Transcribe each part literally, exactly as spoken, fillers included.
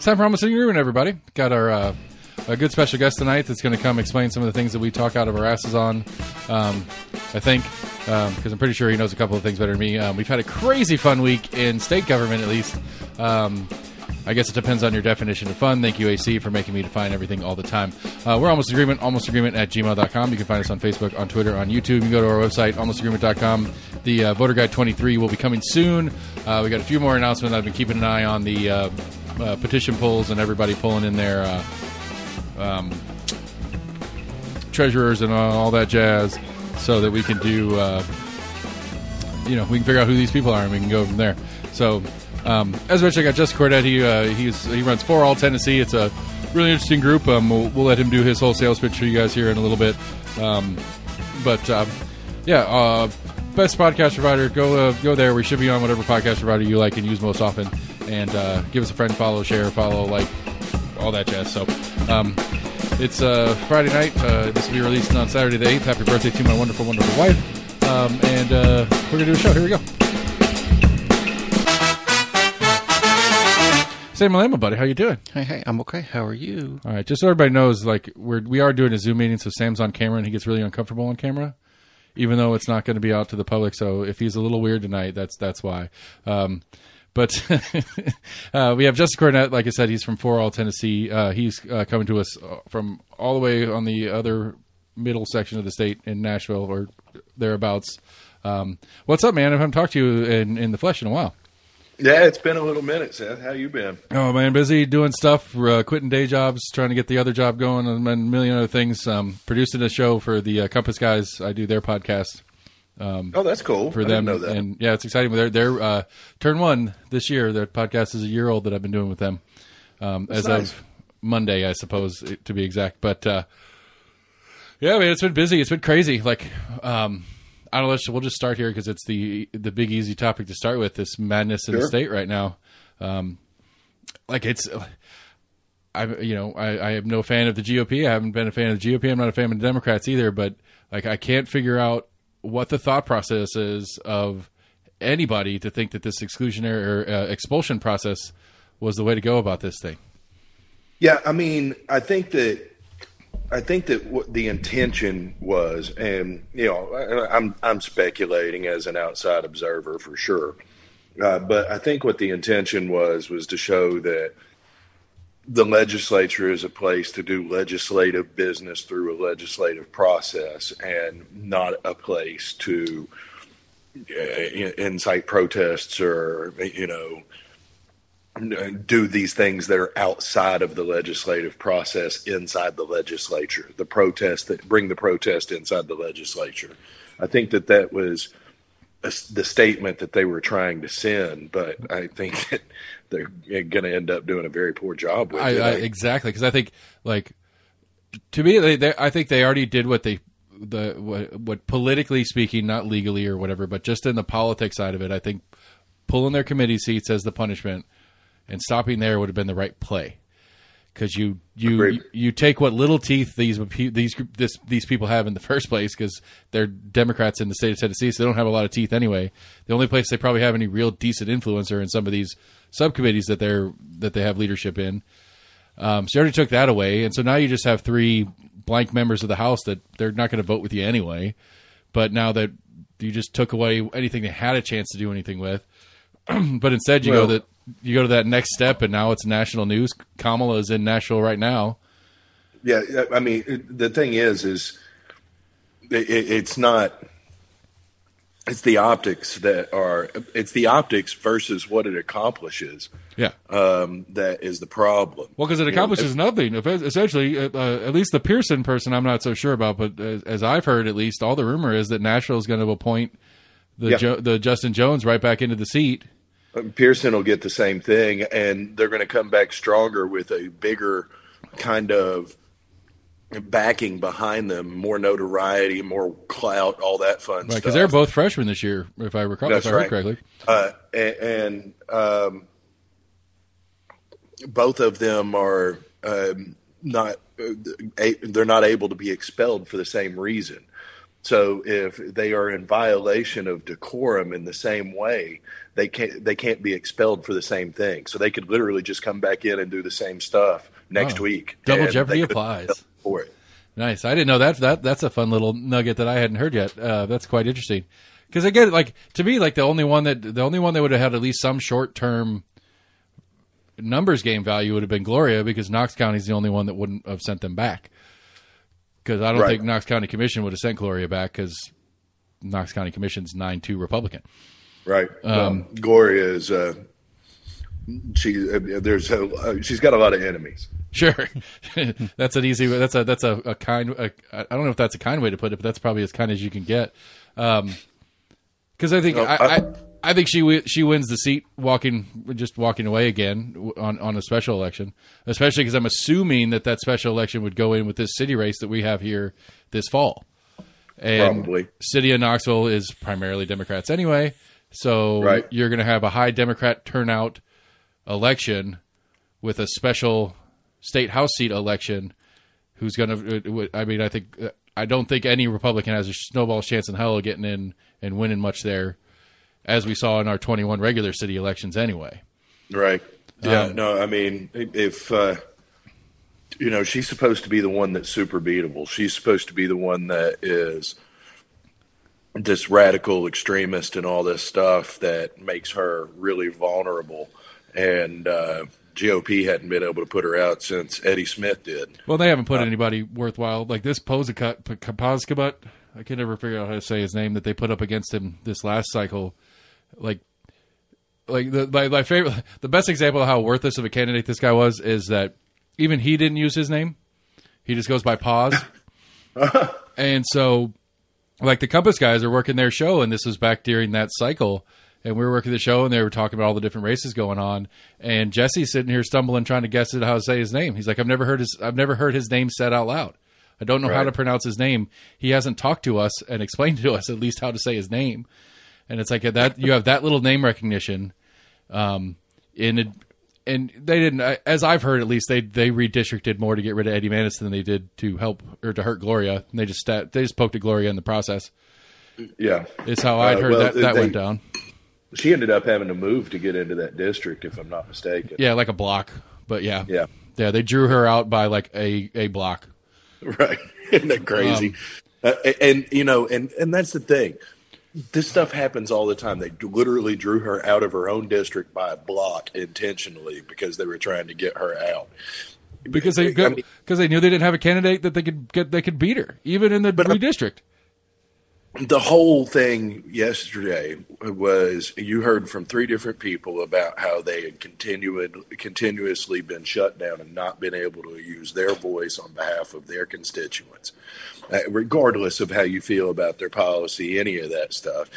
It's time for Almost Any Ruin, everybody. Got our uh, a good special guest tonight that's going to come explain some of the things that we talk out of our asses on, um, I think, because um, I'm pretty sure he knows a couple of things better than me. Um, we've had a crazy fun week in state government, at least. Um, I guess it depends on your definition of fun. Thank you, A C, for making me define everything all the time. Uh, we're Almost Agreement, almostagreement at gmail dot com. You can find us on Facebook, on Twitter, on YouTube. You can go to our website, almost agreement dot com. The uh, Voter Guide twenty-three will be coming soon. Uh, we got a few more announcements. I've been keeping an eye on the uh, uh, petition polls and everybody pulling in their uh, um, treasurers and all that jazz so that we can do, uh, you know, we can figure out who these people are and we can go from there. So... Um, as much as I got Justin Cornett, he uh, he's, he runs For All Tennessee. It's a really interesting group. Um, we'll, we'll let him do his whole sales pitch for you guys here in a little bit. Um, but uh, yeah, uh, best podcast provider. Go uh, go there. We should be on whatever podcast provider you like and use most often. And uh, give us a friend, follow, share, follow, like, all that jazz. So um, it's uh, Friday night. Uh, this will be released on Saturday the eighth. Happy birthday to my wonderful, wonderful wife. Um, and uh, we're gonna do a show. Here we go. Say, Malema, buddy, how you doing? Hey, hey, I'm okay. How are you? All right, just so everybody knows, like we're we are doing a Zoom meeting, so Sam's on camera and he gets really uncomfortable on camera, even though it's not going to be out to the public. So if he's a little weird tonight, that's that's why. Um, but uh, we have Justin Cornett. Like I said, he's from For All Tennessee. Uh, he's uh, coming to us from all the way on the other middle section of the state in Nashville or thereabouts. Um, what's up, man? I haven't talked to you in, in the flesh in a while. Yeah, it's been a little minute, Seth. How you been? Oh, man, busy doing stuff, uh, quitting day jobs, trying to get the other job going, and a million other things. Um, producing a show for the uh, Compass guys. I do their podcast. Um, oh, that's cool. For I them. Didn't know that. And yeah, it's exciting. They're, they're uh, turn one this year. Their podcast is a year old that I've been doing with them um, as nice. of Monday, I suppose, to be exact. But uh, yeah, man, it's been busy. It's been crazy. Like, um, I don't know, so we'll just start here because it's the the big easy topic to start with, this madness in sure. the state right now. Um, like it's, I you know, I, I am no fan of the G O P. I haven't been a fan of the G O P. I'm not a fan of the Democrats either, but like I can't figure out what the thought process is of anybody to think that this exclusionary or uh, expulsion process was the way to go about this thing. Yeah, I mean, I think that I think that what the intention was, and you know, I'm I'm speculating as an outside observer for sure, uh, but I think what the intention was was to show that the legislature is a place to do legislative business through a legislative process, and not a place to uh, incite protests or you know. do these things that are outside of the legislative process inside the legislature, the protest that bring the protest inside the legislature. I think that that was a, the statement that they were trying to send, but I think that they're going to end up doing a very poor job with I, it. I, exactly. Cause I think like, to me, they, they, I think they already did what they, the, what, what politically speaking, not legally or whatever, but just in the politics side of it, I think pulling their committee seats as the punishment and stopping there would have been the right play, because you you Agreed. you take what little teeth these these this, these people have in the first place, because they're Democrats in the state of Tennessee, so they don't have a lot of teeth anyway. The only place they probably have any real decent influence are in some of these subcommittees that they're that they have leadership in. Um, so you already took that away, and so now you just have three blank members of the House that they're not going to vote with you anyway. But now that you just took away anything they had a chance to do anything with, but instead you well, go that. You go to that next step, and now it's national news. Kamala is in Nashville right now. Yeah, I mean, the thing is, is it, it's not. It's the optics that are. It's the optics versus what it accomplishes. Yeah, um, that is the problem. Well, because it accomplishes you know, nothing. Essentially, uh, at least the Pearson person, I'm not so sure about, but as, as I've heard, at least all the rumor is that Nashville is going to appoint the yeah. jo- the Justin Jones right back into the seat. Pearson will get the same thing, and they're going to come back stronger with a bigger kind of backing behind them, more notoriety, more clout, all that fun right, stuff. Because they're both freshmen this year, if I recall That's if I right. correctly. Uh, and and um, both of them are um, not; they're not able to be expelled for the same reason. So if they are in violation of decorum in the same way, they can't they can't be expelled for the same thing. So they could literally just come back in and do the same stuff next oh, week. Double jeopardy applies for it. Nice. I didn't know that. That that's a fun little nugget that I hadn't heard yet. Uh, that's quite interesting. Because I get it, like to me, like the only one that the only one that would have had at least some short term numbers game value would have been Gloria, because Knox County is the only one that wouldn't have sent them back. Because I don't right. think Knox County Commission would have sent Gloria back, because Knox County Commission's nine two Republican. Right. Um, well, Gloria is uh, she. There's a, she's got a lot of enemies. Sure, that's an easy. That's a that's a, a kind. A, I don't know if that's a kind way to put it, but that's probably as kind as you can get. Um, Because I think oh, I, I I think she she wins the seat walking just walking away again on, on a special election, especially because I'm assuming that that special election would go in with this city race that we have here this fall. And probably. City of Knoxville is primarily Democrats anyway, so right. you're going to have a high Democrat turnout election with a special state house seat election. Who's going to? I mean, I think. I don't think any Republican has a snowball's chance in hell of getting in and winning much there, as we saw in our twenty-one regular city elections anyway. Right. Yeah. Um, no, I mean, if, uh, you know, she's supposed to be the one that's super beatable. She's supposed to be the one that is this radical extremist and all this stuff that makes her really vulnerable. And, uh, G O P hadn't been able to put her out since Eddie Smith did. Well, they haven't put uh, anybody worthwhile. Like this Posakut, I can never figure out how to say his name, that they put up against him this last cycle. Like, like the, my, my favorite, the best example of how worthless of a candidate this guy was is that even he didn't use his name. He just goes by Pause. And so, like, the Compass guys are working their show, and this was back during that cycle. And we were working the show, and they were talking about all the different races going on. And Jesse's sitting here stumbling, trying to guess it how to say his name. He's like, "I've never heard his, I've never heard his name said out loud. I don't know right. how to pronounce his name. He hasn't talked to us and explained to us at least how to say his name." And it's like that you have that little name recognition. Um, in and they didn't, as I've heard at least, they they redistricted more to get rid of Eddie Manis than they did to help or to hurt Gloria. And they just stat, they just poked at Gloria in the process. Yeah, is how I'd heard uh, well, that that they, went down. She ended up having to move to get into that district, if I'm not mistaken. Yeah, like a block. But yeah. Yeah. Yeah, they drew her out by like a, a block. Right. Isn't that crazy? Um, uh, and, you know, and, and that's the thing. This stuff happens all the time. They literally drew her out of her own district by a block intentionally because they were trying to get her out. Because they because I mean, they knew they didn't have a candidate that they could get they could beat her, even in the redistrict. The whole thing yesterday was you heard from three different people about how they had continued, continuously been shut down and not been able to use their voice on behalf of their constituents, regardless of how you feel about their policy, any of that stuff.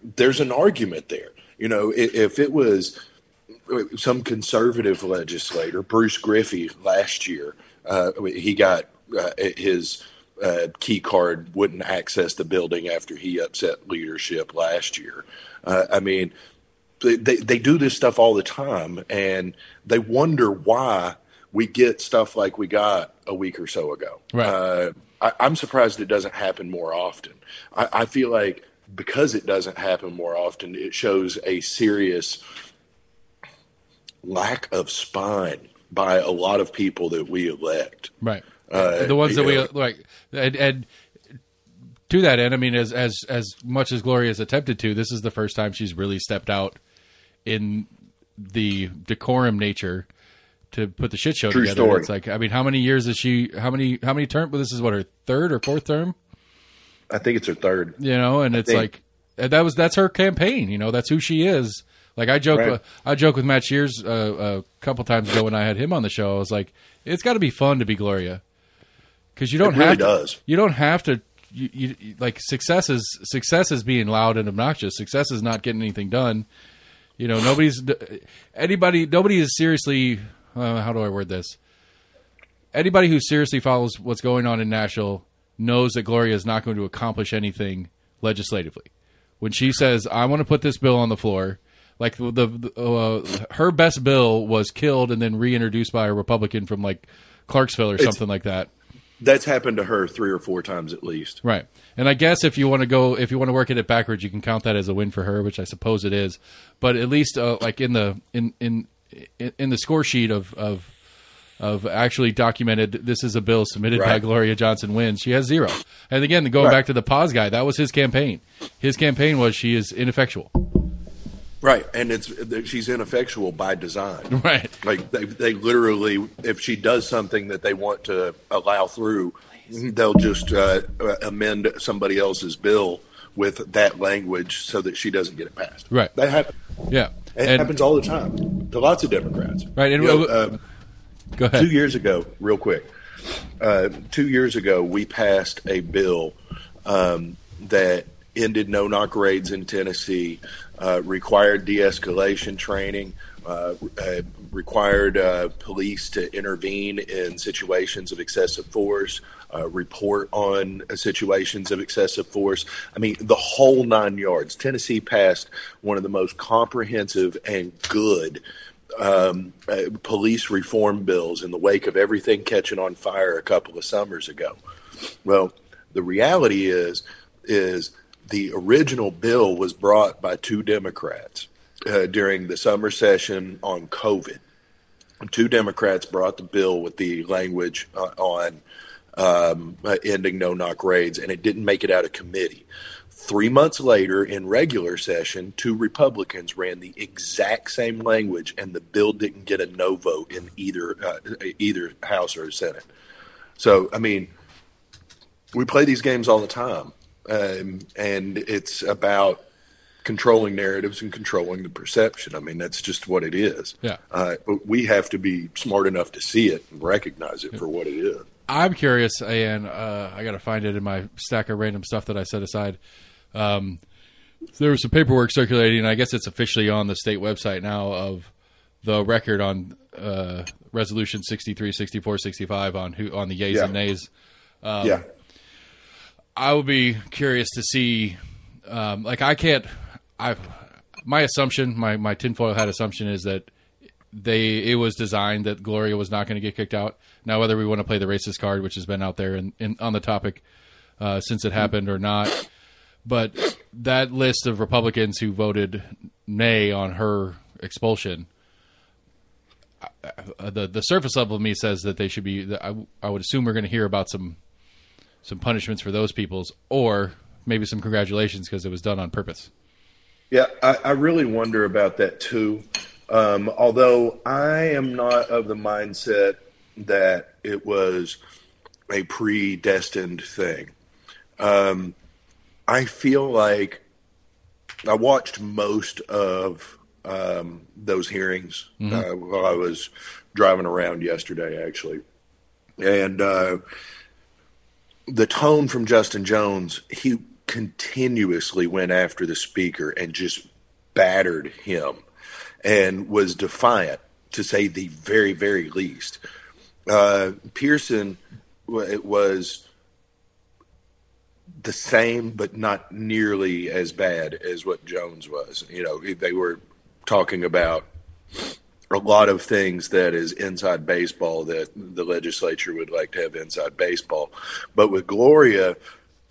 There's an argument there. You know, if it was some conservative legislator, Bruce Griffey last year, uh, he got uh, his... Uh, key card wouldn't access the building after he upset leadership last year. Uh, I mean, they, they, they do this stuff all the time, and they wonder why we get stuff like we got a week or so ago. Right. Uh, I, I'm surprised it doesn't happen more often. I, I feel like because it doesn't happen more often, it shows a serious lack of spine by a lot of people that we elect. Right. Uh, the ones that know. we like, and, and to that end, I mean, as as as much as Gloria has attempted to, this is the first time she's really stepped out in the decorum nature to put the shit show True together. Story. It's like, I mean, how many years is she? How many how many term? Well, this is what, her third or fourth term. I think it's her third. You know, and I it's think. like and that was that's her campaign. You know, that's who she is. Like I joke, right. uh, I joke with Matt Shears uh, a couple times ago when I had him on the show. I was like, it's got to be fun to be Gloria. Because you don't it really have to, does. you don't have to, you, you, like success is success is being loud and obnoxious. Success is not getting anything done. You know, nobody's anybody. Nobody is seriously. Uh, how do I word this? Anybody who seriously follows what's going on in Nashville knows that Gloria is not going to accomplish anything legislatively. When she says, "I want to put this bill on the floor," like the, the uh, her best bill was killed and then reintroduced by a Republican from like Clarksville or it's- something like that. That's happened to her three or four times at least. Right. And I guess if you want to go, if you want to work at it backwards, you can count that as a win for her, which I suppose it is. But at least uh, like in the in, in in the score sheet of of of actually documented, this is a bill submitted right. by Gloria Johnson wins, she has zero. And again, going right. back to the pause guy, that was his campaign. His campaign was she is ineffectual. Right, and it's she's ineffectual by design. Right, like they they literally, if she does something that they want to allow through, they'll just uh, amend somebody else's bill with that language so that she doesn't get it passed. Right, that happens. Yeah, it and, happens all the time to lots of Democrats. Right, and you know, uh, go ahead. Two years ago, real quick. Uh, two years ago, we passed a bill um, that ended no-knock raids in Tennessee. Uh, required de-escalation training, uh, uh, required uh, police to intervene in situations of excessive force, uh, report on uh, situations of excessive force. I mean, the whole nine yards. Tennessee passed one of the most comprehensive and good um, uh, police reform bills in the wake of everything catching on fire a couple of summers ago. Well, the reality is, is the original bill was brought by two Democrats uh, during the summer session on COVID. Two Democrats brought the bill with the language uh, on um, ending no-knock raids, and it didn't make it out of committee. Three months later, in regular session, two Republicans ran the exact same language, and the bill didn't get a no vote in either uh, either House or Senate. So, I mean, we play these games all the time. Um, and it's about controlling narratives and controlling the perception. I mean, that's just what it is. Yeah. Uh, but we have to be smart enough to see it and recognize it for what it is. I'm curious, and uh, I got to find it in my stack of random stuff that I set aside. Um, there was some paperwork circulating, and I guess it's officially on the state website now of the record on uh, Resolution sixty-three, sixty-four, sixty-five on who on the yays yeah. and nays. Um, yeah. I would be curious to see, um, like I can't, I, my assumption, my, my tinfoil hat assumption is that they, it was designed that Gloria was not going to get kicked out. Now, whether we want to play the racist card, which has been out there and on the topic uh, since it happened or not, but that list of Republicans who voted nay on her expulsion, I, the, the surface level of me says that they should be, I, I would assume we're going to hear about some some punishments for those peoples, or maybe some congratulations because it was done on purpose. Yeah, I, I really wonder about that too. Um, although I am not of the mindset that it was a predestined thing. Um, I feel like I watched most of um, those hearings mm-hmm. uh, while I was driving around yesterday, actually. And, uh, the tone from Justin Jones, he continuously went after the speaker and just battered him and was defiant, to say the very, very least. Uh, Pearson, it was the same, but not nearly as bad as what Jones was. You know, they were talking about a lot of things that is inside baseball that the legislature would like to have inside baseball. But with Gloria,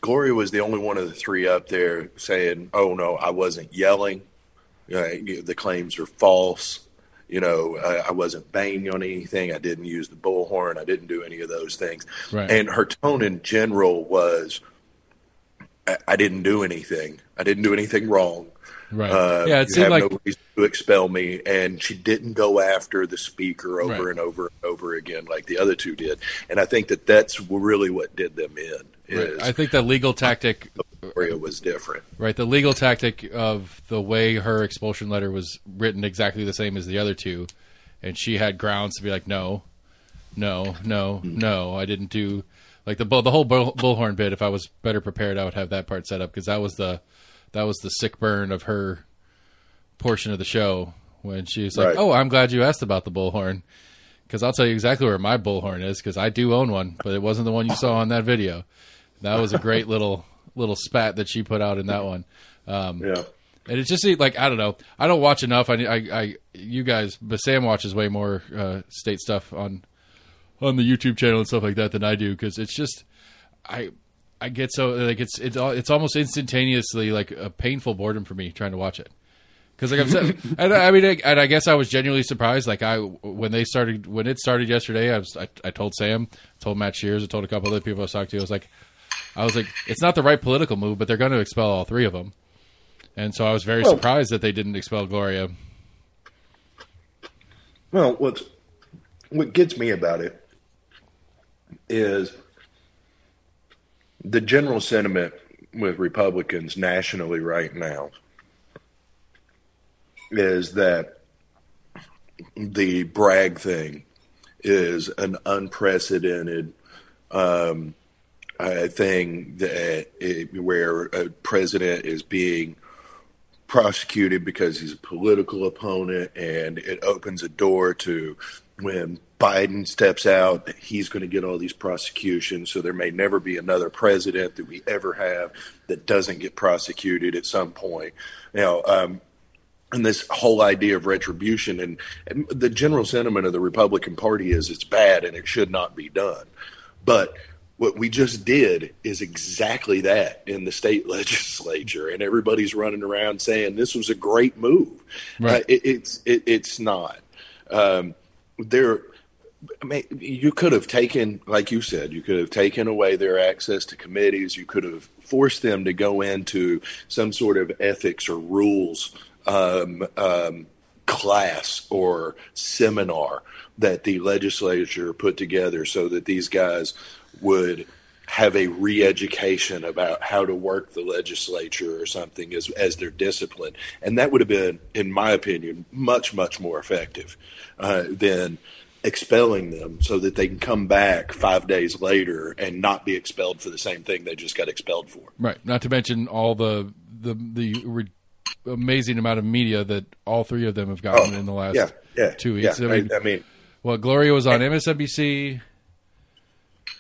Gloria was the only one of the three up there saying, oh, no, I wasn't yelling. Uh, the claims are false. You know, I, I wasn't banging on anything. I didn't use the bullhorn. I didn't do any of those things. Right. And her tone in general was, I, I didn't do anything. I didn't do anything wrong. Right. Uh, yeah, it seemed like no reason to expel me, and she didn't go after the speaker over right. and over and over again like the other two did. And I think that that's really what did them in. Is right. I think the legal tactic was different. Right. The legal tactic of the way her expulsion letter was written exactly the same as the other two, and she had grounds to be like, no, no, no, no, I didn't do like the bull, the whole bull, bullhorn bit. If I was better prepared, I would have that part set up because that was the. That was the sick burn of her portion of the show when she was like, right. oh, I'm glad you asked about the bullhorn because I'll tell you exactly where my bullhorn is because I do own one, but it wasn't the one you saw on that video. That was a great little little spat that she put out in that one. Um, yeah. And it's just like, I don't know. I don't watch enough. I, I, I you guys, but Sam watches way more uh, state stuff on on the YouTube channel and stuff like that than I do, because it's just I I get so like it's it's it's almost instantaneously like a painful boredom for me trying to watch it. Because like I'm saying, and I, I mean, and I guess I was genuinely surprised. Like I, when they started, when it started yesterday, I was, I, I told Sam, I told Matt Shears, I told a couple other people I was talking to. I was like, I was like, it's not the right political move, but they're going to expel all three of them. And so I was very well, surprised that they didn't expel Gloria. Well, what's what gets me about it is the general sentiment with Republicans nationally right now is that the brag thing is an unprecedented um, uh, thing that it, where a president is being prosecuted because he's a political opponent, and it opens a door to when Biden steps out, he's going to get all these prosecutions. So there may never be another president that we ever have that doesn't get prosecuted at some point. Now, um, And this whole idea of retribution, and, and the general sentiment of the Republican Party is it's bad and it should not be done. But what we just did is exactly that in the state legislature, and everybody's running around saying this was a great move. Right. Uh, it, it's it, it's not. Um, there, I mean, you could have taken, like you said, you could have taken away their access to committees. You could have forced them to go into some sort of ethics or rules Um, um, class or seminar that the legislature put together so that these guys would have a re-education about how to work the legislature or something as, as their discipline. And that would have been, in my opinion, much, much more effective uh, than expelling them so that they can come back five days later and not be expelled for the same thing they just got expelled for. Right. Not to mention all the, the, the re- amazing amount of media that all three of them have gotten oh, in the last yeah, yeah, two weeks. Yeah, I, mean, I mean, well, Gloria was on M S N B C.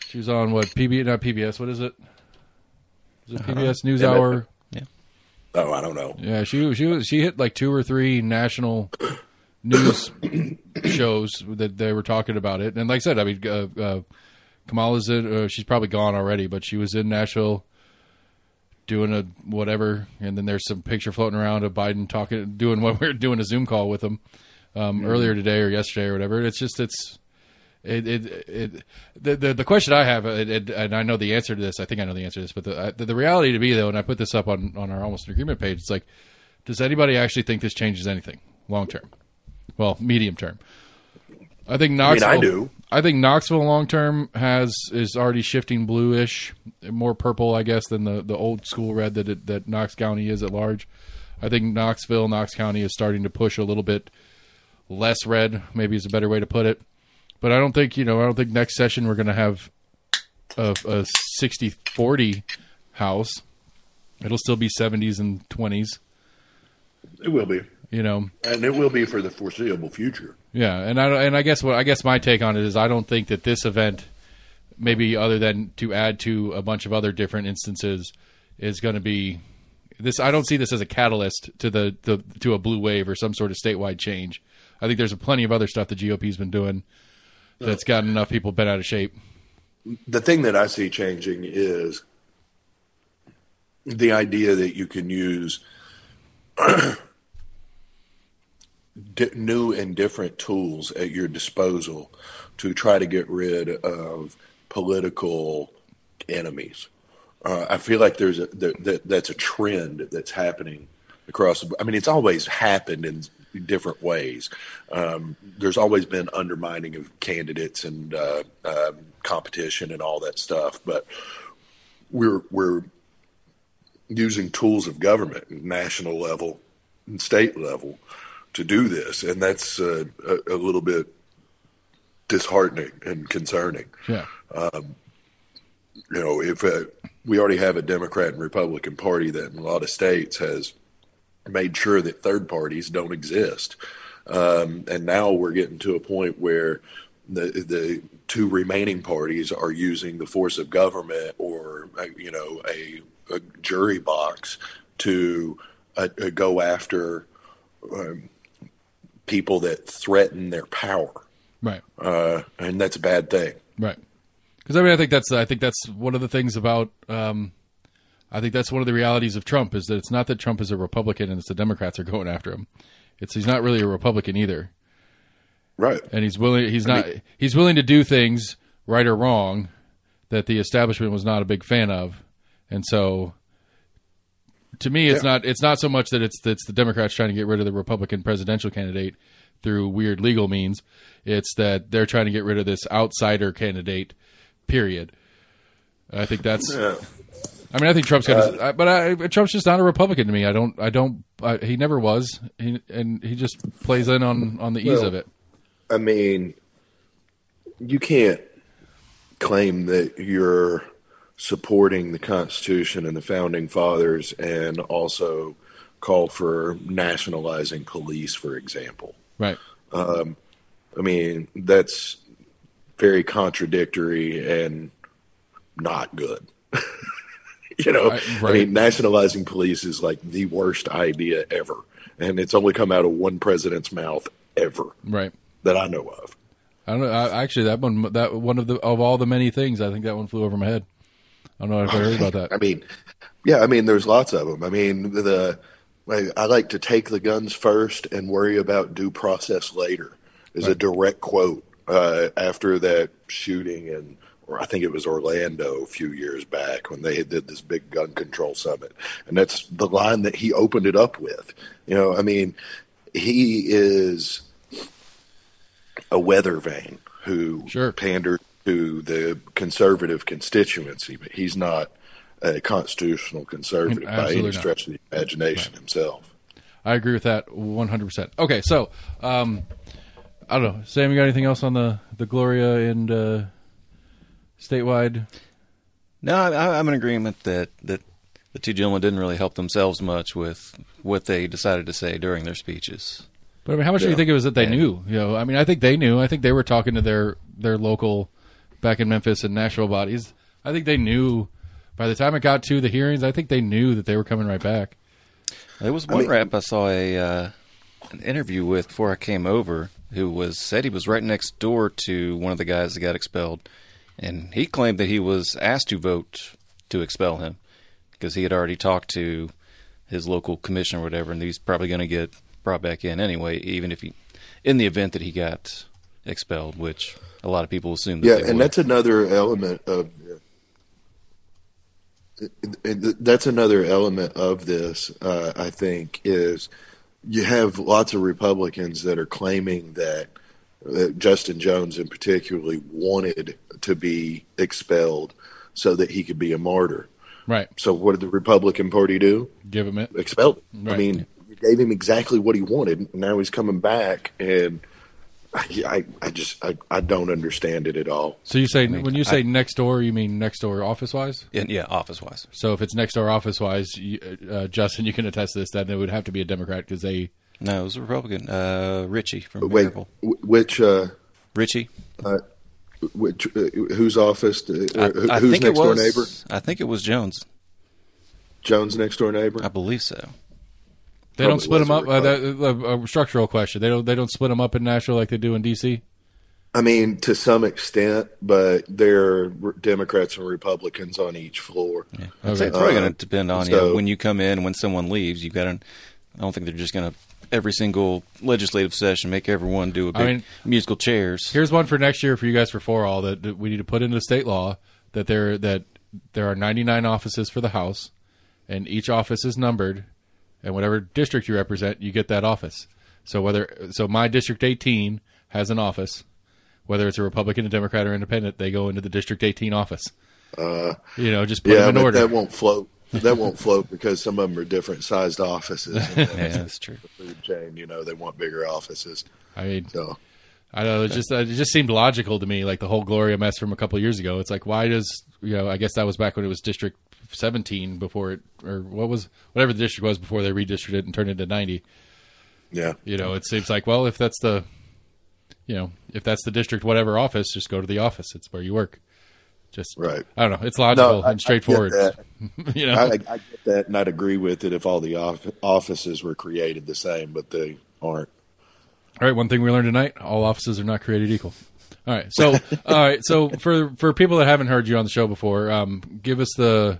She was on what? P B S? Not P B S. What is it? Is it P B S NewsHour? Yeah. Oh, I don't know. Yeah, she she was she hit like two or three national news shows that they were talking about it. And like I said, I mean, uh, uh, Kamala's in. Uh, she's probably gone already, but she was in Nashville doing a whatever, and then there's some picture floating around of Biden talking, doing what we're doing a Zoom call with him um, mm-hmm. earlier today or yesterday or whatever. It's just it's it it, it the, the the question I have, it, it, and I know the answer to this. I think I know the answer to this, but the the, the reality to me though, and I put this up on, on our Almost an Agreement page. It's like, does anybody actually think this changes anything long term? Well, medium term. I think Knoxville. I mean, I do. I think Knoxville long term has is already shifting bluish, more purple, I guess, than the, the old school red that it, that Knox County is at large. I think Knoxville, Knox County is starting to push a little bit less red, maybe is a better way to put it. But I don't think you know. I don't think next session we're going to have a, a sixty forty house. It'll still be seventies and twenties. It will be. You know, and it will be for the foreseeable future. Yeah, and I and I guess what I guess my take on it is I don't think that this event, maybe other than to add to a bunch of other different instances, is going to be this. I don't see this as a catalyst to the, the to a blue wave or some sort of statewide change. I think there's plenty of other stuff the G O P's been doing that's gotten enough people bent out of shape. The thing that I see changing is the idea that you can use D- new and different tools at your disposal to try to get rid of political enemies. Uh, I feel like there's a there, that, that's a trend that's happening across. I mean, it's always happened in different ways. Um, there's always been undermining of candidates and uh, uh, competition and all that stuff, but we're we're using tools of government, national level and state level, to do this, and that's uh, a, a little bit disheartening and concerning. Yeah, um, you know, if uh, we already have a Democrat and Republican Party that in a lot of states has made sure that third parties don't exist, um, and now we're getting to a point where the the two remaining parties are using the force of government or you know a, a jury box to uh, go after Um, people that threaten their power right? Uh, and that's a bad thing, right? Because I mean, I think that's I think that's one of the things about. Um, I think that's one of the realities of Trump is that it's not that Trump is a Republican and it's the Democrats are going after him. It's he's not really a Republican either, right? And he's willing. He's not. I mean, he's willing to do things, right or wrong, that the establishment was not a big fan of, and so. To me, it's yeah. not. It's not so much that it's that's the Democrats trying to get rid of the Republican presidential candidate through weird legal means. It's that they're trying to get rid of this outsider candidate. Period. I think that's. Yeah. I mean, I think Trump's got. Uh, but I, Trump's just not a Republican to me. I don't. I don't. I, he never was. He, and he just plays in on on the well, ease of it. I mean, you can't claim that you're supporting the Constitution and the Founding Fathers and also called for nationalizing police, for example. Right. Um, I mean, that's very contradictory and not good. you know, right, right. I mean, nationalizing police is like the worst idea ever. And it's only come out of one president's mouth ever. Right. That I know of. I don't know. I, actually, that one, that one of the, of all the many things, I think that one flew over my head. I don't know if I heard about that. I mean, yeah, I mean, there's lots of them. I mean, the I like to take the guns first and worry about due process later is right. a direct quote uh, after that shooting in, or I think it was Orlando a few years back when they did this big gun control summit. And that's the line that he opened it up with. You know, I mean, he is a weather vane who sure. pandered to the conservative constituency, but he's not a constitutional conservative Absolutely by any not. stretch of the imagination right. himself. I agree with that one hundred percent. Okay, so um, I don't know. Sam, you got anything else on the, the Gloria and uh, statewide? No, I, I'm in agreement that, that the two gentlemen didn't really help themselves much with what they decided to say during their speeches. But I mean, how much yeah. do you think it was that they and, knew? You know, I mean, I think they knew. I think they were talking to their, their local back in Memphis and Nashville bodies. I think they knew by the time it got to the hearings, I think they knew that they were coming right back. There was one I mean, rep I saw a uh, an interview with before I came over who was said he was right next door to one of the guys that got expelled, and he claimed that he was asked to vote to expel him because he had already talked to his local commissioner or whatever, and he's probably going to get brought back in anyway, even if he in the event that he got expelled, which a lot of people assume that yeah, they and would. That's another element of that's another element of this uh, I think is you have lots of Republicans that are claiming that uh, Justin Jones in particular wanted to be expelled so that he could be a martyr. Right. So what did the Republican Party do? Give him it. Expelled him. Right. I mean, you gave him exactly what he wanted. Now he's coming back and I, I just I, I don't understand it at all. So you say I mean, when you say I, next door, you mean next door office wise? Yeah, yeah, office wise. So if it's next door office wise, you, uh, Justin, you can attest to this. That it would have to be a Democrat because they no, it was a Republican. Uh, Richie from Maryville. Which uh, Richie? Uh, which uh, whose office? Uh, I, I who's next door neighbor? I think it was Jones. Jones next door neighbor. I believe so. They Probably don't split them up. Uh, that, a structural question. They don't. They don't split them up in Nashville like they do in D C. I mean, to some extent, but they're Democrats and Republicans on each floor. Yeah. Okay. So it's probably um, going to depend on so, you know, when you come in, when someone leaves. You've got to. I don't think they're just going to every single legislative session make everyone do a big I mean, musical chairs. Here's one for next year for you guys for For All that, that we need to put into state law that there that there are ninety-nine offices for the House, and each office is numbered. And whatever district you represent, you get that office. So whether so my District eighteen has an office, whether it's a Republican, a Democrat, or independent, they go into the District eighteen office. Uh, you know, just put yeah, them in but order. That won't float. That won't float because some of them are different sized offices. And yeah, that's true. The food chain, you know, they want bigger offices. I mean, so. I don't know. It just it just seemed logical to me, like the whole Gloria mess from a couple of years ago. It's like, why does you know? I guess that was back when it was District seventeen before it, or what was whatever the district was before they redistricted it and turned it to ninety. Yeah, you know, it seems like well, if that's the, you know, if that's the district, whatever office, just go to the office. It's where you work. Just right. I don't know. It's logical no, I, and straightforward. I get that. you know, I, I get that, and I'd agree with it if all the offices were created the same, but they aren't. All right, one thing we learned tonight, all offices are not created equal. All right, so all right, so for for people that haven't heard you on the show before, um, give us the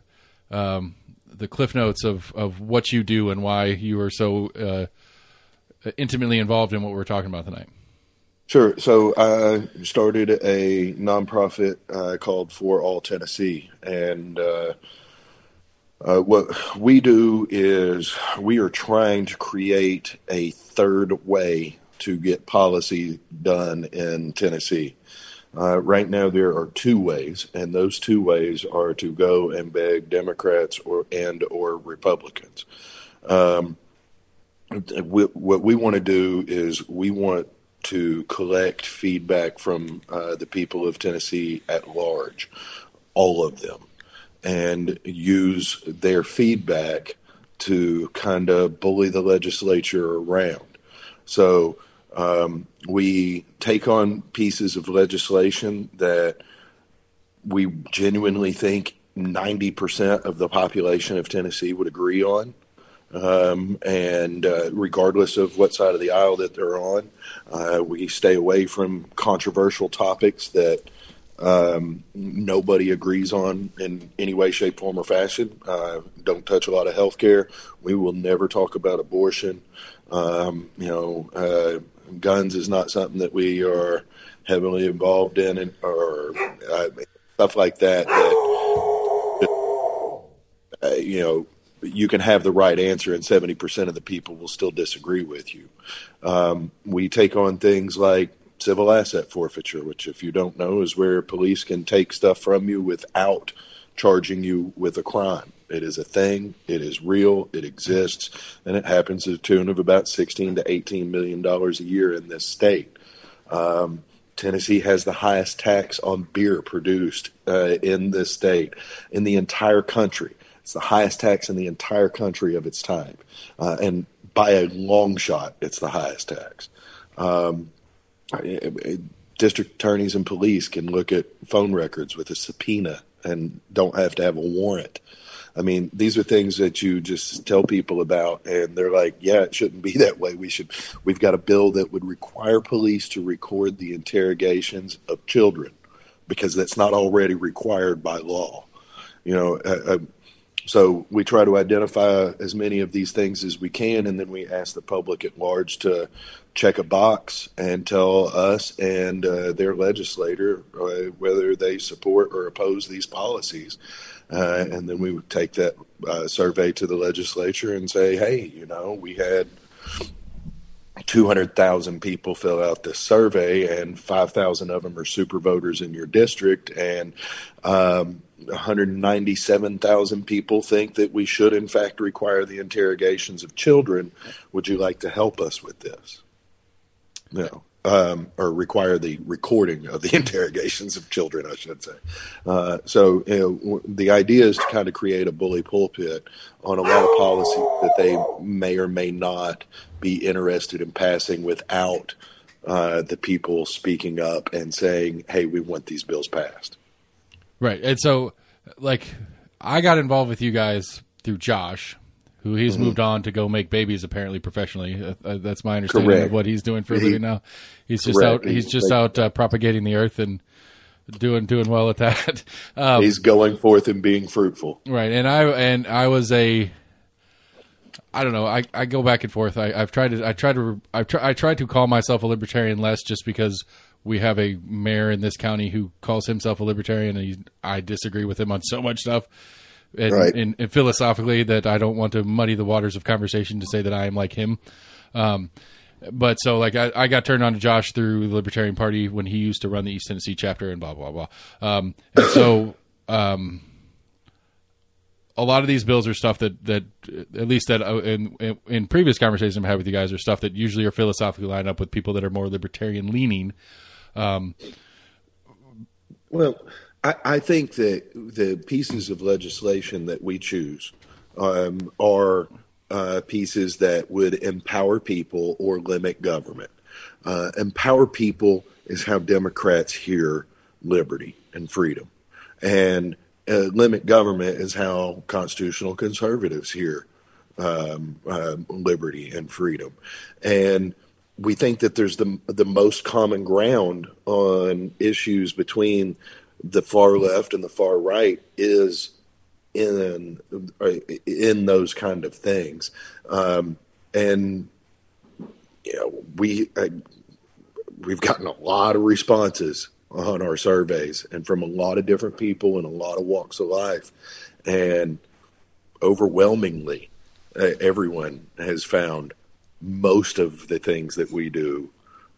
um, the cliff notes of, of what you do and why you are so uh, intimately involved in what we're talking about tonight. Sure. So I started a nonprofit uh, called For All Tennessee, and uh, uh, what we do is we are trying to create a third way to get policy done in Tennessee. Uh, right now, there are two ways, and those two ways are to go and beg Democrats or and or Republicans. Um, we, what we want to do is we want to collect feedback from uh, the people of Tennessee at large, all of them, and use their feedback to kind of bully the legislature around. So um, we take on pieces of legislation that we genuinely think ninety percent of the population of Tennessee would agree on. Um, and uh, regardless of what side of the aisle that they're on, uh, we stay away from controversial topics that um, nobody agrees on in any way, shape, form, or fashion. Uh, don't touch a lot of health care. We will never talk about abortion. Um, you know, uh, guns is not something that we are heavily involved in, and, or uh, stuff like that. that uh, you know. You can have the right answer and seventy percent of the people will still disagree with you. Um, we take on things like civil asset forfeiture, which if you don't know is where police can take stuff from you without charging you with a crime. It is a thing. It is real. It exists. And it happens to the tune of about sixteen to eighteen million dollars a year in this state. Um, Tennessee has the highest tax on beer produced uh, in this state, in the entire country. It's the highest tax in the entire country of its time. Uh, and by a long shot, it's the highest tax. Um, it, it, district attorneys and police can look at phone records with a subpoena and don't have to have a warrant. I mean, these are things that you just tell people about, and they're like, yeah, it shouldn't be that way. We should, we've got a bill that would require police to record the interrogations of children because that's not already required by law. You know, a, a, So we try to identify as many of these things as we can, and then we ask the public at large to check a box and tell us and uh, their legislator uh, whether they support or oppose these policies. Uh, and then we would take that uh, survey to the legislature and say, hey, you know, we had two hundred thousand people fill out this survey, and five thousand of them are super voters in your district, and um, one hundred ninety-seven thousand people think that we should, in fact, require the interrogations of children. Would you like to help us with this? No. Um, or require the recording of the interrogations of children, I should say. Uh, so you know, w- the idea is to kind of create a bully pulpit on a lot of policy that they may or may not be interested in passing without uh, the people speaking up and saying, hey, we want these bills passed. Right. And so, like, I got involved with you guys through Josh, who he's mm-hmm. moved on to go make babies apparently professionally. Uh, that's my understanding Correct. of what he's doing for a living now. He's just Correct. out. He's just he's out uh, propagating the earth and doing doing well at that. Um, he's going forth and being fruitful. Right, and I and I was a. I don't know. I, I go back and forth. I, I've tried to. I tried to. I've tr- I tried to call myself a libertarian less, just because we have a mayor in this county who calls himself a libertarian, and he, I disagree with him on so much stuff. And, right. and, and philosophically, that I don't want to muddy the waters of conversation to say that I am like him. Um, but so like I, I got turned on to Josh through the Libertarian Party when he used to run the East Tennessee chapter and blah, blah, blah. Um, and so um, a lot of these bills are stuff that, that at least that in, in, in previous conversations I've had with you guys are stuff that usually are philosophically lined up with people that are more libertarian leaning. Um, well, I, I think that the pieces of legislation that we choose um, are uh, pieces that would empower people or limit government. Uh, empower people is how Democrats hear liberty and freedom. And uh, limit government is how constitutional conservatives hear um, uh, liberty and freedom. And we think that there's the the most common ground on issues between the far left and the far right is in in those kind of things. Um, and you know, we uh, we've gotten a lot of responses on our surveys and from a lot of different people in a lot of walks of life, and overwhelmingly uh, everyone has found most of the things that we do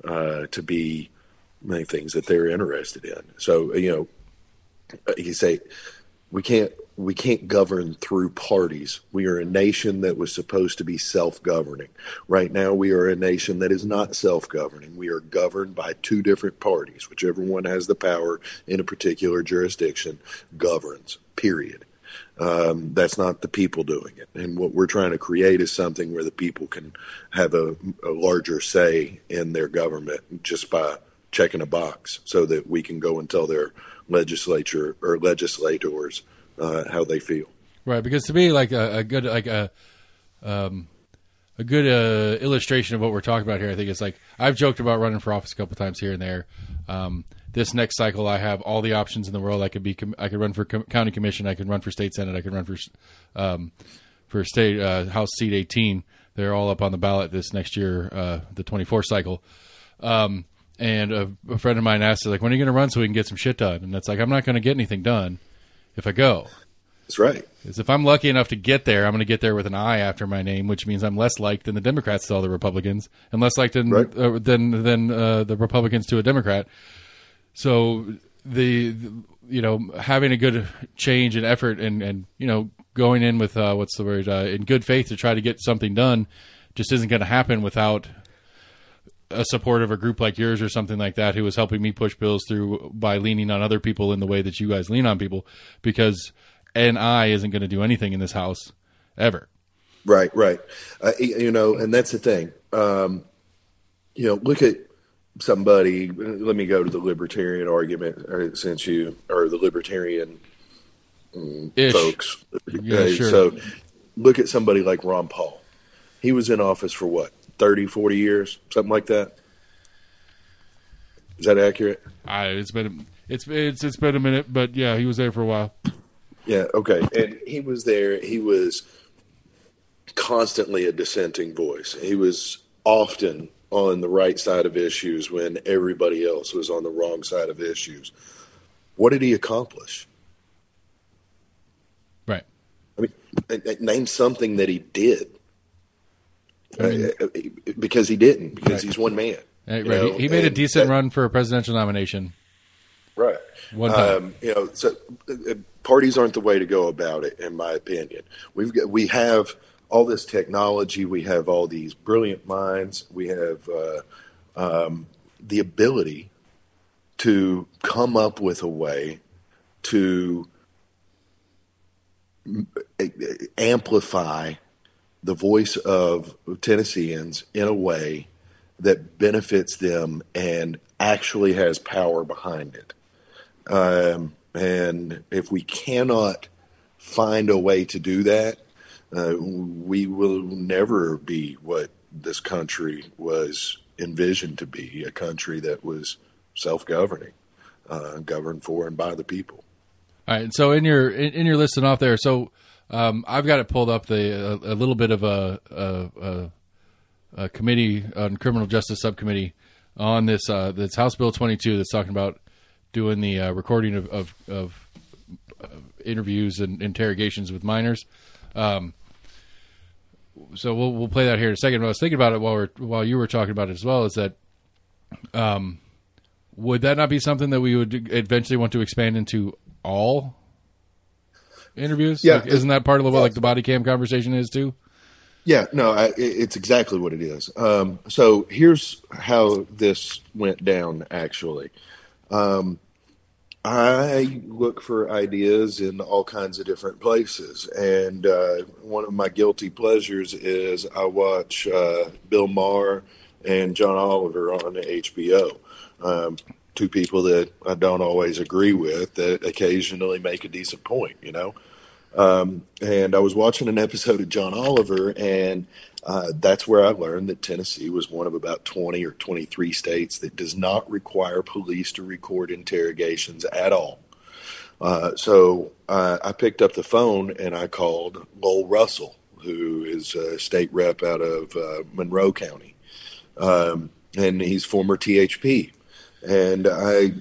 uh, to be many things that they're interested in. So, you know, you say we can't we can't govern through parties. We are a nation that was supposed to be self-governing. Right now, we are a nation that is not self-governing. We are governed by two different parties. Whichever one has the power in a particular jurisdiction governs, period. Um, that's not the people doing it. And what we're trying to create is something where the people can have a, a larger say in their government just by checking a box, so that we can go and tell their legislature or legislators uh, how they feel. Right. Because to me, like a, a good, like a, um, a good uh, illustration of what we're talking about here, I think it's like, I've joked about running for office a couple times here and there. Um, This next cycle, I have all the options in the world. I could be, I could run for com- county commission. I could run for state senate. I could run for, um, for state uh, House seat eighteen. They're all up on the ballot this next year, uh, the twenty-four cycle. Um, and a, a friend of mine asked, like, when are you going to run so we can get some shit done? And it's like, I'm not going to get anything done if I go. That's right. Because if I'm lucky enough to get there, I'm going to get there with an I after my name, which means I'm less liked than the Democrats to all the Republicans, and less liked than right. uh, than than uh, the Republicans to a Democrat. So the, the, you know, having a good change and effort and, and, you know, going in with, uh, what's the word, uh, in good faith to try to get something done just isn't going to happen without a support of a group like yours or something like that, who is helping me push bills through by leaning on other people in the way that you guys lean on people, because an I isn't going to do anything in this house ever. Right. Right. Uh, you know, and that's the thing. Um, you know, look at, somebody, let me go to the libertarian argument, or since you are the libertarian um, folks. Yeah, uh, sure. So look at somebody like Ron Paul. He was in office for what, thirty, forty years, something like that. Is that accurate? I, it's been, it's, it's, it's been a minute, but yeah, he was there for a while. Yeah. Okay. And he was there. He was constantly a dissenting voice. He was often on the right side of issues when everybody else was on the wrong side of issues. What did he accomplish? Right. I mean, name something that he did. I mean, uh, because he didn't, because right. he's one man. Right. Right. He, he made and a decent that, run for a presidential nomination. Right. One time. Um, you know, so uh, parties aren't the way to go about it, in my opinion. We've got, we have, all this technology, we have all these brilliant minds, we have uh, um, the ability to come up with a way to amplify the voice of Tennesseans in a way that benefits them and actually has power behind it. Um, and if we cannot find a way to do that, Uh, we will never be what this country was envisioned to be, a country that was self-governing, uh, governed for and by the people. All right. So in your in, in your listing off there, so um, I've got it pulled up, the a, a little bit of a, a, a, a committee on criminal justice subcommittee on this, uh, this House Bill twenty-two that's talking about doing the uh, recording of, of, of interviews and interrogations with minors. Um, So we'll we'll play that here in a second. But I was thinking about it while we're, while you were talking about it as well, is that um, would that not be something that we would eventually want to expand into all interviews? Yeah, like, isn't that part of what like the body cam conversation is too? Yeah, no, I, it's exactly what it is. Um, so here's how this went down. Actually, um, I look for ideas in all kinds of different places. And uh, one of my guilty pleasures is I watch uh, Bill Maher and John Oliver on H B O. Um, two people that I don't always agree with that occasionally make a decent point, you know. Um, and I was watching an episode of John Oliver, and Uh, that's where I learned that Tennessee was one of about twenty or twenty-three states that does not require police to record interrogations at all. Uh, so uh, I picked up the phone and I called Lowell Russell, who is a state rep out of uh, Monroe County. Um, and he's former T H P. And I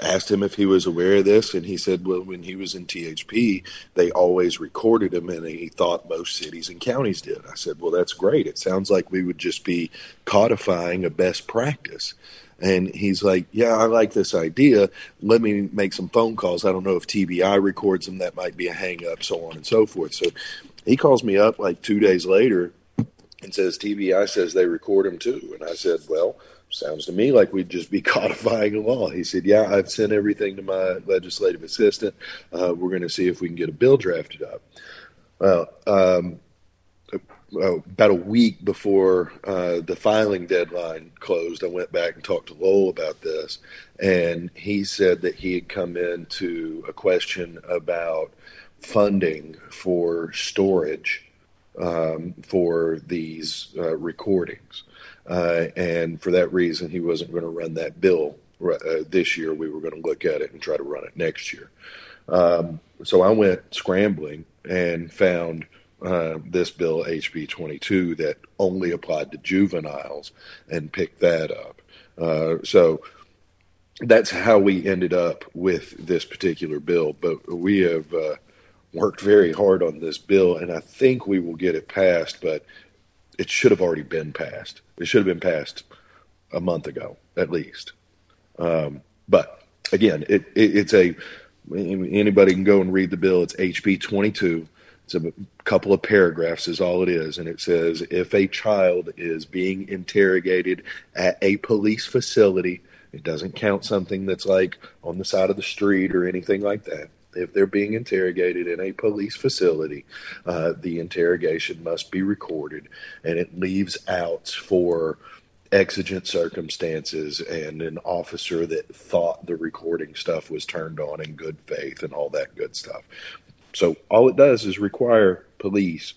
asked him if he was aware of this, and he said, well, when he was in T H P, they always recorded him, and he thought most cities and counties did. I said, well, that's great. It sounds like we would just be codifying a best practice. And he's like, yeah, I like this idea. Let me make some phone calls. I don't know if T B I records them. That might be a hang up, so on and so forth. So he calls me up like two days later and says, T B I says they record them too. And I said, well, sounds to me like we'd just be codifying a law. He said, yeah, I've sent everything to my legislative assistant. Uh, we're going to see if we can get a bill drafted up. Well, um, about a week before uh, the filing deadline closed, I went back and talked to Lowell about this. And he said that he had come into a question about funding for storage um, for these uh, recordings. Uh, and for that reason, he wasn't going to run that bill uh, this year. We were going to look at it and try to run it next year. Um, so I went scrambling and found uh, this bill, H B twenty-two, that only applied to juveniles and picked that up. Uh, so that's how we ended up with this particular bill. But we have uh, worked very hard on this bill, and I think we will get it passed, but it should have already been passed. It should have been passed a month ago, at least. Um, but again, it, it, it's a, anybody can go and read the bill. It's H B twenty-two. It's a couple of paragraphs is all it is. And it says, if a child is being interrogated at a police facility, it doesn't count something that's like on the side of the street or anything like that. If they're being interrogated in a police facility, uh, the interrogation must be recorded, and it leaves out for exigent circumstances and an officer that thought the recording stuff was turned on in good faith and all that good stuff. So all it does is require police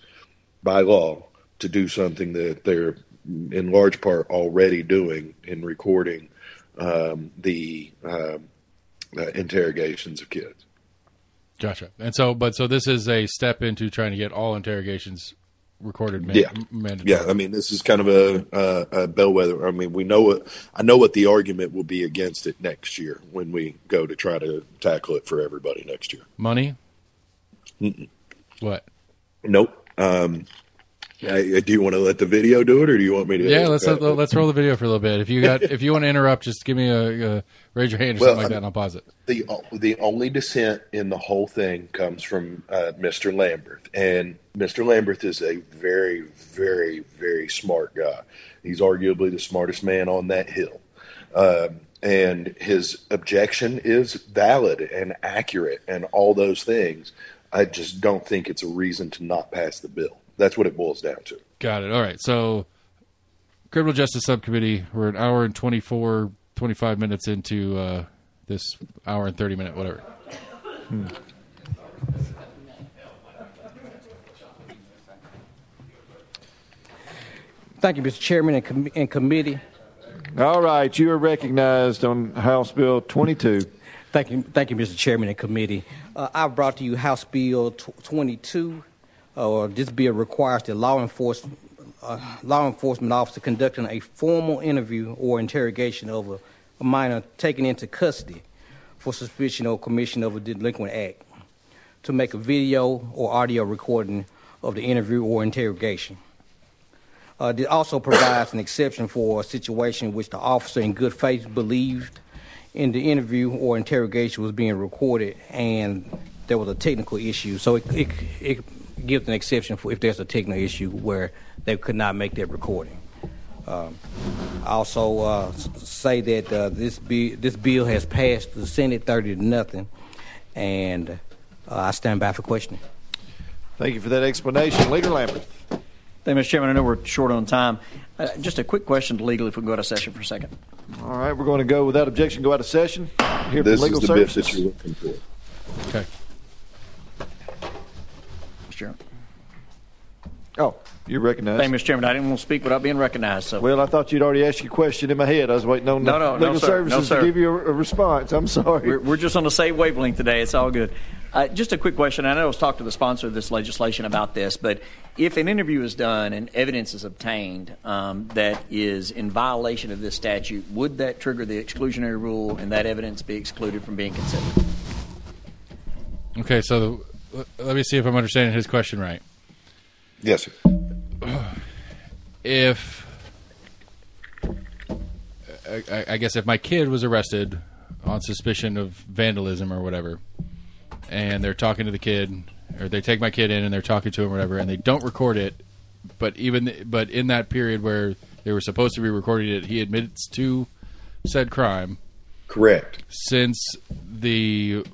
by law to do something that they're in large part already doing in recording um, the um, uh, interrogations of kids. Gotcha. And so, but so this is a step into trying to get all interrogations recorded. Man- yeah. Mandatory. Yeah. I mean, this is kind of a, a, a bellwether. I mean, we know it. I know what the argument will be against it next year when we go to try to tackle it for everybody next year. Money? Mm-mm. What? Nope. Um, I, I, do you want to let the video do it, or do you want me to? Yeah, let's uh, let, let's roll the video for a little bit. If you got, if you want to interrupt, just give me a, a raise your hand or well, something like I, that, and I'll pause it. The the only dissent in the whole thing comes from uh, Mister Lamberth, and Mister Lamberth is a very, very, very smart guy. He's arguably the smartest man on that hill, um, and his objection is valid and accurate, and all those things. I just don't think it's a reason to not pass the bill. That's what it boils down to. Got it. All right. So Criminal Justice Subcommittee, we're an hour and twenty-four, twenty-five minutes into uh, this hour and thirty minute, whatever. Hmm. Thank you, Mister Chairman and, com- and committee. All right. You are recognized on House Bill twenty-two. Thank you. Thank you, Mister Chairman and committee. Uh, I've brought to you House Bill twenty-two. Or uh, this bill requires the law enforcement uh, law enforcement officer conducting a formal interview or interrogation of a, a minor taken into custody for suspicion or commission of a delinquent act to make a video or audio recording of the interview or interrogation. Uh, it also provides an exception for a situation in which the officer in good faith believed in the interview or interrogation was being recorded and there was a technical issue. So it it, it gives an exception for if there's a technical issue where they could not make that recording. Um, I also uh, say that uh, this, be- this bill has passed the Senate thirty to nothing, and uh, I stand by for questioning. Thank you for that explanation. Leader Lambert. Thank you, Mister Chairman. I know we're short on time. Uh, just a quick question to legal if we can go out of session for a second. All right, we're going to go without objection, go out of session. Here this for legal is the bit that you're looking for. Okay. Sure. Oh, you recognize. Thank you, Mister Chairman. I didn't want to speak without being recognized. So. Well, I thought you'd already asked your question in my head. I was waiting on no, the no, legal no, services no, to give you a, a response. I'm sorry. We're, we're just on the same wavelength today. It's all good. Uh, just a quick question. I know I was talking to the sponsor of this legislation about this, but if an interview is done and evidence is obtained um, that is in violation of this statute, would that trigger the exclusionary rule and that evidence be excluded from being considered? Okay, so the, let me see if I'm understanding his question right. Yes, sir. If I, I guess if my kid was arrested on suspicion of vandalism or whatever, and they're talking to the kid, or they take my kid in and they're talking to him or whatever, and they don't record it, but even but in that period where they were supposed to be recording it, he admits to said crime. Correct. Since the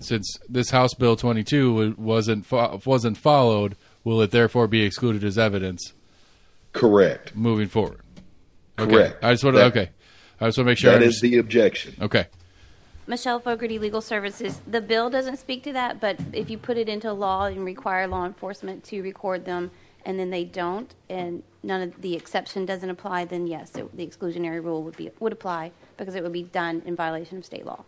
since this House Bill twenty-two wasn't fo- wasn't followed, will it therefore be excluded as evidence? Correct. Moving forward. Okay. Correct. I just want to that, okay. I just want to make sure that I is the objection. Okay. Michelle Fogarty, Legal Services. The bill doesn't speak to that, but if you put it into law and require law enforcement to record them, and then they don't, and none of the exception doesn't apply, then yes, it, the exclusionary rule would be would apply because it would be done in violation of state law.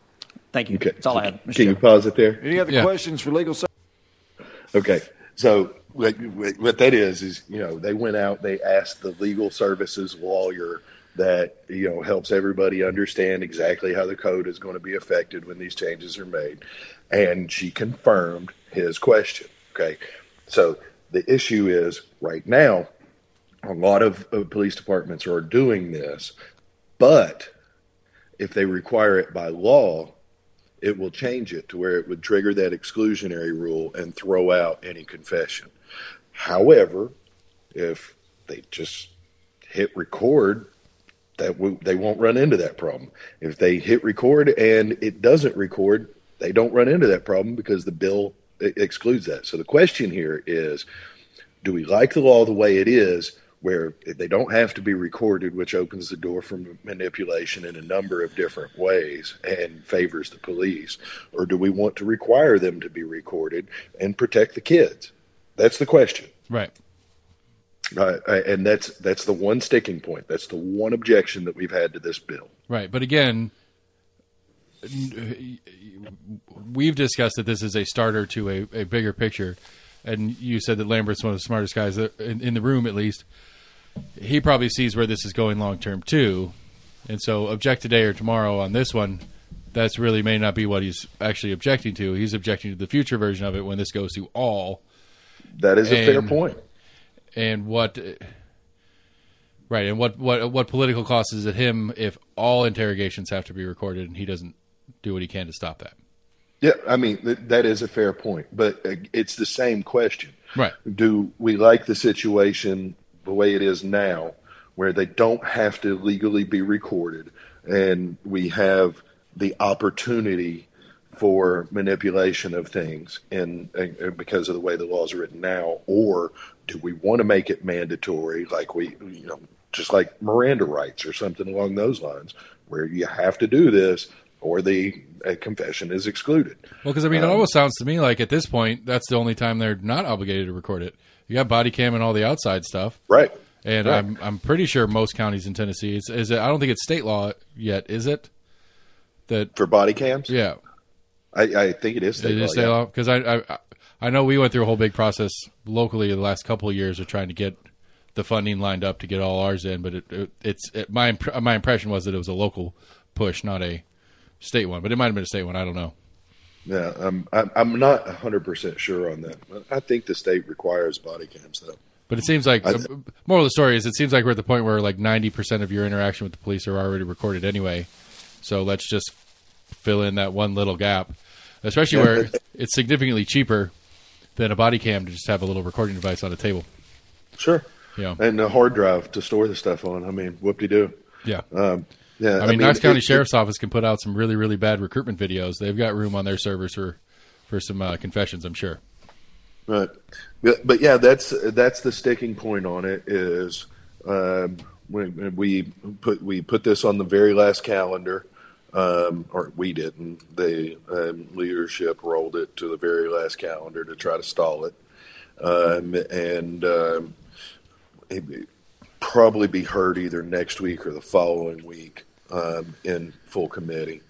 Thank you. Okay. That's all I have. Mister Can you pause it there? Any other yeah. questions for legal services? Okay. So what, what that is is, you know, they went out, they asked the legal services lawyer that, you know, helps everybody understand exactly how the code is going to be affected when these changes are made. And she confirmed his question. Okay. So the issue is right now, a lot of, of police departments are doing this, but if they require it by law, it will change it to where it would trigger that exclusionary rule and throw out any confession. However, if they just hit record, that w- they won't run into that problem. If they hit record and it doesn't record, they don't run into that problem because the bill I- excludes that. So the question here is, do we like the law the way it is, where they don't have to be recorded, which opens the door for manipulation in a number of different ways and favors the police? Or do we want to require them to be recorded and protect the kids? That's the question. Right. Uh, and that's that's the one sticking point. That's the one objection that we've had to this bill. Right. But again, we've discussed that this is a starter to a, a bigger picture. And you said that Lambert's one of the smartest guys in, in the room, at least. He probably sees where this is going long-term, too. And so object today or tomorrow on this one, that's really may not be what he's actually objecting to. He's objecting to the future version of it when this goes to all. That is and, a fair point. And what – right, and what, what, what political cost is it him if all interrogations have to be recorded and he doesn't do what he can to stop that? Yeah, I mean, th- that is a fair point. But it's the same question. Right. Do we like the situation – the way it is now, where they don't have to legally be recorded and we have the opportunity for manipulation of things and, and because of the way the laws are written now? Or do we want to make it mandatory, like we, you know, just like Miranda rights or something along those lines, where you have to do this or the a confession is excluded? Well, because I mean, um, it almost sounds to me like at this point, that's the only time they're not obligated to record it. You got body cam and all the outside stuff, right? And right. I'm I'm pretty sure most counties in Tennessee is, is it, I don't think it's state law yet, is it? That for body cams, yeah, I, I think it is state it law. Is state yeah. law because I, I I know we went through a whole big process locally in the last couple of years of trying to get the funding lined up to get all ours in, but it, it it's it, my imp- my impression was that it was a local push, not a state one, but it might have been a state one. I don't know. Yeah, I'm I'm not one hundred percent sure on that. I think the state requires body cams, though. But it seems like, th- moral of the story is, it seems like we're at the point where like ninety percent of your interaction with the police are already recorded anyway. So let's just fill in that one little gap, especially where it's significantly cheaper than a body cam to just have a little recording device on a table. Sure. Yeah. And a hard drive to store the stuff on. I mean, whoop-de-doo. Yeah. Um, Yeah, I mean, I mean Knox County it, Sheriff's it, Office can put out some really, really bad recruitment videos. They've got room on their servers for, for some uh, confessions, I'm sure. Right, but, but yeah, that's that's the sticking point on it is um, when we put we put this on the very last calendar, um, or we didn't. The um, leadership rolled it to the very last calendar to try to stall it, um, and um, it'd probably be heard either next week or the following week um, in full committee.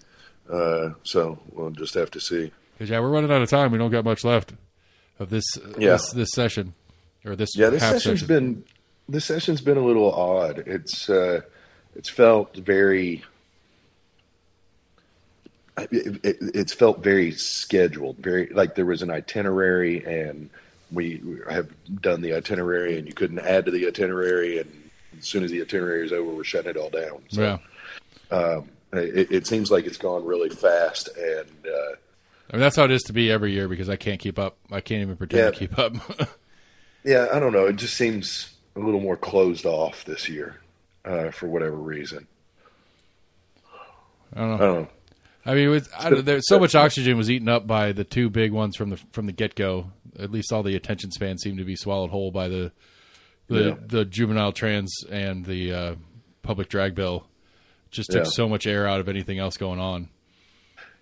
Uh, so we'll just have to see. Because yeah, we're running out of time. We don't got much left of this uh, yeah. this, this session or this. Yeah, this session's session. been this session's been a little odd. It's uh, it's felt very. It, it, it's felt very scheduled, very like there was an itinerary, and we have done the itinerary, and you couldn't add to the itinerary, and as soon as the itinerary is over, we're shutting it all down. So, yeah, um, it, it seems like it's gone really fast, and uh, I mean that's how it is to be every year because I can't keep up. I can't even pretend yeah, to keep up. yeah, I don't know. It just seems a little more closed off this year uh, for whatever reason. I don't know. I don't know. I mean, with, I don't, there, so much oxygen was eaten up by the two big ones from the from the get-go. At least all the attention span seemed to be swallowed whole by the the, yeah. the juvenile trans and the uh, public drag bill. Just took yeah. so much air out of anything else going on.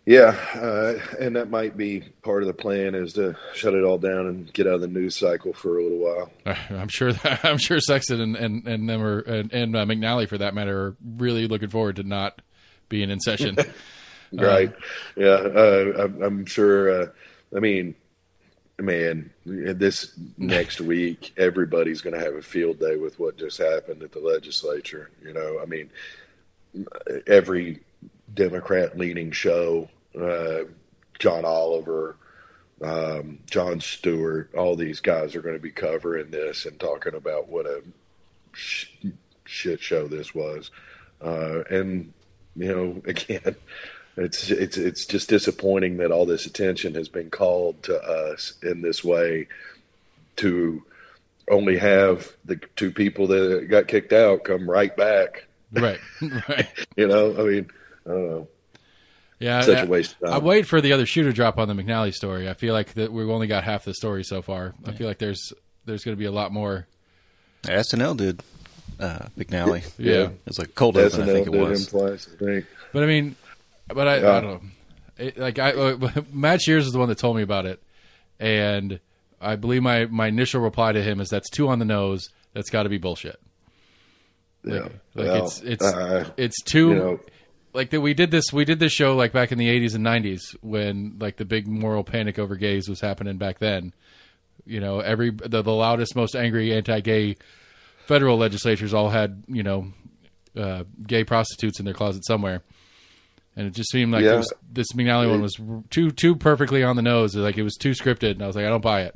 Yeah, uh, and that might be part of the plan is to shut it all down and get out of the news cycle for a little while. I'm sure. That, I'm sure Sexton and and and them are, and, and uh, McNally, for that matter, are really looking forward to not being in session. Right. Um, yeah. Uh, I'm, I'm sure. Uh, I mean, man, this next week, everybody's going to have a field day with what just happened at the legislature. You know, I mean, every Democrat leaning show, uh, John Oliver, um, John Stewart, all these guys are going to be covering this and talking about what a sh- shit show this was. Uh, and, you know, again, It's it's it's just disappointing that all this attention has been called to us in this way, to only have the two people that got kicked out come right back. Right, right. You know, I mean, I don't know. Yeah, such I, a waste of time. I wait for the other shoe to drop on the McNally story. I feel like that we've only got half the story so far. I feel like there's there's going to be a lot more. S N L did uh, McNally. Yeah, yeah. It's like cold S N L open. I think it was. Twice, I think. But I mean. But I, yeah. I don't know. It, like I, uh, Matt Shears is the one that told me about it, and I believe my, my initial reply to him is that's too on the nose. That's got to be bullshit. Like, yeah, like well, it's it's uh, it's too you know. Like that. We did this. We did this show like back in the eighties and nineties when like the big moral panic over gays was happening back then. You know, every the, the loudest, most angry anti-gay federal legislatures all had you know uh, gay prostitutes in their closet somewhere. And it just seemed like yeah. it was, this McNally one was too too perfectly on the nose. Like it was too scripted, and I was like, I don't buy it.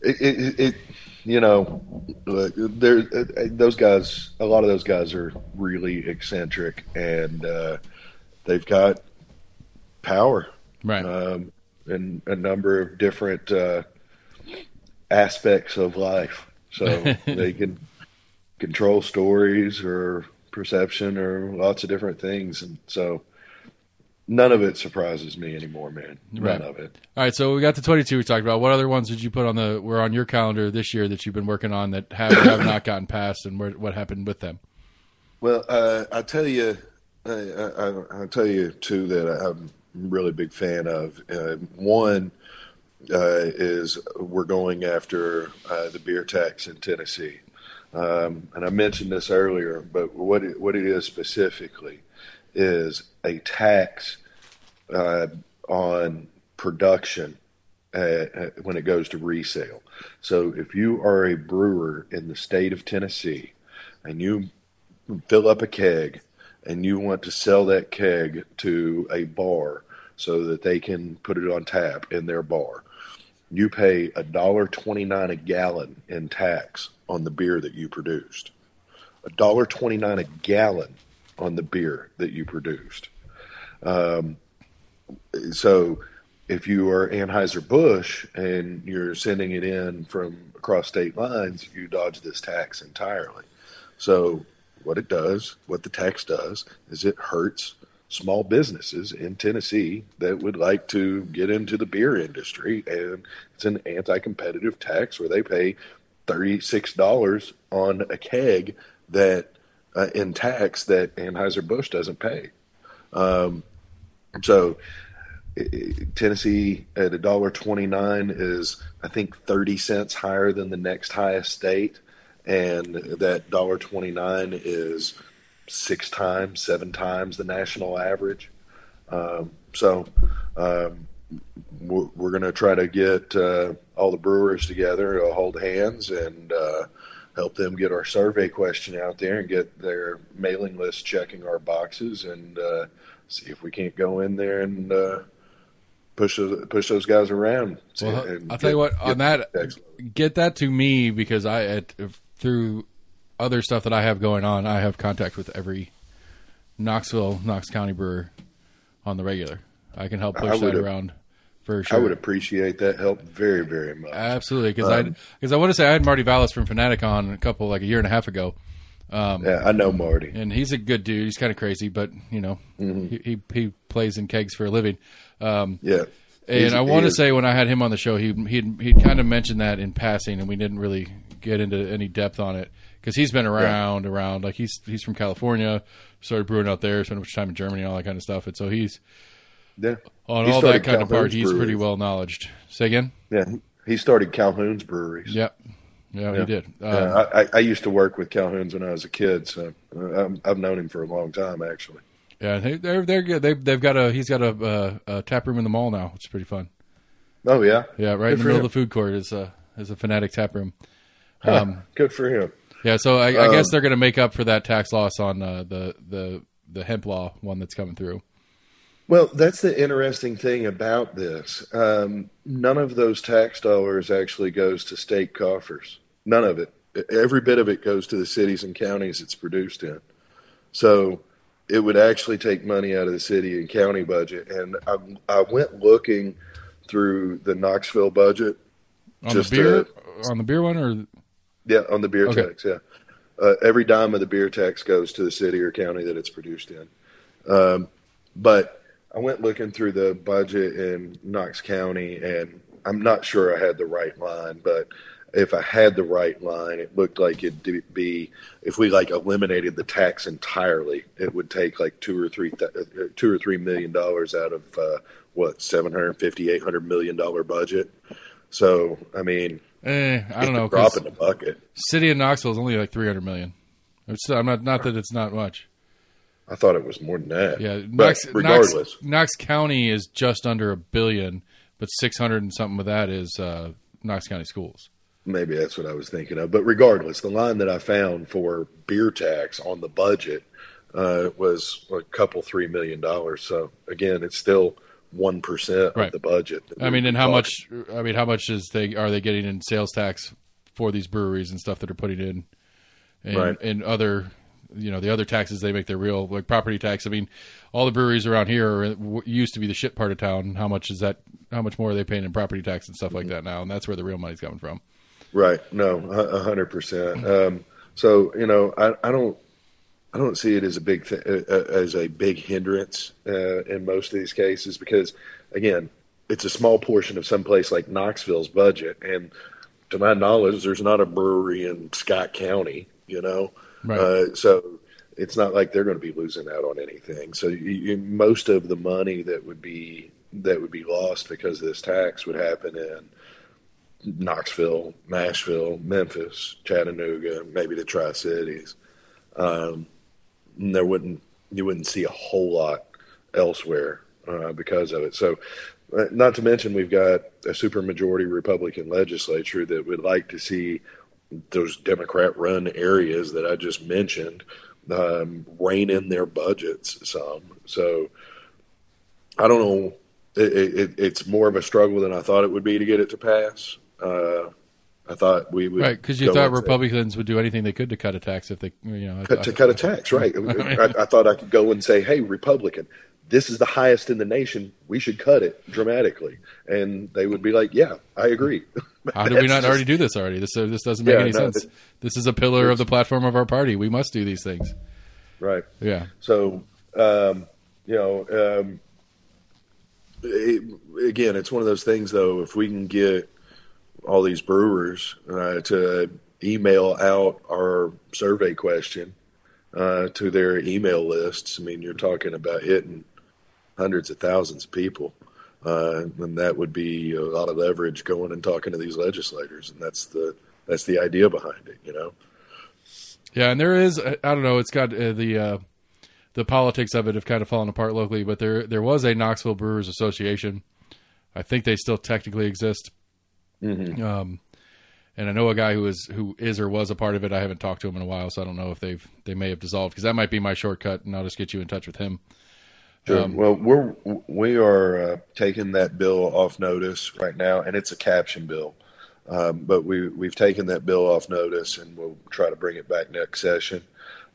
It, it, it you know, there those guys. A lot of those guys are really eccentric, and uh, they've got power, right? Um, in a number of different uh, aspects of life, so they can control stories or perception or lots of different things, and so. None of it surprises me anymore, man. None right. of it. All right, so we got the twenty-two we talked about. What other ones did you put on the were on your calendar this year that you've been working on that have or have not gotten passed, and where, what happened with them? Well, uh, I tell you, I, I, I tell you two that I'm really big fan of. Uh, one uh, is we're going after uh, the beer tax in Tennessee, um, and I mentioned this earlier, but what it, what it is specifically is a tax uh, on production uh, when it goes to resale. So if you are a brewer in the state of Tennessee and you fill up a keg and you want to sell that keg to a bar so that they can put it on tap in their bar, you pay one dollar twenty-nine a gallon in tax on the beer that you produced. one dollar twenty-nine a gallon on the beer that you produced. Um, so if you are Anheuser-Busch and you're sending it in from across state lines, you dodge this tax entirely. So what it does, what the tax does, is it hurts small businesses in Tennessee that would like to get into the beer industry, and it's an anti-competitive tax where they pay thirty-six dollars on a keg that Uh, in tax that Anheuser-Busch doesn't pay. Um, so Tennessee at a dollar twenty-nine is, I think, thirty cents higher than the next highest state. And that a dollar twenty-nine is six times, seven times the national average. Um, so um, we're, we're going to try to get uh, all the brewers together to hold hands and uh, help them get our survey question out there and get their mailing list checking our boxes and uh, see if we can't go in there and uh, push push those guys around. Well, and I'll tell you what, on that, get that to me, because I at, through other stuff that I have going on, I have contact with every Knoxville, Knox County brewer on the regular. I can help push that around for sure. I would appreciate that help very, very much. Absolutely, because um, I because I want to say I had Marty Vallis from Fanatic on a couple like a year and a half ago. Um, yeah, I know Marty, and he's a good dude. He's kind of crazy, but you know, mm-hmm. he, he he plays in kegs for a living. Um, yeah, and I want to say when I had him on the show, he he he kind of mentioned that in passing, and we didn't really get into any depth on it because he's been around, yeah. around. Like he's he's from California, started brewing out there, spent much time in Germany, and all that kind of stuff, and so he's yeah. on he all that kind Calhoun's of part. Breweries. He's pretty well knowledged. Say again? Yeah, he started Calhoun's Breweries. Yep. Yeah, yeah, he did. Um, yeah, I, I used to work with Calhoun's when I was a kid, so I'm, I've known him for a long time, actually. Yeah, they, they're they're good. They've, they've got a he's got a, uh, a tap room in the mall now, which is pretty fun. Oh yeah, yeah, right good in the middle him. of the food court is a is a Fanatic tap room. Um, huh, good for him. Yeah, so I, I um, guess they're going to make up for that tax loss on uh, the the the hemp law one that's coming through. Well, that's the interesting thing about this. Um, none of those tax dollars actually goes to state coffers. None of it. Every bit of it goes to the cities and counties it's produced in. So it would actually take money out of the city and county budget. And I, I went looking through the Knoxville budget. On just the beer? To, on the beer one? Or? Yeah, on the beer okay. tax, yeah. Uh, every dime of the beer tax goes to the city or county that it's produced in. Um, but... I went looking through the budget in Knox County, and I'm not sure I had the right line, but if I had the right line, it looked like it'd be, if we like eliminated the tax entirely, it would take like two or three, two or three million dollars out of uh, what, seven hundred fifty, eight hundred million dollars budget. So, I mean, eh, I don't know. Drop in the bucket. City of Knoxville is only like three hundred million dollars. It's, I'm not, not that it's not much. I thought it was more than that. Yeah, Knox, regardless, Knox, Knox County is just under a billion, but six hundred and something of that is uh, Knox County schools. Maybe that's what I was thinking of. But regardless, the line that I found for beer tax on the budget uh, was a couple three million dollars. So again, it's still one percent right. of the budget. I mean, and how talking. much? I mean, how much is they are they getting in sales tax for these breweries and stuff that are putting in, and, right. and other. You know, the other taxes they make, their real like property tax. I mean, all the breweries around here are, w- used to be the shit part of town. How much is that? How much more are they paying in property tax and stuff mm-hmm. like that now? And that's where the real money's coming from. Right. No, a hundred percent. Um, so, you know, I, I don't, I don't see it as a big, th- as a big hindrance uh, in most of these cases, because again, it's a small portion of someplace like Knoxville's budget. And to my knowledge, there's not a brewery in Scott County, you know, Right. Uh, so it's not like they're going to be losing out on anything. So you, you, most of the money that would be that would be lost because of this tax would happen in Knoxville, Nashville, Memphis, Chattanooga, maybe the Tri-Cities. Um, there wouldn't you wouldn't see a whole lot elsewhere uh, because of it. So not to mention we've got a supermajority Republican legislature that would like to see those Democrat-run areas that I just mentioned um, rein in their budgets some. So I don't know. It, it, it's more of a struggle than I thought it would be to get it to pass. Uh, I thought we would. Right, because you thought Republicans would do anything they could to cut a tax if they, you know. Cut, I, to I, cut a tax, right. I, I thought I could go and say, hey, Republican, this is the highest in the nation. We should cut it dramatically. And they would be like, yeah, I agree. How did we not just, already do this already? This uh, this doesn't make yeah, any no, sense. But, this is a pillar of the platform of our party. We must do these things. Right. Yeah. So, um, you know, um, it, again, it's one of those things, though, if we can get all these brewers uh, to email out our survey question uh, to their email lists, I mean, you're talking about hitting hundreds of thousands of people. Uh, and that would be a lot of leverage going and talking to these legislators. And that's the, that's the idea behind it, you know? Yeah. And there is, I don't know, it's got uh, the, uh, the politics of it have kind of fallen apart locally, but there, there was a Knoxville Brewers Association. I think they still technically exist. Mm-hmm. Um, and I know a guy who is, who is, or was a part of it. I haven't talked to him in a while, so I don't know if they've, they may have dissolved, because that might be my shortcut, and I'll just get you in touch with him. Sure. Um, well, we're, we are uh, taking that bill off notice right now, and it's a caption bill. Um, but we, we've taken that bill off notice, and we'll try to bring it back next session.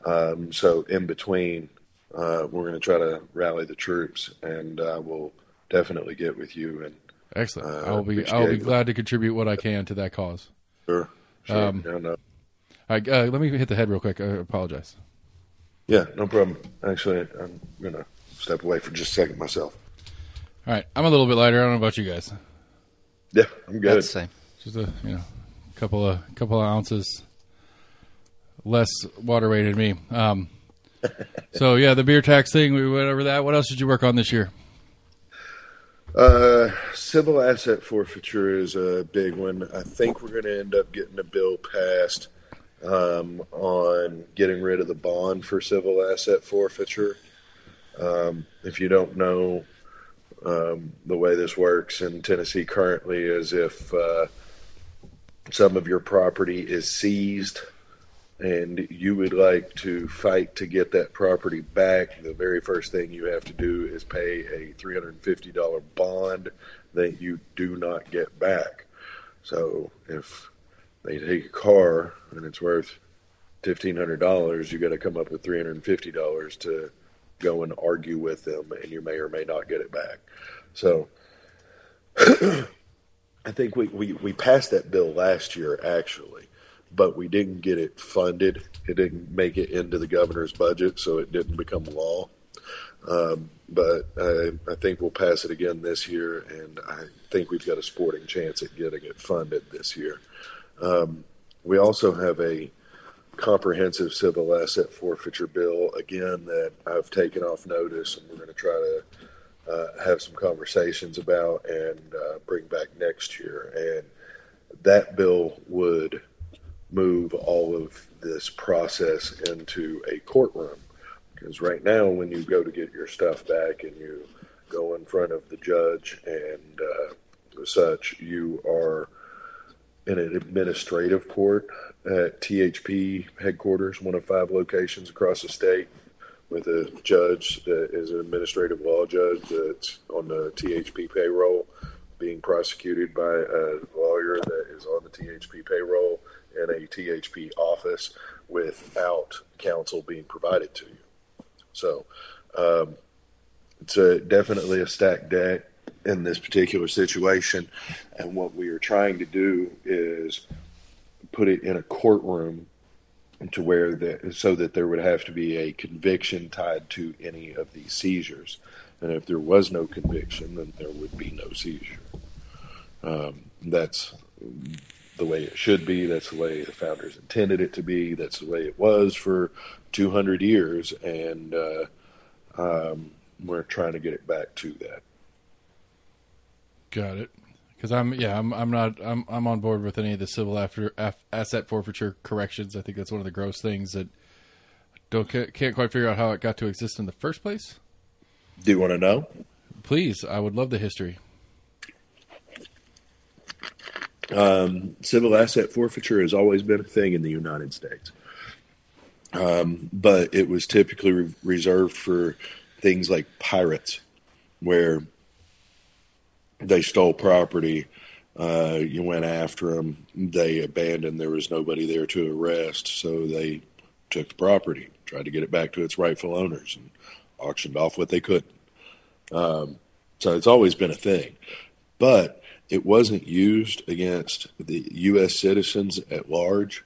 Um, so in between, uh, we're going to try to rally the troops, and uh, we'll definitely get with you. And excellent. Uh, I'll be, I'll be glad to contribute what I can to that cause. Sure. sure. Um, yeah, no. I, uh, let me hit the head real quick. I apologize. Yeah, no problem. Actually, I'm going to step away for just a second myself. All right. I'm a little bit lighter. I don't know about you guys. Yeah, I'm good. That's the same. Just a you know, couple of couple of ounces less water weight than me. Um, so, yeah, the beer tax thing, we went over that. What else did you work on this year? Uh, civil asset forfeiture is a big one. I think we're going to end up getting a bill passed um, on getting rid of the bond for civil asset forfeiture. Um, if you don't know, um, the way this works in Tennessee currently is if uh, some of your property is seized and you would like to fight to get that property back, the very first thing you have to do is pay a three hundred fifty dollars bond that you do not get back. So if they take a car and it's worth fifteen hundred dollars, you got to come up with three hundred fifty dollars to go and argue with them, and you may or may not get it back. So I think we, we, we passed that bill last year, actually, but we didn't get it funded. It didn't make it into the governor's budget, so it didn't become law. Um, but I, I think we'll pass it again this year, and I think we've got a sporting chance at getting it funded this year. Um, we also have a comprehensive civil asset forfeiture bill, again, that I've taken off notice, and we're going to try to uh, have some conversations about and uh, bring back next year. And that bill would move all of this process into a courtroom, because right now when you go to get your stuff back and you go in front of the judge and uh, such, you are in an administrative court at T H P headquarters, one of five locations across the state, with a judge that is an administrative law judge that's on the T H P payroll, being prosecuted by a lawyer that is on the T H P payroll in a T H P office without counsel being provided to you. So um, it's a, definitely a stacked deck in this particular situation. And what we are trying to do is put it in a courtroom to where that, so that there would have to be a conviction tied to any of these seizures. And if there was no conviction, then there would be no seizure. Um, that's the way it should be. That's the way the founders intended it to be. That's the way it was for two hundred years. And uh, um, we're trying to get it back to that. Got it. Because I'm, yeah, I'm, I'm not, I'm, I'm on board with any of the civil after, af, asset forfeiture corrections. I think that's one of the gross things that don't can't quite figure out how it got to exist in the first place. Do you want to know? Please, I would love the history. Um, civil asset forfeiture has always been a thing in the United States, um, but it was typically re- reserved for things like pirates, where they stole property, uh, you went after them, they abandoned, there was nobody there to arrest, so they took the property, tried to get it back to its rightful owners, and auctioned off what they could. Um, so it's always been a thing. But it wasn't used against the U S citizens at large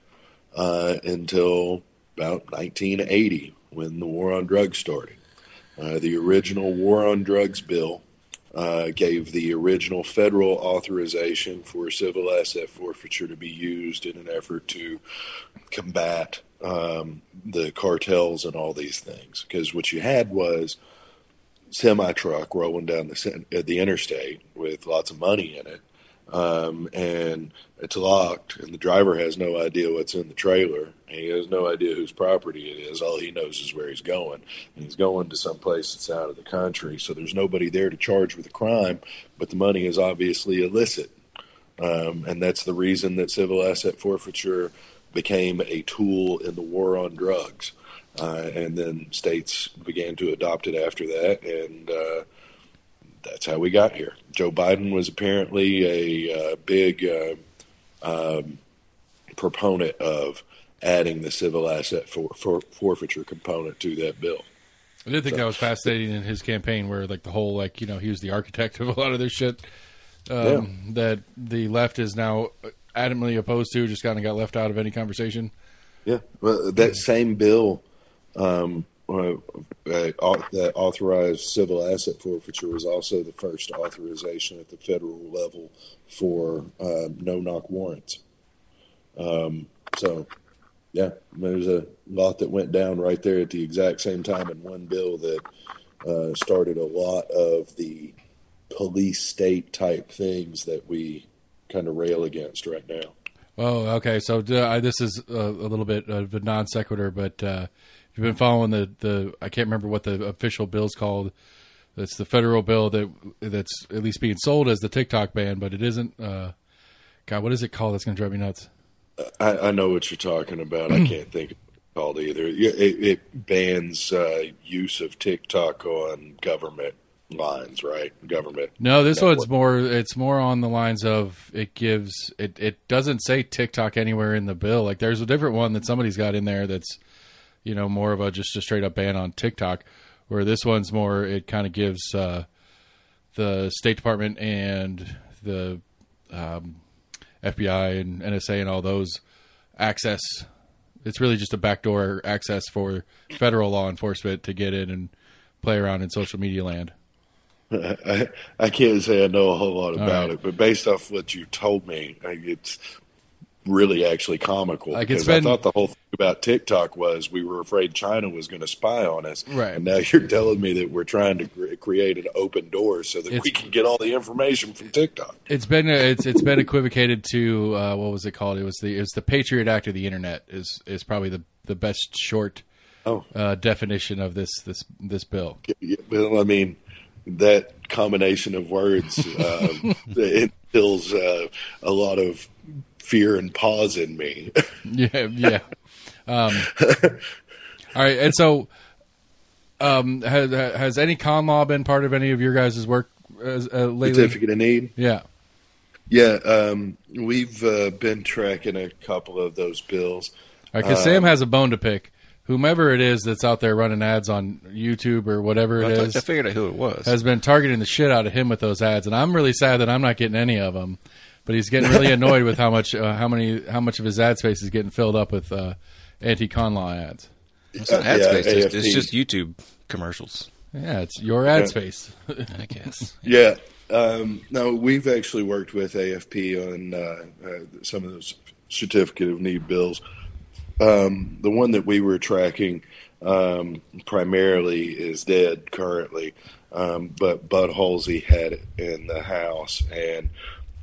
uh, until about nineteen eighty, when the War on Drugs started. Uh, the original War on Drugs bill Uh, gave the original federal authorization for civil asset forfeiture to be used in an effort to combat um, the cartels and all these things. Because what you had was semi truck rolling down the uh, the interstate with lots of money in it, um, and it's locked, and the driver has no idea what's in the trailer, and he has no idea whose property it is. All he knows is where he's going, and he's going to some place that's out of the country. So there's nobody there to charge with a crime, but the money is obviously illicit, um, and that's the reason that civil asset forfeiture became a tool in the war on drugs. Uh, and then states began to adopt it after that, and uh, that's how we got here. Joe Biden was apparently a uh, big uh, um, proponent of adding the civil asset for, for, forfeiture component to that bill. I did think so. That was fascinating in his campaign, where like the whole like you know he was the architect of a lot of this shit um, yeah. that the left is now adamantly opposed to. Just kind of got left out of any conversation. Yeah, well, that same bill. Um, uh, uh, that authorized civil asset forfeiture was also the first authorization at the federal level for uh, no-knock warrants. Um, so, yeah, there's a lot that went down right there at the exact same time in one bill that uh, started a lot of the police state type things that we kind of rail against right now. Oh, okay. So uh, this is a, a little bit of a non sequitur, but uh, you've been following the, the I can't remember what the official bill's called. It's the federal bill that that's at least being sold as the TikTok ban, but it isn't. Uh, God, what is it called? That's going to drive me nuts. I, I know what you're talking about. I can't think of what it's called either. It, it bans uh, use of TikTok on government lines, right? Government. No, this network. one's more. It's more on the lines of it gives. It it doesn't say TikTok anywhere in the bill. Like there's a different one that somebody's got in there that's, you know, more of a just a straight up ban on TikTok. Where this one's more, it kind of gives uh, the State Department and the um, F B I and N S A and all those access. It's really just a backdoor access for federal law enforcement to get in and play around in social media land. I, I can't say I know a whole lot about right. it, but based off what you told me, it's really actually comical. Like because been, I thought the whole thing about TikTok was we were afraid China was going to spy on us. Right. And now you're telling me that we're trying to create an open door so that it's, we can get all the information from TikTok. It's been it's it's been equivocated to uh, what was it called? It was the it's the Patriot Act of the Internet is is probably the the best short oh. uh, definition of this this this bill. Well, I mean. That combination of words um, it fills uh, a lot of fear and pause in me. yeah, yeah. Um, all right, and so um, has, has any con law been part of any of your guys' work as, uh, lately? Certificate of need. Yeah, yeah. Um, we've uh, been tracking a couple of those bills. All right, because um, Sam has a bone to pick. Whomever it is that's out there running ads on YouTube or whatever it I is, I figured out who it was, has been targeting the shit out of him with those ads, and I'm really sad that I'm not getting any of them. But he's getting really annoyed with how much, uh, how many, how much of his ad space is getting filled up with uh, anti-con law ads. It's not ad yeah, space; it's, it's just YouTube commercials. Yeah, it's your ad yeah. space, I guess. Yeah. Um, no, we've actually worked with A F P on uh, uh, some of those certificate of need bills. Um, the one that we were tracking um, primarily is dead currently, um, but Bud Halsey had it in the House, and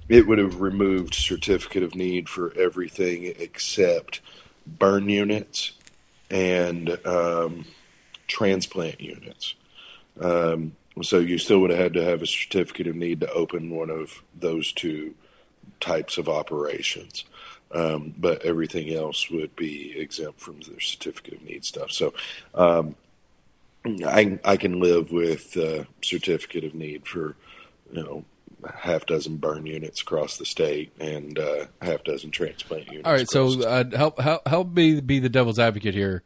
it would have removed certificate of need for everything except burn units and um, transplant units. Um, so you still would have had to have a certificate of need to open one of those two types of operations. Um, but everything else would be exempt from their certificate of need stuff. So um, I, I can live with uh, certificate of need for, you know, half dozen burn units across the state and uh, half dozen transplant units. All right. So uh, help, help, help me be the devil's advocate here.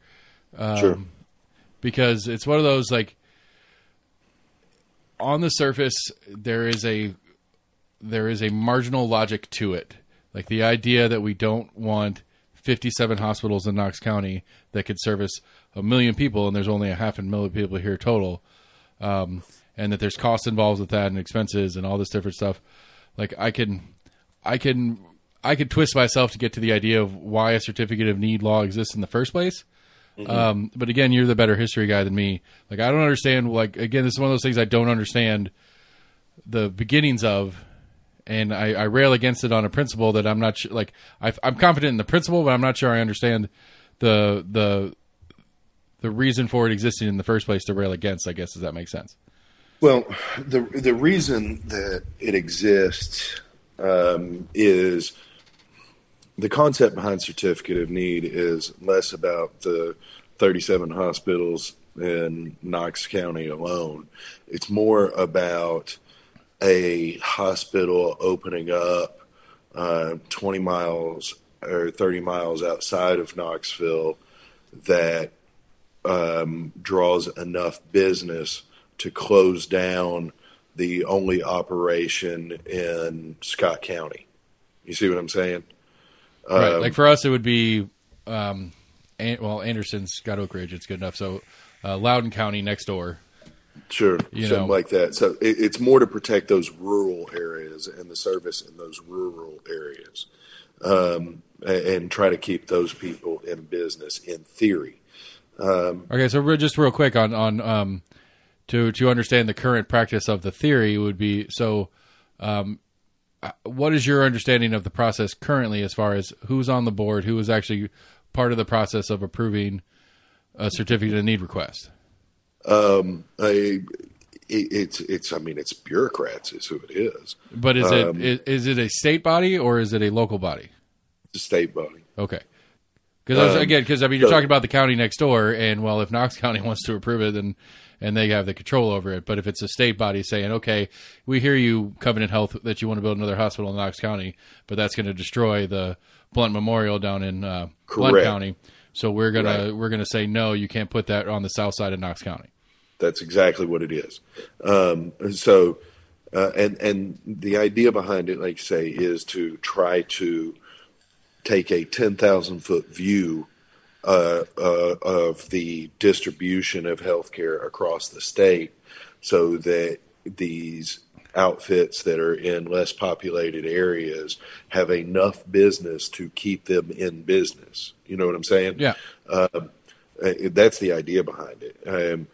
Um, sure. Because it's one of those, like, on the surface, there is a, there is a marginal logic to it. Like the idea that we don't want fifty-seven hospitals in Knox County that could service a million people, and there's only a half a million people here total, um, and that there's costs involved with that and expenses and all this different stuff. Like I can, I can, I could twist myself to get to the idea of why a certificate of need law exists in the first place. Mm-hmm. Um, but again, you're the better history guy than me. Like, I don't understand. Like, again, this is one of those things I don't understand the beginnings of, and I, I rail against it on a principle that I'm not sure. Like, I, I'm confident in the principle, but I'm not sure I understand the the the reason for it existing in the first place to rail against. I guess, does that make sense? Well, the the reason that it exists um, is the concept behind certificate of need is less about the thirty-seven hospitals in Knox County alone. It's more about a hospital opening up uh, twenty miles or thirty miles outside of Knoxville that um, draws enough business to close down the only operation in Scott County. You see what I'm saying? Right. Um, like for us, it would be, um, An- well, Anderson's got Oak Ridge. It's good enough. So uh, Loudoun County next door. Sure. You something know. Like that. So it, it's more to protect those rural areas and the service in those rural areas um, and, and try to keep those people in business in theory. Um, okay. So just real quick on, on, um, To to understand the current practice of the theory would be, so um, what is your understanding of the process currently as far as who's on the board, who is actually part of the process of approving a certificate of need request? Um, I, it, it's, it's, I mean, it's bureaucrats is who it is. But is it, um, is, is it a state body or is it a local body? It's a state body. Okay. Because um, again, because I mean, you're so, talking about the county next door, and well, if Knox County wants to approve it, then and they have the control over it. But if it's a state body saying, "Okay, we hear you, Covenant Health, that you want to build another hospital in Knox County, but that's going to destroy the Blunt Memorial down in uh, Blunt County, so we're gonna right. we're gonna say no, you can't put that on the south side of Knox County." That's exactly what it is. Um, so, uh, and and the idea behind it, like you say, is to try to take a ten thousand foot view uh, uh, of the distribution of healthcare across the state so that these outfits that are in less populated areas have enough business to keep them in business. You know what I'm saying? Yeah. Um, that's the idea behind it. Um,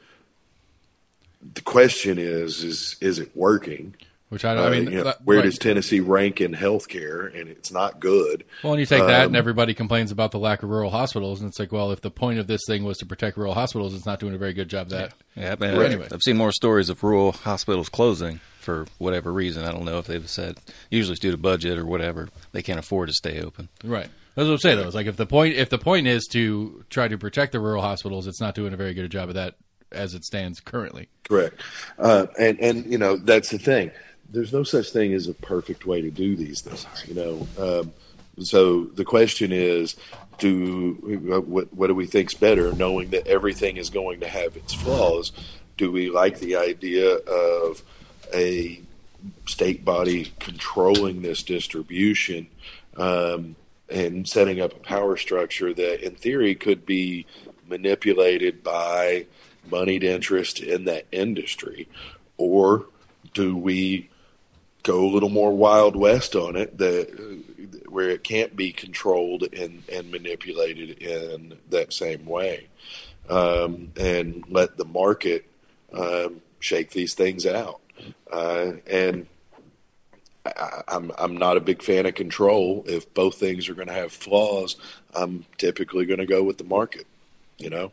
the question is, is, is it working? Which I don't. I mean, uh, you know, where like, does Tennessee rank in healthcare? And it's not good. Well, and you take that, um, and everybody complains about the lack of rural hospitals, and it's like, well, if the point of this thing was to protect rural hospitals, it's not doing a very good job. That yeah, yeah man, right. Anyway, I've seen more stories of rural hospitals closing for whatever reason. I don't know if they've said usually it's due to budget or whatever. They can't afford to stay open. Right. That's what I'm saying. Though, it's like if the point if the point is to try to protect the rural hospitals, it's not doing a very good job of that as it stands currently. Correct. Uh, and and you know that's the thing. There's no such thing as a perfect way to do these things, you know. Um, so the question is, do what, what do we think's better, knowing that everything is going to have its flaws? Do we like the idea of a state body controlling this distribution um, and setting up a power structure that, in theory, could be manipulated by moneyed interest in that industry? Or do we go a little more Wild West on it, that where it can't be controlled and, and manipulated in that same way, um, and let the market um, shake these things out? Uh, and I, I'm I'm not a big fan of control. If both things are going to have flaws, I'm typically going to go with the market. You know.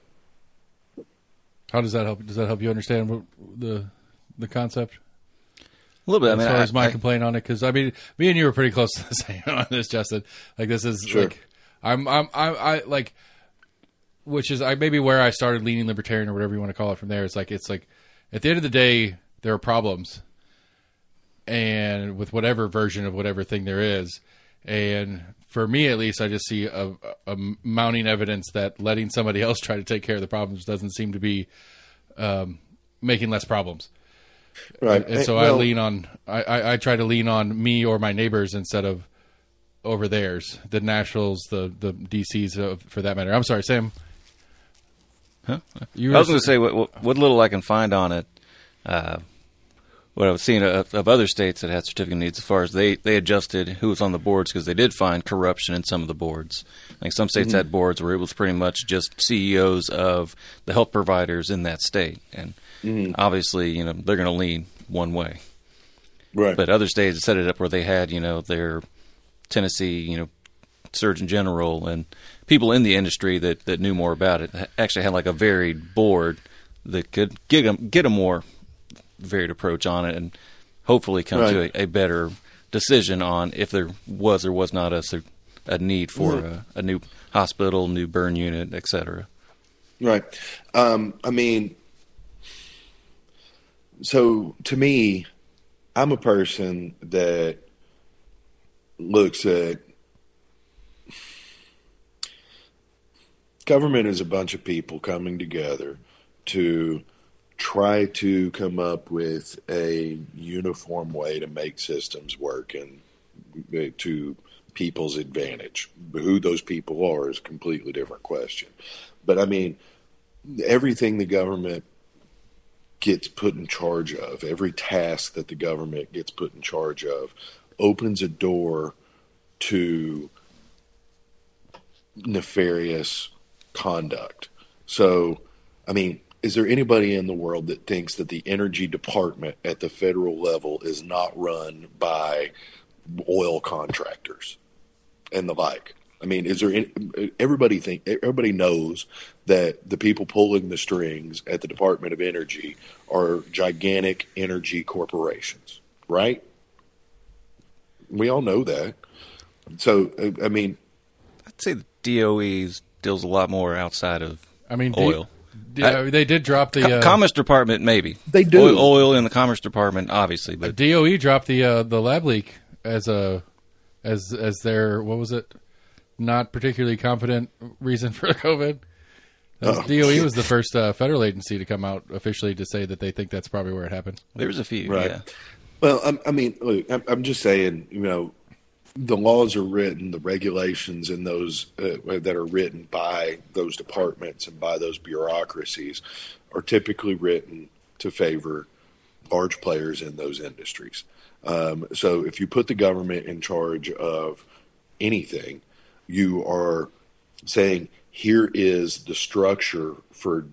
How does that help? Does that help you understand what the the concept? A little bit. As I mean, far I, as my I, complaint on it, because I mean, me and you were pretty close to the same on this, Justin. Like this is sure. like, I'm, I'm, I, I like, which is I maybe where I started leaning libertarian or whatever you want to call it. From there, it's like it's like, at the end of the day, there are problems, and with whatever version of whatever thing there is, and for me at least, I just see a, a mounting evidence that letting somebody else try to take care of the problems doesn't seem to be um, making less problems. Right. And so well, I lean on, I, I, I try to lean on me or my neighbors instead of over theirs, the Nashvilles, the, the D Cs uh, for that matter. I'm sorry, Sam. Huh? You I was going to say what, what little I can find on it. Uh, what I've seen of, of other states that had certificate of needs as far as they, they adjusted who was on the boards because they did find corruption in some of the boards. Like some states mm-hmm. had boards where it was pretty much just C E Os of the health providers in that state. And mm-hmm. obviously, you know, they're going to lean one way. Right. But other states set it up where they had, you know, their Tennessee, you know, Surgeon General and people in the industry that, that knew more about it actually had like a varied board that could get a, get a more varied approach on it and hopefully come right. to a, a better decision on if there was or was not a, a need for right. a, a new hospital, new burn unit, et cetera. Right. Um, I mean, so to me, I'm a person that looks at government is a bunch of people coming together to try to come up with a uniform way to make systems work and to people's advantage. Who those people are is a completely different question. But I mean, everything the government gets put in charge of, every task that the government gets put in charge of, opens a door to nefarious conduct. So, I mean, is there anybody in the world that thinks that the energy department at the federal level is not run by oil contractors and the like? I mean, is there any, everybody think everybody knows that the people pulling the strings at the Department of Energy are gigantic energy corporations, right? We all know that. So, I mean, I'd say the D O E deals a lot more outside of I mean, oil. They, I, they did drop the... Uh, Commerce Department, maybe. They do. Oil, oil in the Commerce Department, obviously. But the D O E dropped the uh, the lab leak as a as as their, what was it, not particularly competent reason for COVID. Uh, oh. D O E was the first uh, federal agency to come out officially to say that they think that's probably where it happened. There's a few, right. yeah. Well, I'm, I mean, look, I'm, I'm just saying, you know, the laws are written, the regulations in those uh, that are written by those departments and by those bureaucracies are typically written to favor large players in those industries. Um, so if you put the government in charge of anything, you are saying here is the structure for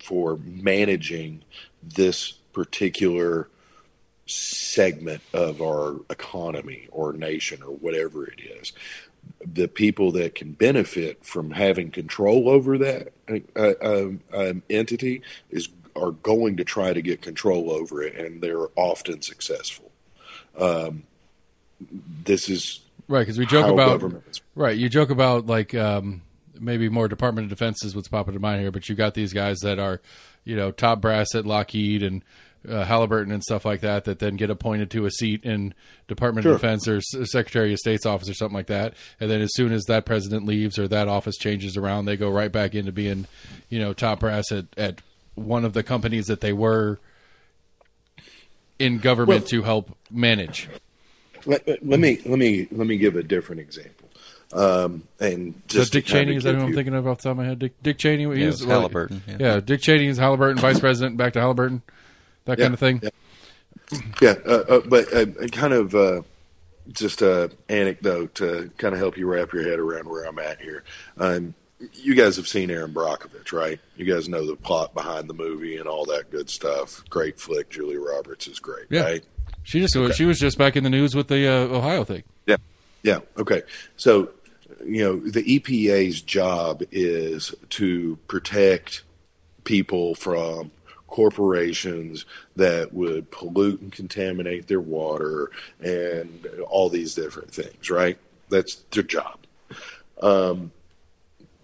for managing this particular segment of our economy or nation or whatever it is. The people that can benefit from having control over that uh, um, entity is are going to try to get control over it, and they're often successful. Um, this is right because we joke about governments. Right. You joke about like um, maybe more Department of Defense is what's popping to mind here, but you got these guys that are, you know, top brass at Lockheed and Uh, Halliburton and stuff like that, that then get appointed to a seat in Department sure. of Defense or S- Secretary of State's office or something like that. And then as soon as that president leaves or that office changes around, they go right back into being, you know, top brass at, at one of the companies that they were in government well, to help manage. Let, let me, let me, let me give a different example. Um, and just so Dick Cheney, is that who I'm you... thinking of off the top of my head? Dick, Dick Cheney. He yeah, was like, Halliburton. Yeah. yeah. Dick Cheney is Halliburton, vice president, back to Halliburton. That yeah, kind of thing. Yeah, yeah uh, uh, but uh, kind of uh, just an anecdote to kind of help you wrap your head around where I'm at here. Um, you guys have seen Aaron Brockovich, right? You guys know the plot behind the movie and all that good stuff. Great flick. Julia Roberts is great, yeah. right? She just okay. she was just back in the news with the uh, Ohio thing. Yeah, yeah, okay. So, you know, the E P A's job is to protect people from corporations that would pollute and contaminate their water and all these different things, right? That's their job. Um,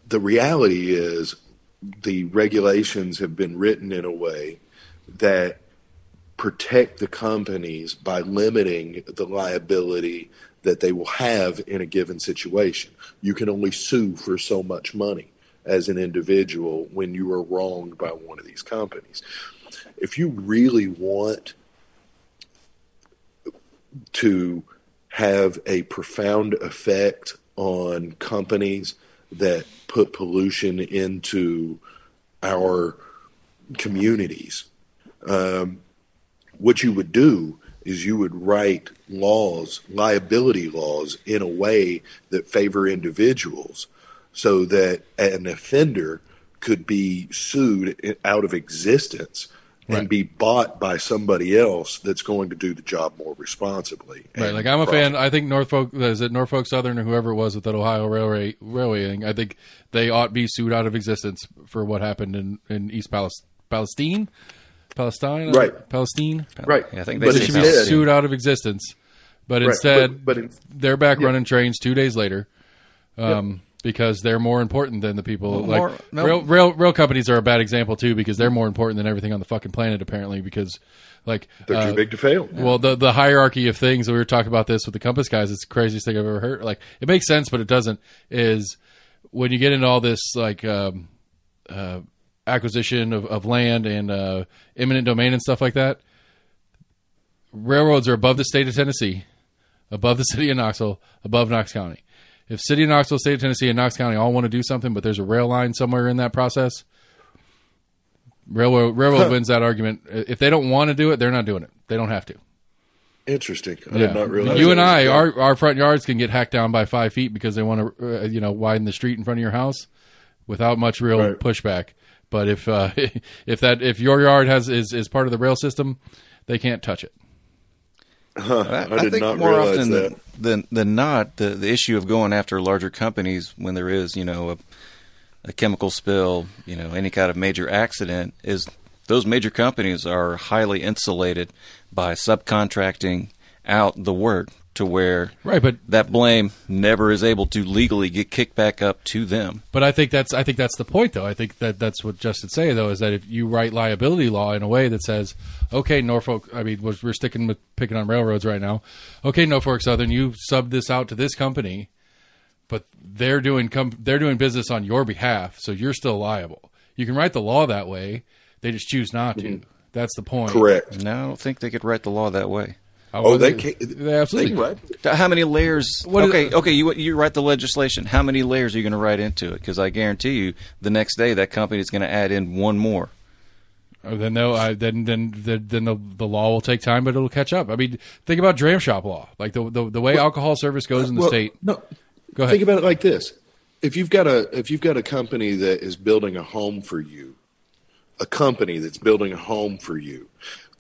the reality is the regulations have been written in a way that protect the companies by limiting the liability that they will have in a given situation. You can only sue for so much money as an individual when you are wronged by one of these companies. If you really want to have a profound effect on companies that put pollution into our communities, um, what you would do is you would write laws, liability laws, in a way that favor individuals so that an offender could be sued out of existence right. and be bought by somebody else that's going to do the job more responsibly. Right. Like I'm a profit. fan. I think Norfolk, is it Norfolk Southern or whoever it was at that Ohio railway, railway thing, I think they ought to be sued out of existence for what happened in, in East Palestine. Palestine? Palestine? Right. Palestine? Right. Yeah, I think they but should be did. sued out of existence. But right. instead, but, but they're back yeah. running trains two days later um, yep. because they're more important than the people. Like more, no. rail, rail, rail companies are a bad example, too, because they're more important than everything on the fucking planet, apparently, because like they're uh, too big to fail. Well, the, the hierarchy of things, we were talking about this with the Compass guys, it's the craziest thing I've ever heard. Like, it makes sense, but it doesn't, is when you get into all this, like, um, uh, acquisition of, of land and uh, eminent domain and stuff like that. Railroads are above the state of Tennessee, above the city of Knoxville, above Knox County. If city of Knoxville, state of Tennessee, and Knox County all want to do something, but there's a rail line somewhere in that process, railroad railroad huh. wins that argument. If they don't want to do it, they're not doing it. They don't have to. Interesting. I yeah. did not realize. You and I, our, our front yards can get hacked down by five feet because they want to, uh, you know, widen the street in front of your house without much real right. pushback. But if uh, if that if your yard has is, is part of the rail system, they can't touch it. Huh, I, I, I did think not more realize often that. Than, than than not, the the issue of going after larger companies when there is you know a, a chemical spill, you know any kind of major accident, is those major companies are highly insulated by subcontracting out the work to where right, but that blame never is able to legally get kicked back up to them. But I think that's I think that's the point, though. I think that that's what Justin's saying, though, is that if you write liability law in a way that says, okay, Norfolk, I mean, we're, we're sticking with picking on railroads right now. Okay, Norfolk Southern, you subbed this out to this company, but they're doing com- they're doing business on your behalf, so you're still liable. You can write the law that way. They just choose not to. Mm-hmm. That's the point. Correct. No, I don't think they could write the law that way. How oh, they can't. They absolutely they can write. How many layers? What okay, is, okay. You you write the legislation. How many layers are you going to write into it? Because I guarantee you, the next day that company is going to add in one more. Oh, then no, I then then then, then the, the law will take time, but it'll catch up. I mean, think about dram shop law, like the the, the way well, alcohol service goes in the well, state. No, go ahead. Think about it like this: if you've got a if you've got a company that is building a home for you, a company that's building a home for you.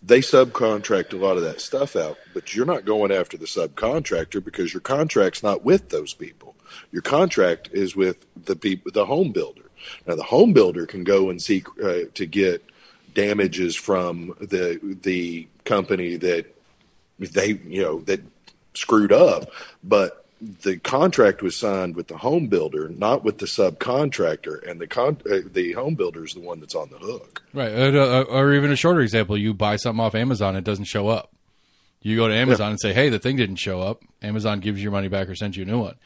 They subcontract a lot of that stuff out, but you're not going after the subcontractor because your contract's not with those people. Your contract is with the people, the home builder. Now, the home builder can go and seek uh, to get damages from the the company that they you know that screwed up, but the contract was signed with the home builder, not with the subcontractor, and the con- uh, the home builder is the one that's on the hook. Right, uh, or even a shorter example: you buy something off Amazon, it doesn't show up. You go to Amazon yeah. and say, "Hey, the thing didn't show up." Amazon gives your money back or sends you a new one.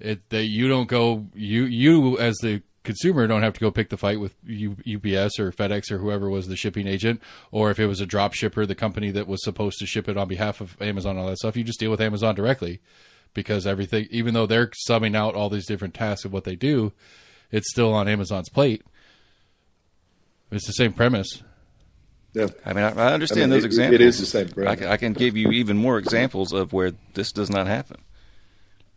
It that you don't go you you as the consumer don't have to go pick the fight with U- UPS or FedEx or whoever was the shipping agent, or if it was a drop shipper, the company that was supposed to ship it on behalf of Amazon, all that stuff. You just deal with Amazon directly. Because everything, even though they're subbing out all these different tasks of what they do, it's still on Amazon's plate. It's the same premise. Yeah, I mean, I, I understand I mean, those it, examples. It is the same premise. I, I can give you even more examples of where this does not happen.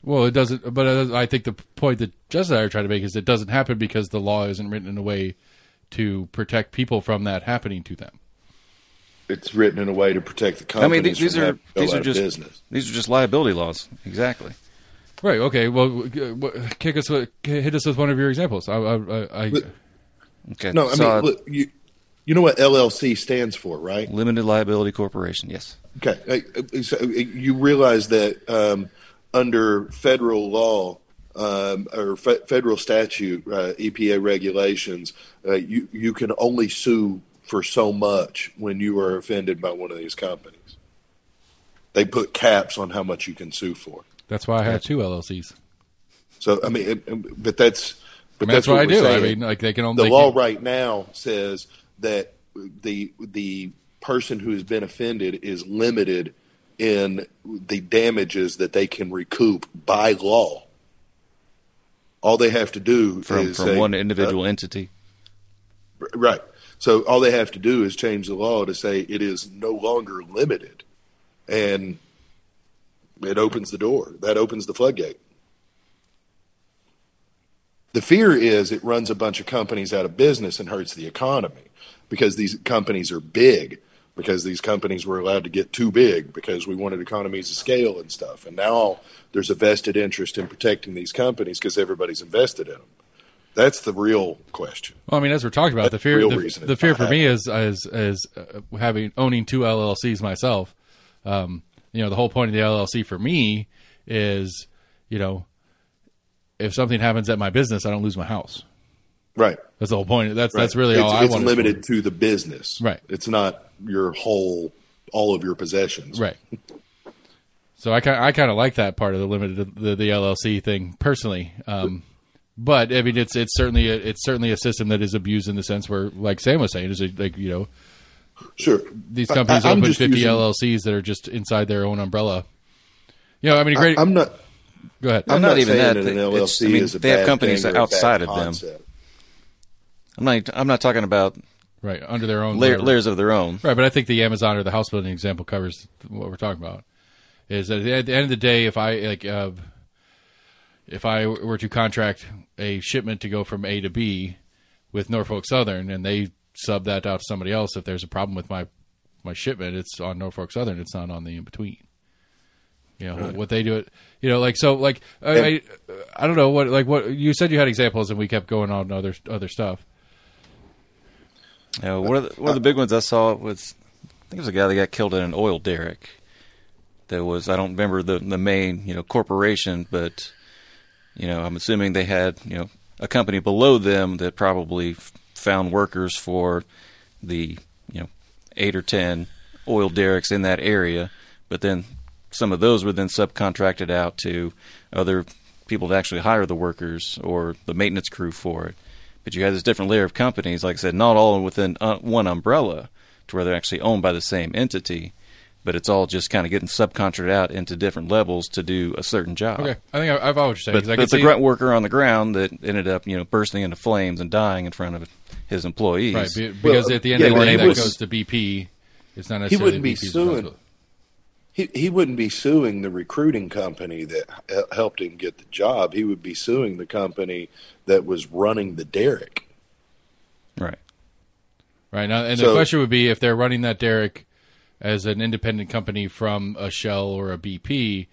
Well, it doesn't, but I think the point that Justin and I are trying to make is it doesn't happen because the law isn't written in a way to protect people from that happening to them. It's written in a way to protect the companies. I mean, these, these are these are just business. These are just liability laws, exactly. Right. Okay. Well, kick us with, hit us with one of your examples. I, I, I, I okay. No, I so mean, I, look, you, you know what L L C stands for, right? Limited liability corporation. Yes. Okay. So you realize that um, under federal law. Um, or fe- federal statute, uh, E P A regulations, uh, you you can only sue for so much when you are offended by one of these companies. They put caps on how much you can sue for. That's why I have two L L Cs. So I mean, it, it, but that's but I mean, that's, that's what, what I do. Saying. I mean, like they can only the law can... right now says that the the person who has been offended is limited in the damages that they can recoup by law. All they have to do from, is from say, one individual uh, entity. Right. So all they have to do is change the law to say it is no longer limited, and it opens the door. That opens the floodgate. The fear is it runs a bunch of companies out of business and hurts the economy because these companies are big, because these companies were allowed to get too big because we wanted economies of scale and stuff. And now there's a vested interest in protecting these companies because everybody's invested in them. That's the real question. Well, I mean, as we're talking about, That's the fear the, the, the fear for happening. me is is, is uh, having owning two L L Cs myself. Um, you know, the whole point of the L L C for me is, you know, if something happens at my business, I don't lose my house. Right. That's the whole point. That's right. that's really it's, all I want. It's limited to the business. Right. It's not your whole, all of your possessions. Right. So I kind I kind of like that part of the limited the, the L L C thing personally. Um, but I mean, it's it's certainly a, it's certainly a system that is abused in the sense where, like Sam was saying, is like you know, sure these companies I, open fifty using... L L Cs that are just inside their own umbrella. You know, I mean, a great. I, I'm not. Go ahead. I'm, I'm not, not even that. An L L C I mean, is a they bad have companies thing outside of concept. them. I'm not. I'm not talking about right under their own layer, layers of their own. Right, but I think the Amazon or the house building example covers what we're talking about. Is that at the end of the day, if I like, uh, if I were to contract a shipment to go from A to B with Norfolk Southern, and they sub that out to somebody else, if there's a problem with my my shipment, it's on Norfolk Southern. It's not on the in between. You know, right. what they do, you know, like, so like, I, I don't know what, like what you said, you had examples and we kept going on other, other stuff. Yeah. You know, one of the, one of the big ones I saw was, I think it was a guy that got killed in an oil derrick. There was, I don't remember the, the main, you know, corporation, but you know, I'm assuming they had, you know, a company below them that probably found workers for the, you know, eight or ten oil derricks in that area. But then some of those were then subcontracted out to other people to actually hire the workers or the maintenance crew for it. But you had this different layer of companies, like I said, not all within one umbrella to where they're actually owned by the same entity, but it's all just kind of getting subcontracted out into different levels to do a certain job. Okay, I think I've always said. But, but it's a grunt worker on the ground that ended up, you know, bursting into flames and dying in front of his employees. Right, because well, at the end yeah, of the day, that was, goes to B P. It's not necessarily he wouldn't B P's be suing. He he wouldn't be suing the recruiting company that h- helped him get the job. He would be suing the company that was running the derrick. Right. Right. Now, and so, the question would be if they're running that derrick as an independent company from a Shell or a B P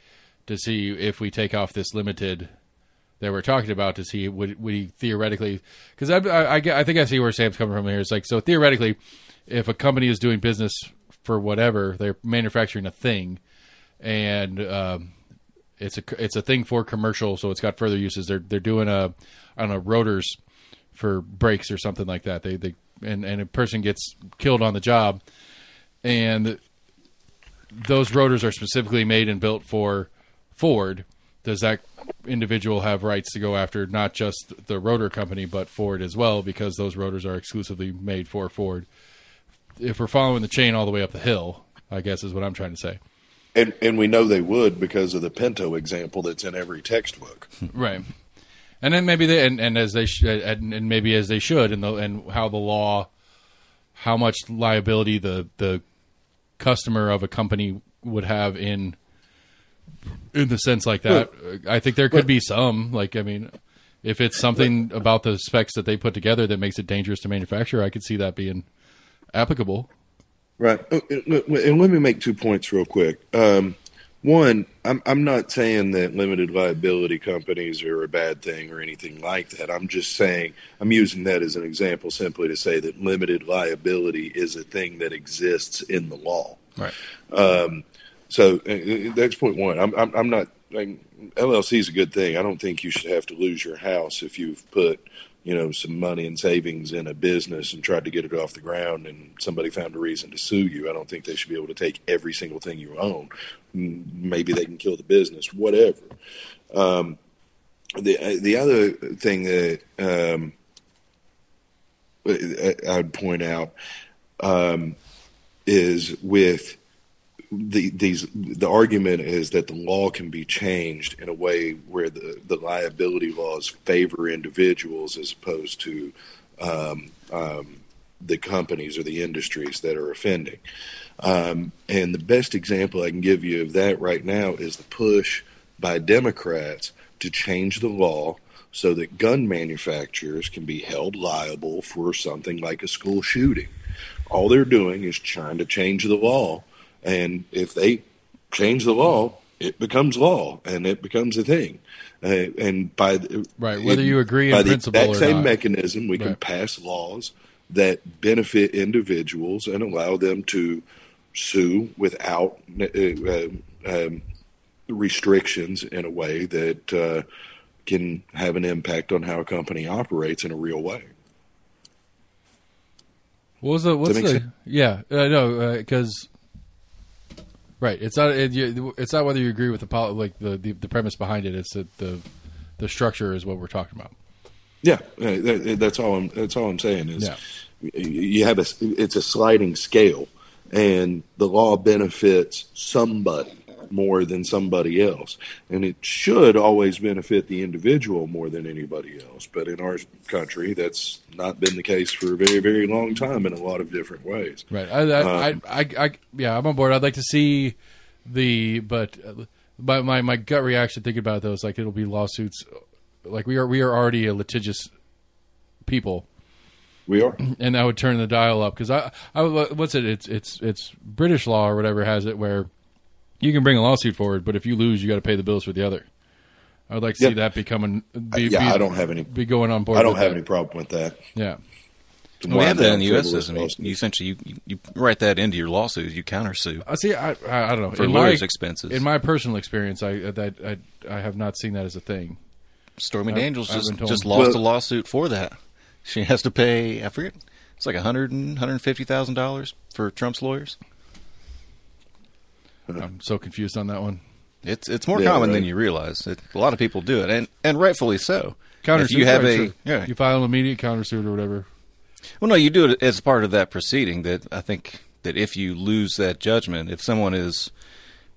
to see if we take off this limited that we're talking about to see would we theoretically – because I, I, I think I see where Sam's coming from here. It's like, so theoretically, if a company is doing business – for whatever they're manufacturing a thing, and um, it's a it's a thing for commercial, so it's got further uses. They're they're doing a I don't know rotors for brakes or something like that. They they and, and a person gets killed on the job, and those rotors are specifically made and built for Ford. Does that individual have rights to go after not just the rotor company but Ford as well because those rotors are exclusively made for Ford? If we're following the chain all the way up the hill, I guess is what I'm trying to say. And and we know they would because of the Pinto example that's in every textbook. Right. And then maybe they, and, and as they, sh- and, and maybe as they should, and the, and how the law, how much liability the, the customer of a company would have in, in the sense like that. Well, I think there could well, be some, like, I mean, if it's something well, about the specs that they put together that makes it dangerous to manufacture, I could see that being applicable. Right. And let me make two points real quick. Um, one, I'm, I'm not saying that limited liability companies are a bad thing or anything like that. I'm just saying, I'm using that as an example simply to say that limited liability is a thing that exists in the law. Right. Um, so uh, that's point one. I'm, I'm, I'm not, like, L L C is a good thing. I don't think you should have to lose your house if you've put you know, some money and savings in a business and tried to get it off the ground and somebody found a reason to sue you. I don't think they should be able to take every single thing you own. Maybe they can kill the business, whatever. Um, the the other thing that um, I'd point out um, is with the these the argument is that the law can be changed in a way where the, the liability laws favor individuals as opposed to um, um, the companies or the industries that are offending. Um, and the best example I can give you of that right now is the push by Democrats to change the law so that gun manufacturers can be held liable for something like a school shooting. All they're doing is trying to change the law. And if they change the law, it becomes law and it becomes a thing. Uh, and by the, right, whether it, you agree in principle or not, by the exact same mechanism, we right. can pass laws that benefit individuals and allow them to sue without uh, um, restrictions in a way that uh, can have an impact on how a company operates in a real way. What was the, what's the, sense? yeah, uh, no, uh, cause right. It's not, it, you, it's not whether you agree with the, like the, the, the premise behind it. It's that the, the structure is what we're talking about. Yeah. Uh, that, that's all I'm, that's all I'm saying is yeah. you have a, it's a sliding scale and the law benefits somebody more than somebody else. And it should always benefit the individual more than anybody else. But in our country, that's not been the case for a very, very long time in a lot of different ways. Right. I, I, um, I, I, I yeah, I'm on board. I'd like to see the, but my, my, my gut reaction thinking about it though, is like, it'll be lawsuits. Like we are, we are already a litigious people. We are. And that would turn the dial up. Cause I, I, what's it? It's, it's, it's British law or whatever has it where, you can bring a lawsuit forward, but if you lose, you got to pay the bills for the other. I would like to yeah. see that becoming. Be, yeah, be, I don't have any. Be going on board. I don't have that. any problem with that. Yeah, we well, have that in the U S system. You, you essentially you, you write that into your lawsuit. You countersue. I see. I I don't know for in lawyers' my, expenses. In my personal experience, I that I I have not seen that as a thing. Stormy Daniels just just lost well, a lawsuit for that. She has to pay. I forget. It's like a hundred and hundred fifty thousand dollars for Trump's lawyers. I'm so confused on that one. It's it's more yeah, common right. than you realize. It, a lot of people do it, and, and rightfully so. Countersuit, you have right, a yeah. you file an immediate countersuit or whatever. Well, no, you do it as part of that proceeding. That I think that if you lose that judgment, if someone is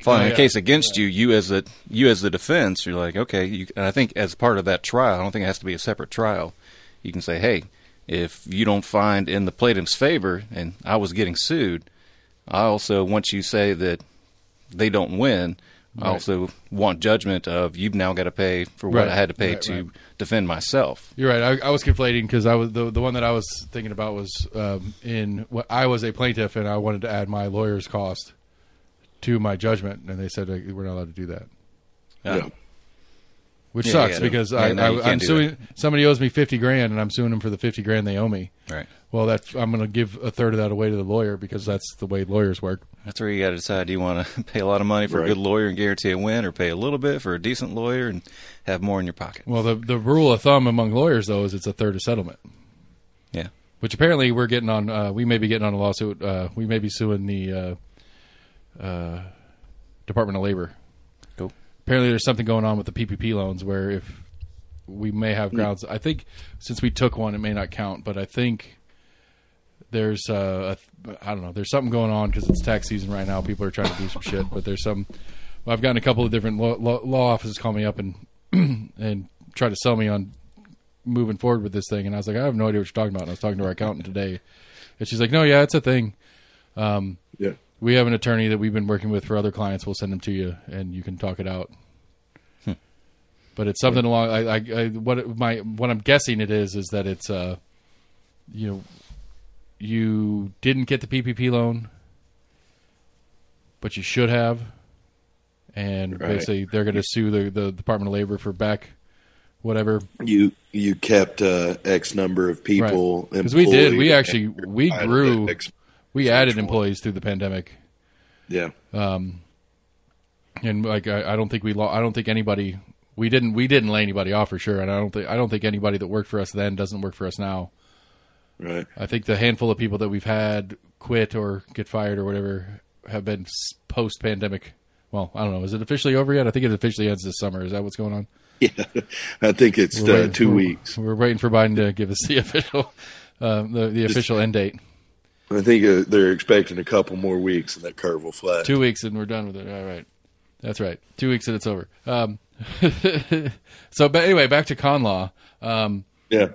filing oh, yeah. a case against yeah. you, you as a you as the defense, you're like, okay. You, and I think as part of that trial, I don't think it has to be a separate trial. You can say, hey, if you don't find in the plaintiff's favor, and I was getting sued, I also once you say that. They don't win. Right. I also want judgment of you've now got to pay for what right. I had to pay right, to right. defend myself. You're right. I, I was conflating because I was the the one that I was thinking about was um, in what I was a plaintiff and I wanted to add my lawyer's cost to my judgment, and they said like, we're not allowed to do that. Yeah, yeah. which yeah, sucks yeah, because yeah, I, no, I, I'm suing that. Somebody owes me fifty grand, and I'm suing them for the fifty grand they owe me. Right. Well, that's I'm going to give a third of that away to the lawyer because that's the way lawyers work. That's where you got to decide, do you want to pay a lot of money for right. a good lawyer and guarantee a win or pay a little bit for a decent lawyer and have more in your pocket? Well, the the rule of thumb among lawyers, though, is it's a third of settlement. Yeah. Which apparently we're getting on, uh, we may be getting on a lawsuit. Uh, we may be suing the uh, uh, Department of Labor. Cool. Apparently there's something going on with the P P P loans where if we may have grounds. Mm. I think since we took one, it may not count, but I think... There's, uh, a, I don't know, there's something going on because it's tax season right now. People are trying to do some shit, but there's some, well, I've gotten a couple of different law, law, law offices call me up and and try to sell me on moving forward with this thing. And I was like, I have no idea what you're talking about. And I was talking to our accountant today and she's like, no, yeah, it's a thing. Um, yeah. We have an attorney that we've been working with for other clients. We'll send them to you and you can talk it out. Hmm. But it's something yeah. along, I, I, I, what it, my, what I'm guessing it is, is that it's, uh, you know, you didn't get the P P P loan, but you should have. And right. basically they're going to sue the, the Department of Labor for back, whatever. You, you kept uh, X number of people. Right. Cause we did, we actually, we grew, we added employees through the pandemic. Yeah. Um, and like, I, I don't think we, lo- I don't think anybody, we didn't, we didn't lay anybody off for sure. And I don't think, I don't think anybody that worked for us then doesn't work for us now. Right. I think the handful of people that we've had quit or get fired or whatever have been post-pandemic. Well, I don't know. Is it officially over yet? I think it officially ends this summer. Is that what's going on? Yeah, I think it's uh, waiting, two we're, weeks. We're waiting for Biden to give us the official uh, the, the official end date. I think uh, they're expecting a couple more weeks, and that curve will flatten. Two weeks, and we're done with it. All right. That's right. Two weeks, and it's over. Um, so, but anyway, back to con law. Um, yeah.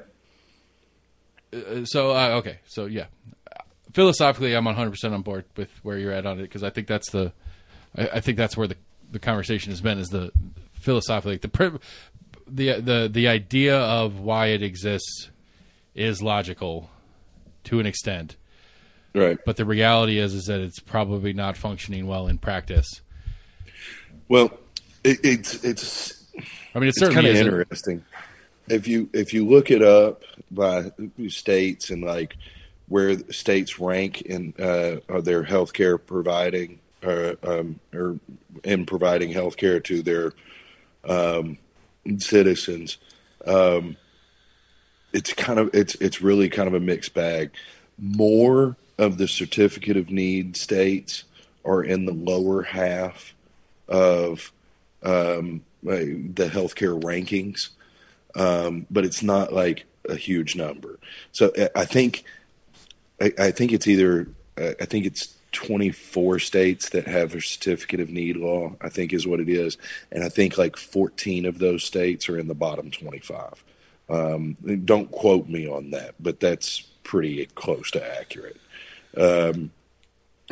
uh, so uh, okay, so yeah, philosophically, I'm one hundred percent on board with where you're at on it, because I think that's the, I, I think that's where the the conversation has been, is the philosophically the the the the idea of why it exists is logical to an extent. Right. But the reality is, is that it's probably not functioning well in practice. Well, it, it's, it's, I mean, it's, it's kind of interesting. If you, if you look it up by states and like where states rank in, uh, their healthcare providing, uh, um, or in providing healthcare to their, um, citizens, um, it's kind of, it's, it's really kind of a mixed bag. More of the certificate of need states are in the lower half of um, the healthcare rankings, um, but it's not like a huge number. So I think, I, I think it's either, I think it's twenty-four states that have a certificate of need law, I think is what it is. And I think like fourteen of those states are in the bottom twenty-five. Um, don't quote me on that, but that's pretty close to accurate. Um,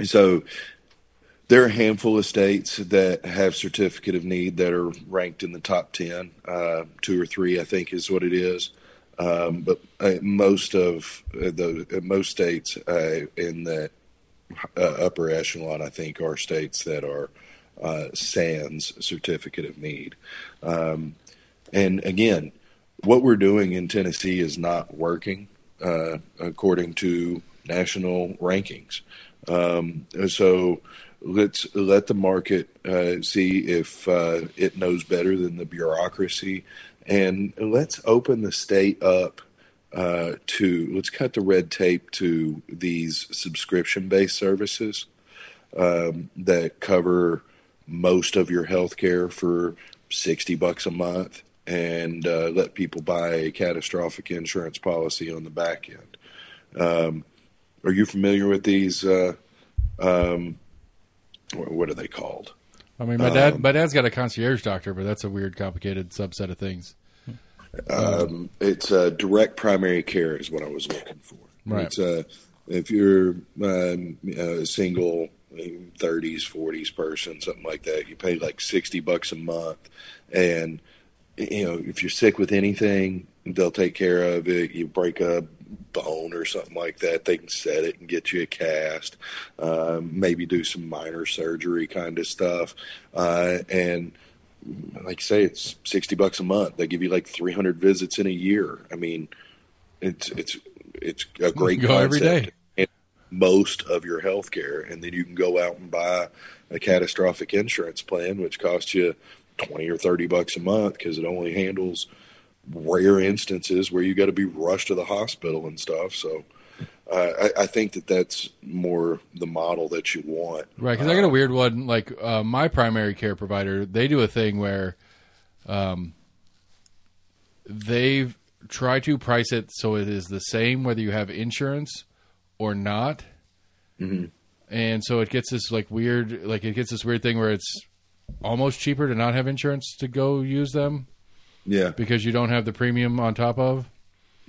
so there are a handful of states that have certificate of need that are ranked in the top ten, uh, two or three, I think is what it is. Um, but uh, most of the, uh, most states uh, in that uh, upper echelon, I think, are states that are uh, sans certificate of need. Um, and again, what we're doing in Tennessee is not working, uh, according to national rankings. Um, so let's let the market uh, see if uh, it knows better than the bureaucracy, and let's open the state up uh, to, let's cut the red tape to these subscription-based services um, that cover most of your health care for sixty bucks a month, and uh, let people buy a catastrophic insurance policy on the back end. Um, are you familiar with these? Uh, um, what are they called? I mean, my dad, um, my dad's got a concierge doctor, but that's a weird, complicated subset of things. Um, it's a direct primary care is what I was looking for. Right. It's a, if you're um, a single thirties, forties person, something like that, you pay like sixty bucks a month, and you know, if you're sick with anything, they'll take care of it. You break a bone or something like that, they can set it and get you a cast, um, maybe do some minor surgery kind of stuff. Uh, and like I say, it's sixty bucks a month. They give you like three hundred visits in a year. I mean, it's, it's, it's a great you go concept. Every day. And most of your health care. And then you can go out and buy a catastrophic insurance plan, which costs you twenty or thirty bucks a month, because it only handles rare instances where you got to be rushed to the hospital and stuff. So uh, I, I think that that's more the model that you want. Right. Because uh, I got a weird one. Like uh, my primary care provider, they do a thing where um, they try to price it so it is the same whether you have insurance or not. Mm-hmm. And so it gets this like weird, like it gets this weird thing where it's almost cheaper to not have insurance to go use them. Yeah. Because you don't have the premium on top of.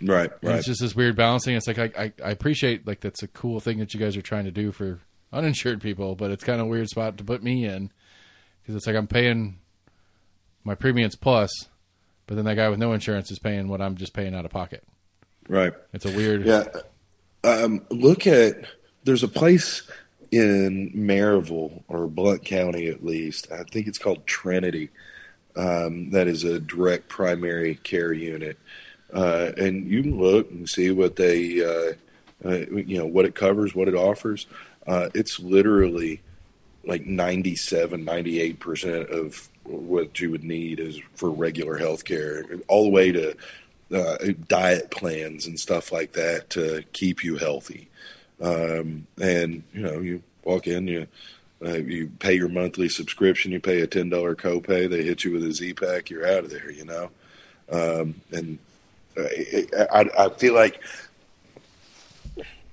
Right. And right. It's just this weird balancing. It's like, I, I, I appreciate like, that's a cool thing that you guys are trying to do for uninsured people, but it's kind of a weird spot to put me in. Cause it's like, I'm paying my premiums plus, but then that guy with no insurance is paying what I'm just paying out of pocket. Right. It's a weird. Yeah. Um, look at, there's a place in Maryville or Blount County, at least, I think it's called Trinity. Um, that is a direct primary care unit. Uh, and you can look and see what they, uh, uh, you know, what it covers, what it offers. Uh, it's literally like ninety-seven, ninety-eight percent of what you would need is for regular health care, all the way to uh, diet plans and stuff like that to keep you healthy. Um, and, you know, you walk in, you Uh, you pay your monthly subscription, you pay a ten dollar copay, they hit you with a Z-Pack, you're out of there, you know? Um, and I, I, I feel like,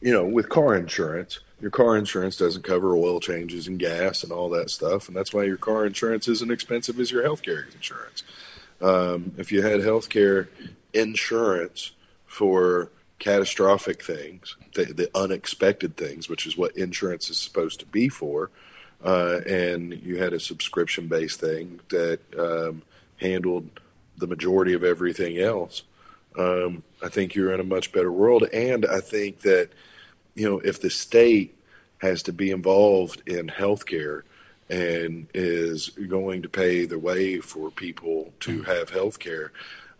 you know, with car insurance, your car insurance doesn't cover oil changes and gas and all that stuff, and that's why your car insurance isn't expensive as your healthcare insurance. Um, if you had healthcare insurance for catastrophic things, the, the unexpected things, which is what insurance is supposed to be for. Uh, and you had a subscription-based thing that um, handled the majority of everything else. Um, I think you're in a much better world. And I think that, you know, if the state has to be involved in healthcare and is going to pay the way for people to have healthcare,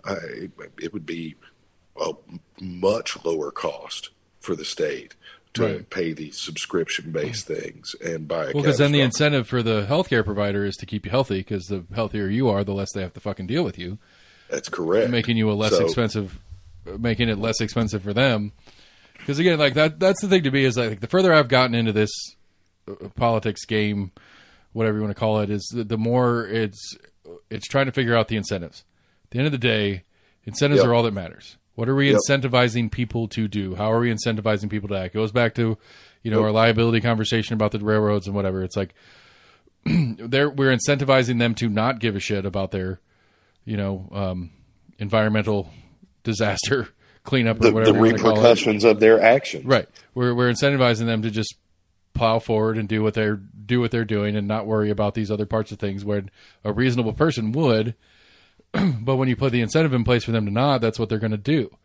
I, it would be a much lower cost for the state to right. pay these subscription-based things and buy a Well, because then the incentive for the healthcare provider is to keep you healthy, because the healthier you are, the less they have to fucking deal with you. That's correct. Making you a less so, expensive, making it less expensive for them. Because again, like that, that's the thing to me is like the further I've gotten into this politics game, whatever you want to call it, is the, the more it's, it's trying to figure out the incentives. At the end of the day, incentives yep. are all that matters. What are we yep. incentivizing people to do? How are we incentivizing people to act? It goes back to, you know, yep. our liability conversation about the railroads and whatever. It's like they're, we're incentivizing them to not give a shit about their, you know, um, environmental disaster cleanup or the, whatever. The repercussions of their actions. Right. We're, we're incentivizing them to just plow forward and do what they're, do what they're doing and not worry about these other parts of things where a reasonable person would. But when you put the incentive in place for them to not, that's what they're going to do.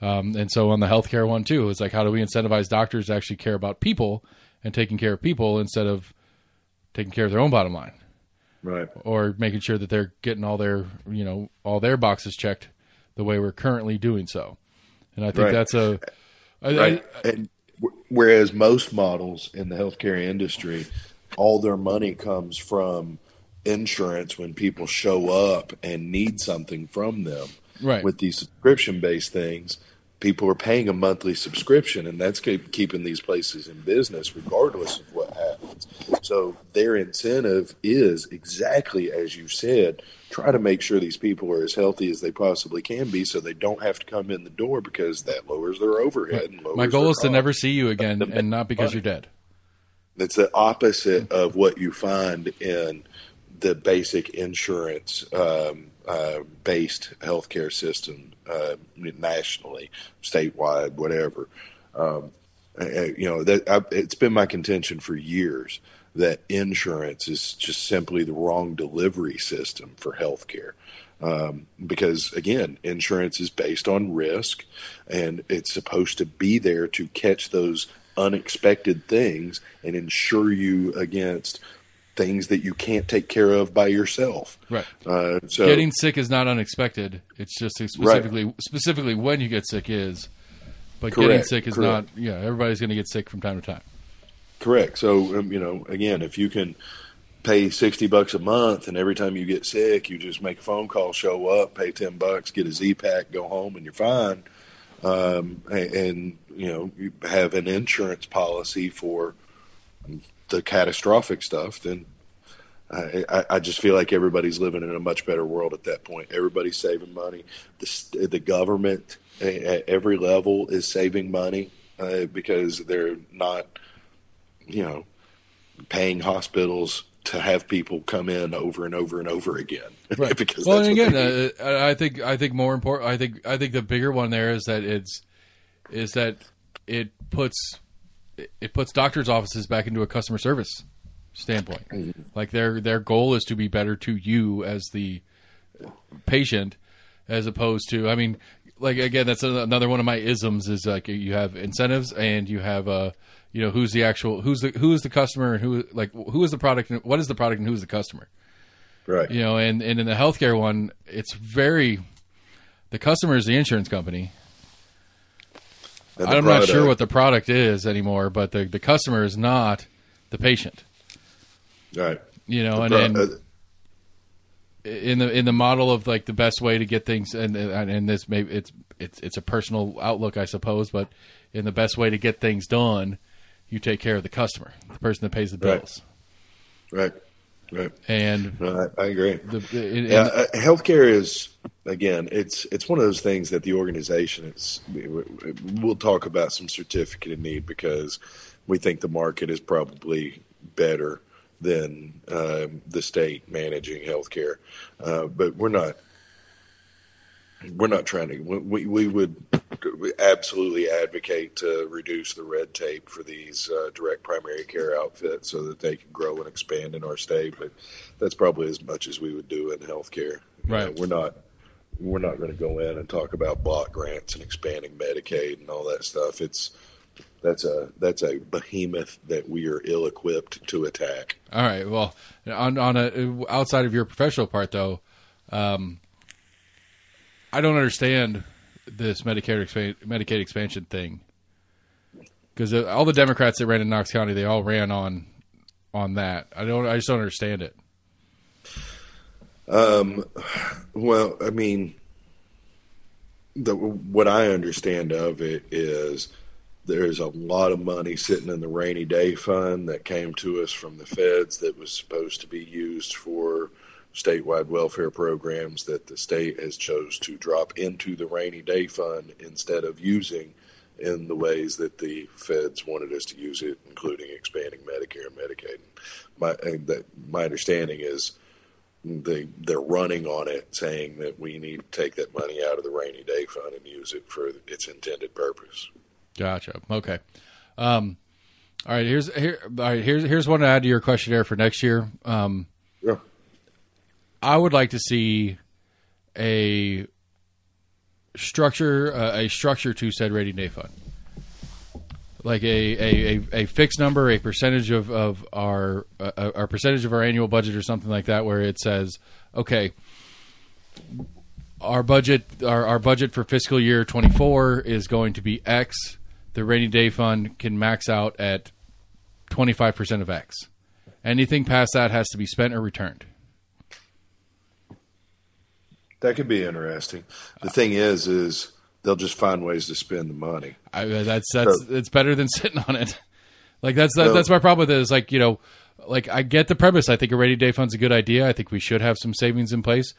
Um, and so on the healthcare one too, it's like, how do we incentivize doctors to actually care about people and taking care of people instead of taking care of their own bottom line? Right. Or making sure that they're getting all their, you know, all their boxes checked the way we're currently doing so. And I think right. that's a, I, right. I, I, and whereas most models in the healthcare industry, all their money comes from insurance when people show up and need something from them. Right. With these subscription-based things, people are paying a monthly subscription, and that's keep, keeping these places in business regardless of what happens. So their incentive is exactly as you said, try to make sure these people are as healthy as they possibly can be so they don't have to come in the door because that lowers their overhead. And lowers My goal is cost. to never see you again and not because you're dead. That's the opposite of what you find in the basic insurance um, uh, based healthcare system uh, nationally, statewide, whatever. Um, I, you know, that I, it's been my contention for years that insurance is just simply the wrong delivery system for healthcare. Um, because again, insurance is based on risk and it's supposed to be there to catch those unexpected things and insure you against things that you can't take care of by yourself. Right. Uh, so getting sick is not unexpected. It's just specifically, right. specifically when you get sick is, but Correct. getting sick is Correct. not, yeah, everybody's going to get sick from time to time. Correct. So, um, you know, again, if you can pay sixty bucks a month and every time you get sick, you just make a phone call, show up, pay ten bucks, get a Z pack, go home and you're fine. Um, and, and, you know, you have an insurance policy for the catastrophic stuff, then I, I just feel like everybody's living in a much better world at that point. Everybody's saving money. The, the government at every level is saving money uh, because they're not, you know, paying hospitals to have people come in over and over and over again. Right. because well, that's and again, uh, I think I think more important. I think I think the bigger one there is that it's is that it puts. It puts doctors' offices back into a customer service standpoint. Like their their goal is to be better to you as the patient, as opposed to, I mean, like again, that's another one of my isms is like you have incentives and you have a uh, you know who's the actual who's the who's the customer and who like who is the product and what is the product and who's the customer, right? You know, and and in the healthcare one, it's very the customer is the insurance company. I'm product. not sure what the product is anymore, but the, the customer is not the patient. Right. You know, the and, pro- and in the, in the model of like the best way to get things and, and this maybe it's, it's, it's a personal outlook, I suppose, but in the best way to get things done, you take care of the customer, the person that pays the bills. Right. Right. right. And no, I, I agree. The, in, yeah, in, uh, healthcare is, Again, it's it's one of those things that the organization is. We'll talk about some certificate of need because we think the market is probably better than uh, the state managing healthcare, uh, but we're not We're not trying to. We we would absolutely advocate to reduce the red tape for these uh, direct primary care outfits so that they can grow and expand in our state. But that's probably as much as we would do in healthcare. Right. You know, we're not. We're not going to go in and talk about block grants and expanding Medicaid and all that stuff. It's that's a that's a behemoth that we are ill-equipped to attack. All right. Well, on on a, outside of your professional part, though. Um, I don't understand this Medicare expan- Medicaid expansion thing, because all the Democrats that ran in Knox County, they all ran on on that. I don't. I just don't understand it. Um. Well, I mean, the, what I understand of it is there's a lot of money sitting in the rainy day fund that came to us from the feds that was supposed to be used for statewide welfare programs that the state has chose to drop into the rainy day fund instead of using in the ways that the feds wanted us to use it, including expanding Medicare and Medicaid. My that my understanding is they they're running on it, saying that we need to take that money out of the rainy day fund and use it for its intended purpose. Gotcha. Okay. Um, all right. Here's here. All right. Here's here's one to add to your questionnaire for next year. Um, yeah. I would like to see a structure, uh, a structure to said rainy day fund, like a, a, a, a fixed number, a percentage of, of our uh, our percentage of our annual budget, or something like that, where it says, okay, our budget, our, our budget for fiscal year twenty-four is going to be X. The rainy day fund can max out at twenty-five percent of X. Anything past that has to be spent or returned. That could be interesting. The thing is, is they'll just find ways to spend the money. I, that's that's so, it's better than sitting on it. Like that's that, so, that's my problem with it. Is like you know, like I get the premise. I think a rainy day fund's a good idea. I think we should have some savings in place.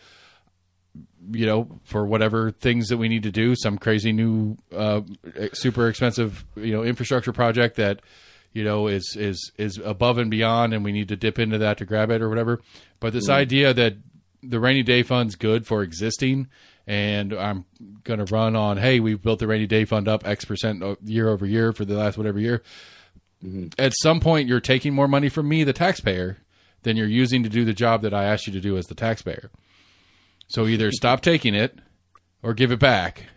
You know, for whatever things that we need to do, some crazy new, uh, super expensive, you know, infrastructure project that, you know, is is is above and beyond, and we need to dip into that to grab it or whatever. But this mm-hmm. idea that the rainy day fund's good for existing, and I'm going to run on, hey, we've built the rainy day fund up X percent year over year for the last whatever year. Mm-hmm. At some point, you're taking more money from me, the taxpayer, than you're using to do the job that I asked you to do as the taxpayer. So either stop taking it or give it back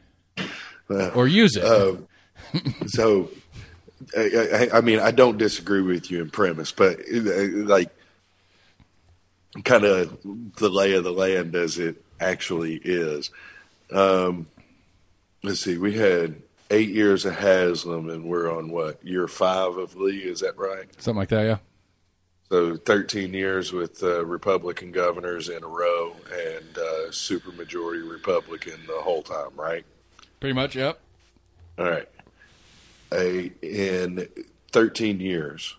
uh, or use it. Uh, so, I, I, I mean, I don't disagree with you in premise, but like, kind of the lay of the land as it actually is. Um, let's see, we had eight years of Haslam, and we're on what, year five of Lee, is that right? Something like that, yeah. So thirteen years with uh, Republican governors in a row and uh, supermajority Republican the whole time, right? Pretty much, yep. All right. A, in thirteen years...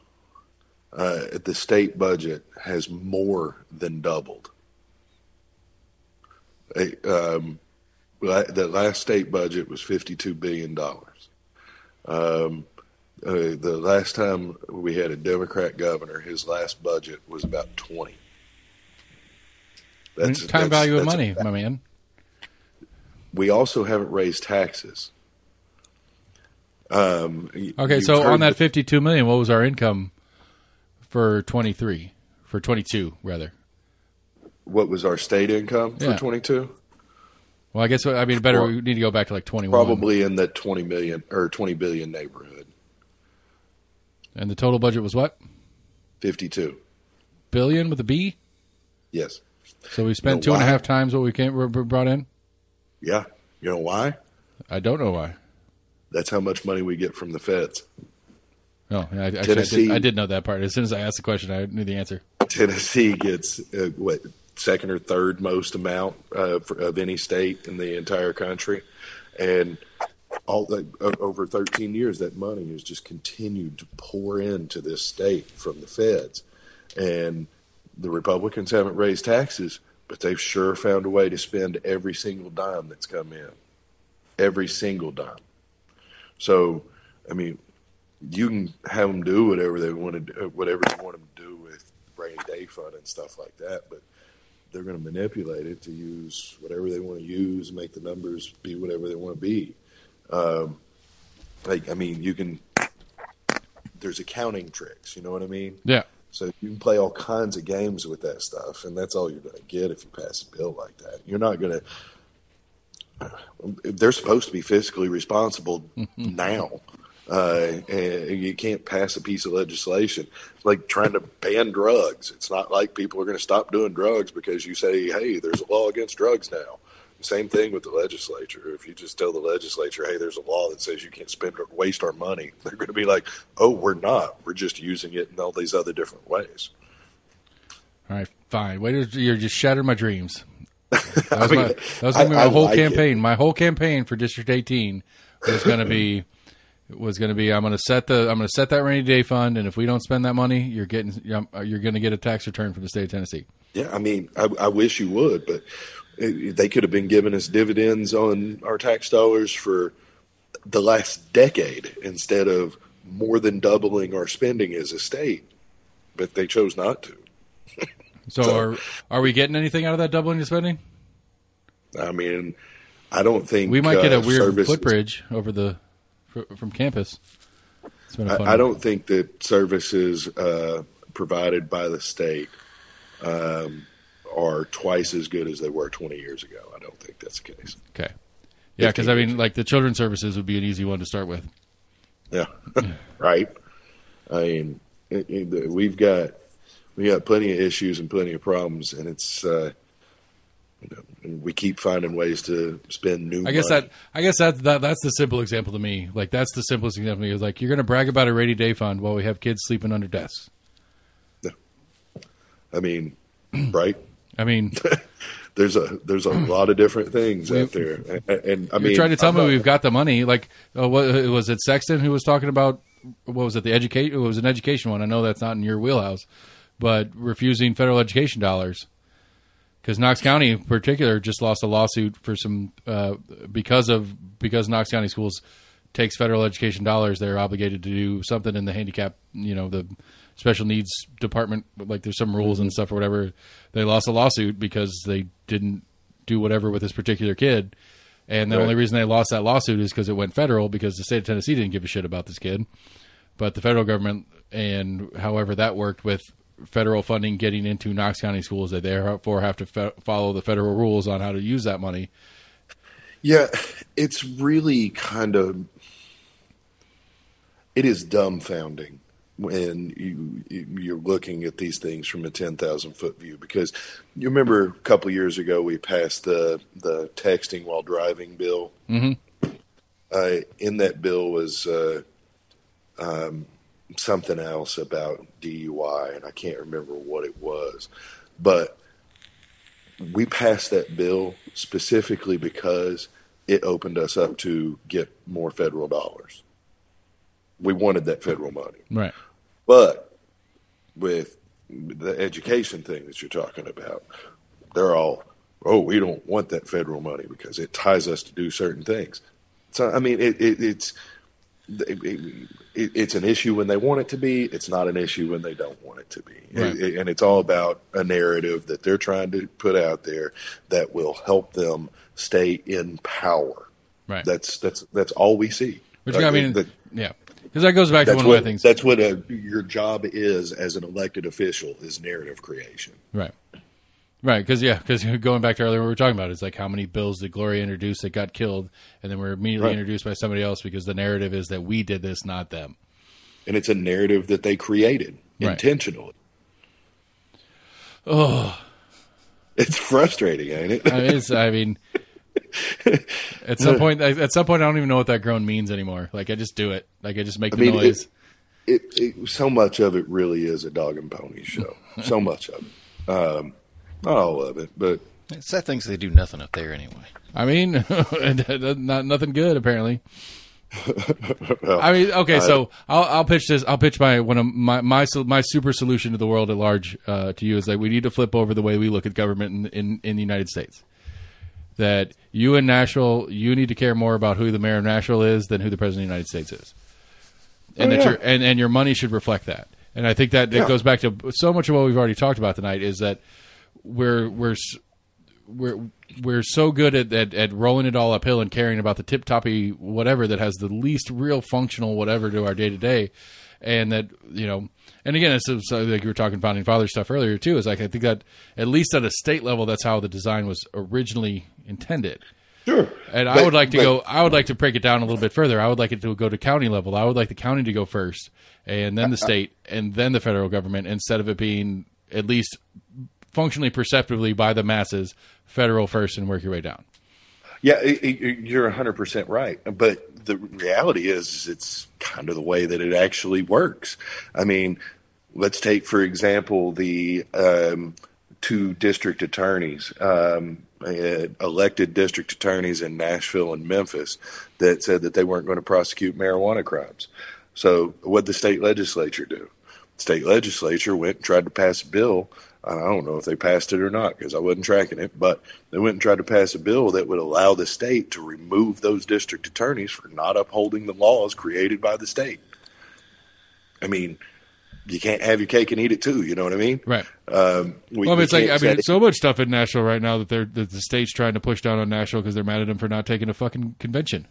Uh, the state budget has more than doubled. Um, the last state budget was fifty-two billion dollars. Um, uh, the last time we had a Democrat governor, his last budget was about twenty. That's time that's, value that's, of that's money, my man. We also haven't raised taxes. Um, okay, so on that fifty-two million dollars, what was our income? For twenty-three, for twenty-two, rather. What was our state income yeah. for twenty-two? Well, I guess I mean better. Well, we need to go back to like twenty-one. Probably in the twenty million or twenty billion neighborhood. And the total budget was what? Fifty-two billion with a B. Yes. So we spent you know two why? and a half times what we came we brought in. Yeah, you know why? I don't know why. That's how much money we get from the feds. Oh, I, actually, I, did, I did know that part. As soon as I asked the question, I knew the answer. Tennessee gets uh, what second or third most amount uh, for, of any state in the entire country, and all uh, over thirteen years, that money has just continued to pour into this state from the feds. And the Republicans haven't raised taxes, but they've sure found a way to spend every single dime that's come in, every single dime. So, I mean. You can have them do whatever they want to do, whatever you want them to do with rainy day fund and stuff like that. But they're going to manipulate it to use whatever they want to use, make the numbers be whatever they want to be. Um, like, I mean, you can, there's accounting tricks, you know what I mean? Yeah. So you can play all kinds of games with that stuff, and that's all you're going to get if you pass a bill like that. You're not going to, they're supposed to be fiscally responsible now. Uh, and you can't pass a piece of legislation. It's like trying to ban drugs. It's not like people are going to stop doing drugs because you say, hey, there's a law against drugs now. Same thing with the legislature. If you just tell the legislature, hey, there's a law that says you can't spend or waste our money, they're going to be like, oh, we're not. We're just using it in all these other different ways. All right, fine. Wait, you're just shattered my dreams. That was, I mean, my, that was gonna I, be my I whole like campaign. It. My whole campaign for District eighteen was going to be... was going to be I'm going to set the I'm going to set that rainy day fund, and if we don't spend that money, you're getting you're going to get a tax return from the state of Tennessee. Yeah, I mean, I, I wish you would, but it, they could have been giving us dividends on our tax dollars for the last decade instead of more than doubling our spending as a state, but they chose not to. so, so are are we getting anything out of that doubling of spending? I mean, I don't think we might get a uh, weird services- footbridge over the. From campus. It's been a fun I, I don't think that services uh, provided by the state um, are twice as good as they were twenty years ago. I don't think that's the case. Okay. Yeah, because, I mean, like the children's services would be an easy one to start with. Yeah, right. I mean, it, it, we've got we got plenty of issues and plenty of problems, and it's uh, – we keep finding ways to spend new I guess money. That I guess that, that that's the simple example to me. Like that's the simplest example to me. Is like you're going to brag about a rainy day fund while we have kids sleeping under desks. No. I mean, right? I mean, there's a there's a lot of different things we, out there, and, and I you're mean, trying to tell I'm me not, we've got the money. Like, uh, what, was it Sexton who was talking about? What was it? The educate? It was an education one. I know that's not in your wheelhouse, but refusing federal education dollars. Because Knox County, in particular, just lost a lawsuit for some uh, because of because Knox County Schools takes federal education dollars. They're obligated to do something in the handicap, you know, the special needs department. Like there's some rules and stuff or whatever. They lost a lawsuit because they didn't do whatever with this particular kid. And the right. only reason they lost that lawsuit is because it went federal because the state of Tennessee didn't give a shit about this kid. But the federal government and however that worked with federal funding getting into Knox County schools, that they therefore have to fe- follow the federal rules on how to use that money. Yeah, it's really kind of, it is dumbfounding when you, you're looking at these things from a ten thousand foot view, because you remember a couple of years ago, we passed the, the texting while driving bill. Mm-hmm. Uh, in that bill was, uh, um, something else about D U I, and I can't remember what it was, but we passed that bill specifically because it opened us up to get more federal dollars. We wanted that federal money. Right. But with the education thing that you're talking about, they're all, oh, we don't want that federal money because it ties us to do certain things. So, I mean, it, it, it's, It, it, it's an issue when they want it to be. It's not an issue when they don't want it to be. Right. It, and it's all about a narrative that they're trying to put out there that will help them stay in power. Right. That's that's that's all we see. Which I, I mean, the, yeah, because that goes back to one what, of the things. That's what a, your job is as an elected official is narrative creation. Right. Right, because yeah, because going back to earlier, what we were talking about is like how many bills did Gloria introduce that got killed, and then we're immediately right. introduced by somebody else because the narrative is that we did this, not them. And it's a narrative that they created right. intentionally. Oh, it's frustrating, ain't it? I mean, it's, I mean at some point, at some point, I don't even know what that groan means anymore. Like I just do it. Like I just make I the mean, noise. It, it, it so much of it really is a dog and pony show. So much of it. Um, Not all of it, but it's that things they do nothing up there anyway. I mean, not nothing good apparently. Well, I mean, okay, I, so I'll, I'll pitch this. I'll pitch my one of my my my super solution to the world at large uh, to you is that we need to flip over the way we look at government in, in, in the United States. That you in Nashville, you need to care more about who the mayor of Nashville is than who the president of the United States is, and oh, that yeah. your and, and your money should reflect that. And I think that, that yeah. goes back to so much of what we've already talked about tonight is that. we're we're we're we're so good at, at, at rolling it all uphill and caring about the tip toppy whatever that has the least real functional whatever to our day to day, and that you know, and again, it's, it's like you were talking founding father stuff earlier too. Is like I think that at least at a state level, that's how the design was originally intended. Sure. And but, I would like to but, go, I would like to break it down a little bit further. I would like it to go to county level. I would like the county to go first and then the state and then the federal government, instead of it being at least functionally perceptibly by the masses, federal first and work your way down. Yeah, it, it, you're one hundred percent right. But the reality is, is it's kind of the way that it actually works. I mean, let's take, for example, the um, two district attorneys, um, elected district attorneys in Nashville and Memphis that said that they weren't going to prosecute marijuana crimes. So what did the state legislature do? The state legislature went and tried to pass a bill. I don't know if they passed it or not because I wasn't tracking it, but they went and tried to pass a bill that would allow the state to remove those district attorneys for not upholding the laws created by the state. I mean, you can't have your cake and eat it too. You know what I mean? Right. Um, we, well, we it's like, I mean, it. so much stuff in Nashville right now that they're, that the state's trying to push down on Nashville because they're mad at them for not taking a fucking convention.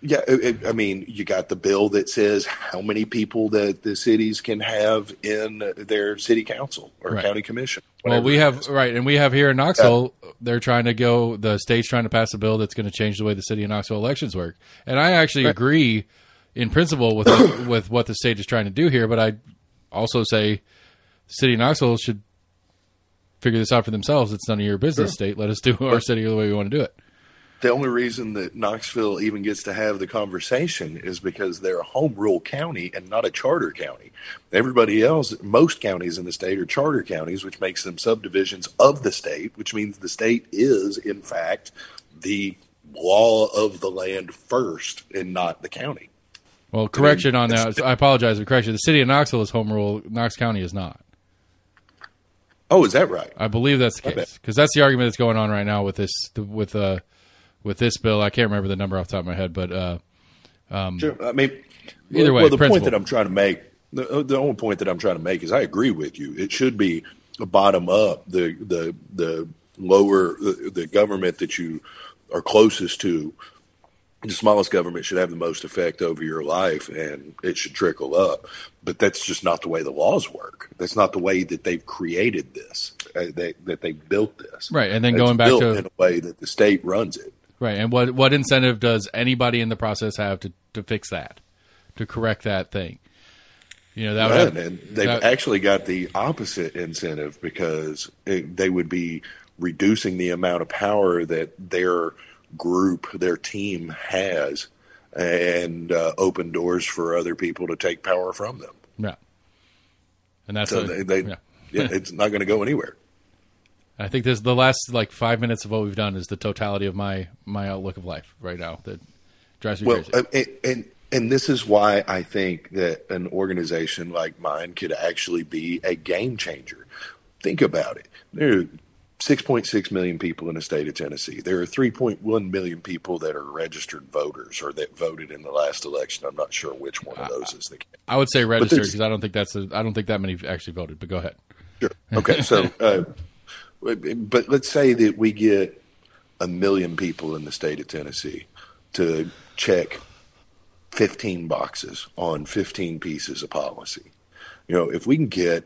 Yeah. It, I mean, you got the bill that says how many people that the cities can have in their city council or right. county commission. Well, we have, right. And we have here in Knoxville, uh, they're trying to go, the state's trying to pass a bill that's going to change the way the city of Knoxville elections work. And I actually right. agree in principle with, with what the state is trying to do here, but I, also say the city of Knoxville should figure this out for themselves. It's none of your business, sure. state. Let us do our city the way we want to do it. The only reason that Knoxville even gets to have the conversation is because they're a home rule county and not a charter county. Everybody else, most counties in the state are charter counties, which makes them subdivisions of the state, which means the state is, in fact, the law of the land first and not the county. Well, correction on that. I apologize for correction. The city of Knoxville is home rule. Knox County is not. Oh, is that right? I believe that's the case because that's the argument that's going on right now with this with uh with this bill. I can't remember the number off the top of my head, but uh, um, sure. I mean, either way, well, the principle. point that I'm trying to make, the, the only point that I'm trying to make is I agree with you. It should be a bottom up. The the the lower the, the government that you are closest to. The smallest government should have the most effect over your life, and it should trickle up. But that's just not the way the laws work. That's not the way that they've created this, uh, they, that they built this. Right, and then it's going back built to in a way that the state runs it. Right, and what what incentive does anybody in the process have to, to fix that, to correct that thing? You know, that right, would have, and they've that, actually got the opposite incentive because it, they would be reducing the amount of power that their group, their team has, and uh, open doors for other people to take power from them. Yeah, and that's so a, they, they, yeah. yeah, it's not going to go anywhere. I think this the last like five minutes of what we've done is the totality of my my outlook of life right now that drives me well, crazy. And, and and this is why I think that an organization like mine could actually be a game changer. Think about it. There. six point six million people in the state of Tennessee. There are three point one million people that are registered voters or that voted in the last election. I'm not sure which one of those is the case. I would say registered because I don't think that's a, I don't think that many actually voted, but go ahead. Sure. Okay. So, uh, but let's say that we get a million people in the state of Tennessee to check fifteen boxes on fifteen pieces of policy. You know, if we can get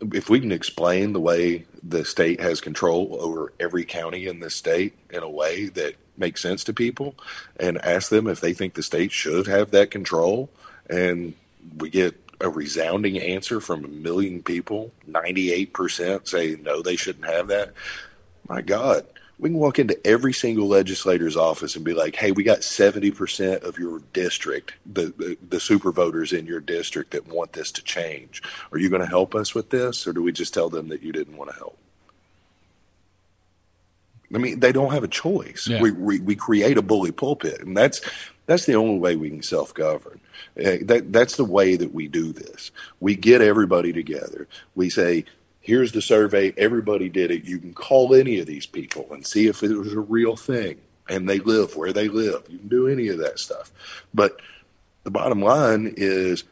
If we can explain the way the state has control over every county in the state in a way that makes sense to people and ask them if they think the state should have that control, and we get a resounding answer from a million people, ninety-eight percent say no, they shouldn't have that. My God, we can walk into every single legislator's office and be like, hey, we got seventy percent of your district, the, the, the super voters in your district that want this to change. Are you going to help us with this? Or do we just tell them that you didn't want to help? I mean, they don't have a choice. Yeah. We, we we create a bully pulpit, and that's that's the only way we can self-govern. Uh, that That's the way that we do this. We get everybody together. We say, here's the survey. Everybody did it. You can call any of these people and see if it was a real thing and they live where they live. You can do any of that stuff. But the bottom line is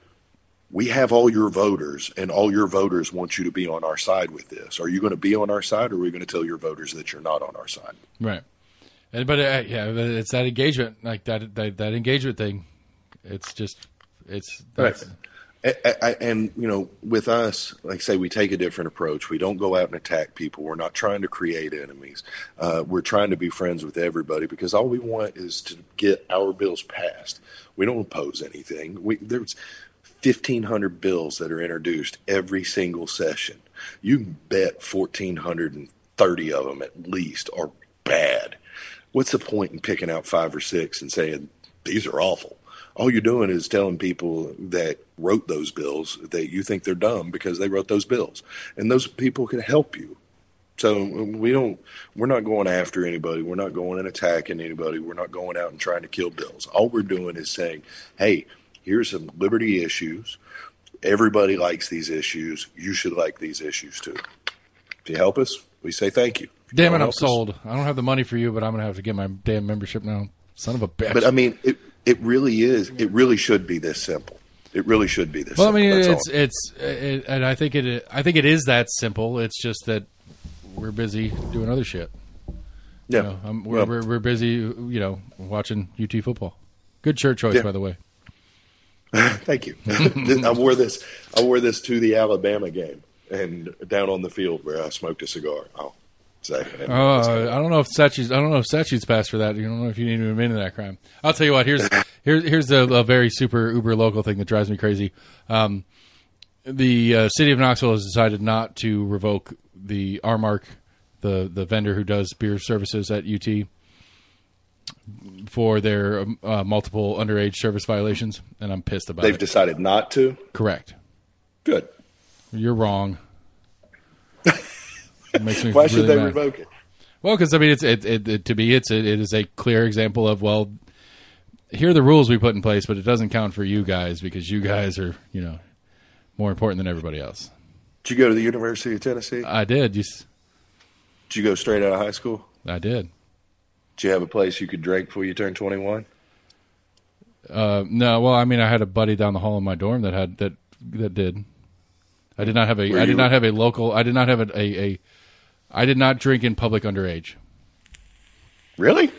we have all your voters, and all your voters want you to be on our side with this. Are you going to be on our side, or are we going to tell your voters that you're not on our side? Right. And, but, uh, yeah, it's that engagement, like that that, that engagement thing. It's just – it's – Right. I, I, and, you know, with us, like say, we take a different approach. We don't go out and attack people. We're not trying to create enemies. Uh, we're trying to be friends with everybody, because all we want is to get our bills passed. We don't oppose anything. We, there's fifteen hundred bills that are introduced every single session. You can bet fourteen thirty of them at least are bad. What's the point in picking out five or six and saying, these are awful? All you're doing is telling people that wrote those bills that you think they're dumb because they wrote those bills. And those people can help you. So we don't, we're not going after anybody. We're not going and attacking anybody. We're not going out and trying to kill bills. All we're doing is saying, hey, here's some liberty issues. Everybody likes these issues. You should like these issues too. If you help us, we say thank you. If you damn it, I'm sold. Us, I don't have the money for you, but I'm going to have to get my damn membership now. Son of a bitch. But I mean, it, It really is. It really should be this simple. It really should be this well, simple. Well, I mean, That's it's – it's, it, and I think it I think it is that simple. It's just that we're busy doing other shit. Yeah. You know, I'm, we're, well, we're, we're busy, you know, watching U T football. Good shirt choice, yeah. by the way. Thank you. I wore this I wore this to the Alabama game and down on the field where I smoked a cigar. I'll say. Uh, I don't know if statutes. I don't know if statutes pass for that. You don't know if you need to admit to that crime. I'll tell you what. Here's here's here's a, a very super uber local thing that drives me crazy. Um, the uh, city of Knoxville has decided not to revoke the Aramark, the the vendor who does beer services at U T, for their uh, multiple underage service violations, and I'm pissed about. They've it. They've decided not to. Correct. Good. You're wrong. Makes me Why really should they mad. revoke it? Well, because I mean, it's it, it, it to me, it's it, it is a clear example of well, here are the rules we put in place, but it doesn't count for you guys because you guys are you know more important than everybody else. Did you go to the University of Tennessee? I did. You, did you go straight out of high school? I did. Did you have a place you could drink before you turned twenty-one? Uh, no. Well, I mean, I had a buddy down the hall in my dorm that had that that did. I did not have a. Were I did you? not have a local. I did not have a. a, a I did not drink in public underage. Really?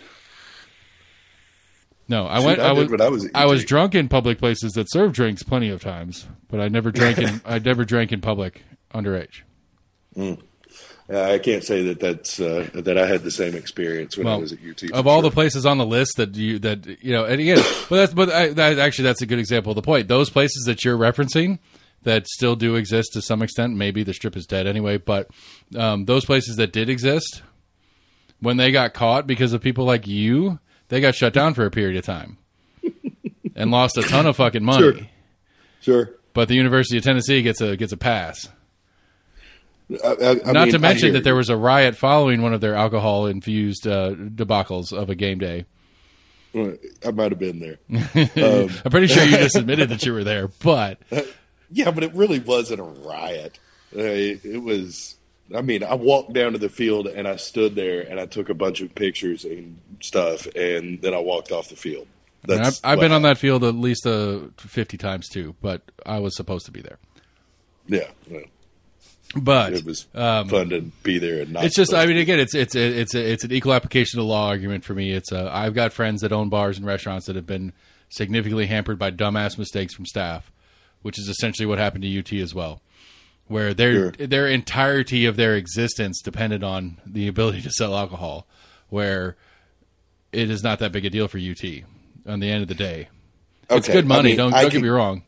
No, I Shoot, went. I, I was. I was, I was drunk in public places that serve drinks plenty of times, but I never drank in. I never drank in public underage. Mm. Uh, I can't say that that's uh, that I had the same experience when well, I was at U T. Of all sure. the places on the list that you that you know, and again, but that's but I, that, actually that's a good example of the point. Those places that you're referencing. That still do exist to some extent. Maybe the strip is dead anyway, but um, those places that did exist, when they got caught because of people like you, they got shut down for a period of time and lost a ton of fucking money. Sure. sure. But the University of Tennessee gets a gets a pass. I, I, I Not mean, to mention that there was a riot following one of their alcohol-infused uh, debacles of a game day. I might have been there. um. I'm pretty sure you just admitted that you were there, but... Yeah, but it really wasn't a riot. Uh, it, it was, I mean, I walked down to the field and I stood there and I took a bunch of pictures and stuff, and then I walked off the field. That's I've, I've been on that field at least uh, fifty times too, but I was supposed to be there. Yeah. Well, but it was um, fun to be there. And not it's just, I mean, again, it's, it's, it's, a, it's an equal application of the law argument for me. It's a, I've got friends that own bars and restaurants that have been significantly hampered by dumbass mistakes from staff. Which is essentially what happened to U T as well, where their sure. their entirety of their existence depended on the ability to sell alcohol, where it is not that big a deal for U T on the end of the day. Okay. It's good money. I mean, don't I don't can, get me wrong.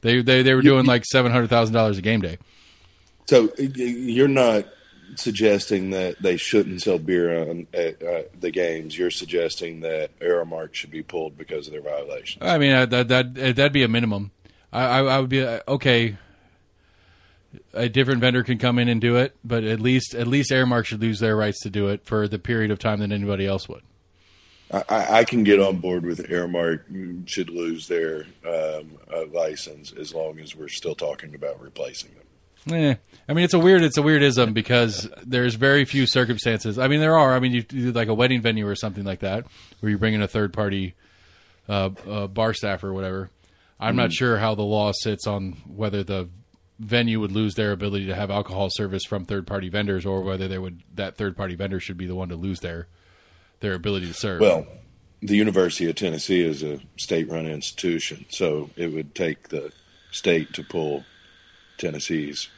They they, they were doing you, like seven hundred thousand dollars a game day. So you're not suggesting that they shouldn't sell beer on, at uh, the games. You're suggesting that Aramark should be pulled because of their violations. I mean, that, that, that'd be a minimum. I, I would be okay. A different vendor can come in and do it, but at least at least Aramark should lose their rights to do it for the period of time that anybody else would. I, I can get on board with Aramark should lose their um, uh, license as long as we're still talking about replacing them. Eh. I mean, it's a weird it's a weirdism because there's very few circumstances. I mean, there are. I mean, you do like a wedding venue or something like that where you bring in a third party uh, uh, bar staff or whatever. I'm not sure how the law sits on whether the venue would lose their ability to have alcohol service from third-party vendors, or whether they would that third-party vendor should be the one to lose their their ability to serve. Well, the University of Tennessee is a state-run institution, so it would take the state to pull Tennessee's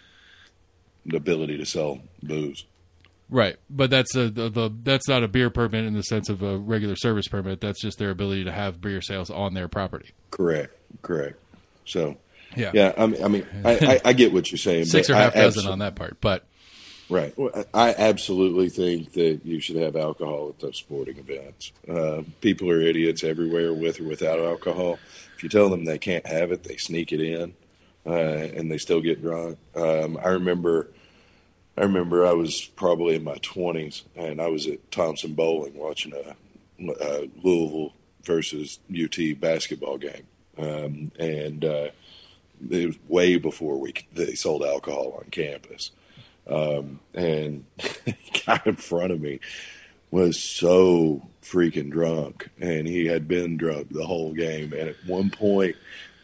ability to sell booze. Right, but that's a the, the that's not a beer permit in the sense of a regular service permit. That's just their ability to have beer sales on their property. Correct. Correct. So, yeah, yeah. I mean, I mean, I, I, I get what you're saying. Six but or half I dozen abso- on that part, but right. Well, I absolutely think that you should have alcohol at those sporting events. Uh, people are idiots everywhere, with or without alcohol. If you tell them they can't have it, they sneak it in, uh, and they still get drunk. Um, I remember, I remember, I was probably in my twenties, and I was at Thompson Bowling watching a, a Louisville versus U T basketball game. Um, and, uh, it was way before we, they sold alcohol on campus. Um, and the guy in front of me was so freaking drunk, and he had been drunk the whole game. And at one point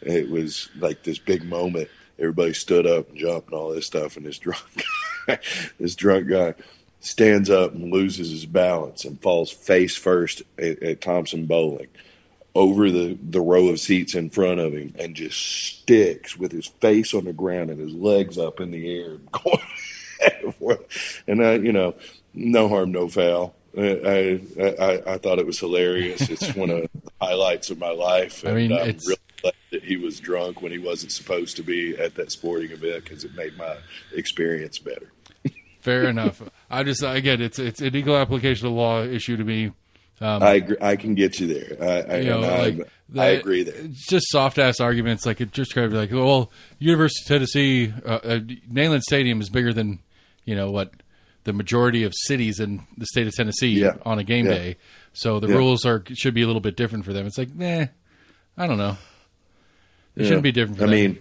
it was like this big moment. Everybody stood up and jumped and all this stuff. And this drunk, this drunk guy stands up and loses his balance and falls face first at, at Thompson Bowling, over the, the row of seats in front of him, and just sticks with his face on the ground and his legs up in the air. And I, you know, no harm, no foul. I, I, I thought it was hilarious. It's one of the highlights of my life. And I mean, I'm it's... really glad that he was drunk when he wasn't supposed to be at that sporting event, because it made my experience better. Fair enough. I just, again, it's, it's an equal application of law issue to me. Um, I agree. I can get you there. I, I, you know, like I, the, I agree there. It's just soft ass arguments. Like it just kind of like, well, University of Tennessee, uh, uh, Neyland Stadium is bigger than, you know, what the majority of cities in the state of Tennessee yeah. on a game yeah. day. So the yeah. rules are should be a little bit different for them. It's like, nah, I don't know. It yeah. shouldn't be different for I them. I mean,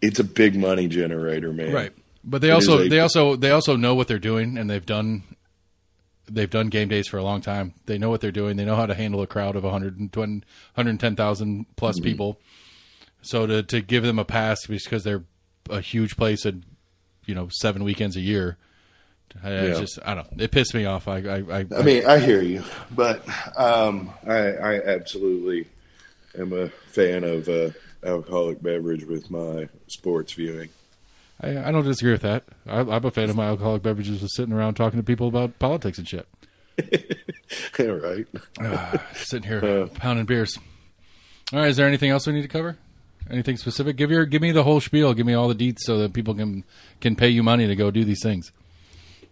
it's a big money generator, man. Right. But they it also, they also, they also know what they're doing, and they've done. They've done game days for a long time. They know what they're doing. They know how to handle a crowd of one hundred ten thousand plus mm-hmm. people. So to, to give them a pass because they're a huge place and, you know, seven weekends a year, I, yeah. I just, I don't know. It pissed me off. I, I, I, I mean, I hear you, but um, I, I absolutely am a fan of uh, alcoholic beverage with my sports viewing. I, I don't disagree with that. I, I'm a fan of my alcoholic beverages with sitting around talking to people about politics and shit. All right. Uh, sitting here uh, pounding beers. All right. Is there anything else we need to cover? Anything specific? Give your, give me the whole spiel. Give me all the deets so that people can can pay you money to go do these things.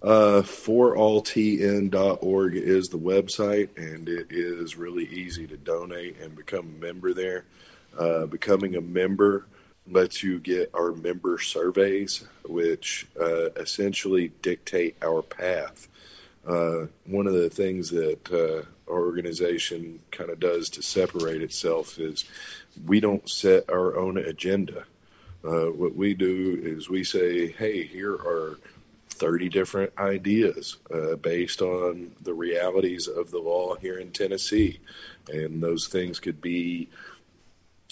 Uh, for all t n dot org is the website, and it is really easy to donate and become a member there. Uh, becoming a member lets you get our member surveys, which uh, essentially dictate our path. Uh, one of the things that uh, our organization kind of does to separate itself is we don't set our own agenda. Uh, what we do is we say, hey, here are thirty different ideas uh, based on the realities of the law here in Tennessee. And those things could be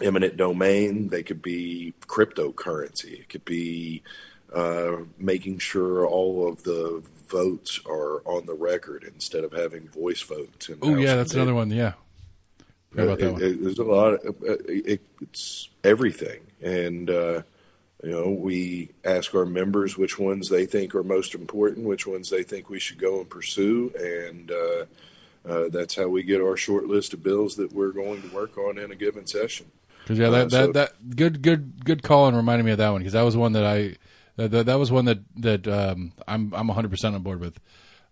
eminent domain, they could be cryptocurrency, it could be uh, making sure all of the votes are on the record instead of having voice votes. Oh, yeah, that's another one, yeah. Uh, about that it, one. It, there's a lot, of, uh, it, it's everything. And, uh, you know, we ask our members which ones they think are most important, which ones they think we should go and pursue, and uh, uh, that's how we get our short list of bills that we're going to work on in a given session. Cause yeah, that, uh, so, that, that good, good, good call and reminded me of that one. Cause that was one that I, that, that was one that, that, um, I'm, I'm a hundred percent on board with.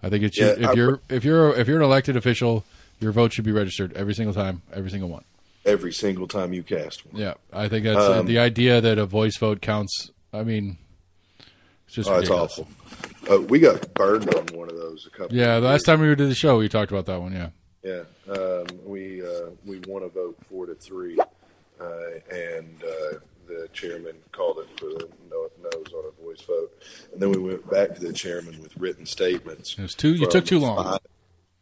I think it should, yeah, if I, you're, if you're, if you're an elected official, your vote should be registered every single time, every single one, every single time you cast one. Yeah. I think that's um, the idea that a voice vote counts. I mean, it's just, oh, it's awful. Uh, we got burned on one of those. A couple. Yeah. The last time we did the show, we talked about that one. Yeah. Yeah. Um, we, uh, we won a vote four to three. Uh, and uh, the chairman called it for the no, no's on a voice vote. And then we went back to the chairman with written statements. It was too, you took too long. Five,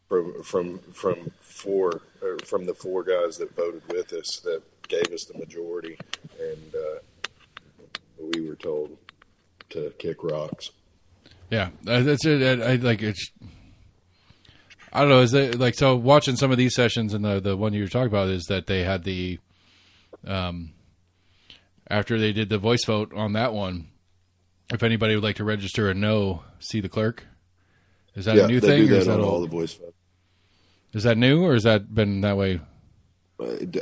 from from from four, or from the four guys that voted with us that gave us the majority, and uh, we were told to kick rocks. Yeah, that's it. I, I, like it's. I don't know. Is it like so? Watching some of these sessions, and the the one you were talking about is that they had the, um, after they did the voice vote on that one, if anybody would like to register a no, see the clerk. Is that yeah, a new thing? Or is that on all the voice vote? Is that new, or has that been that way?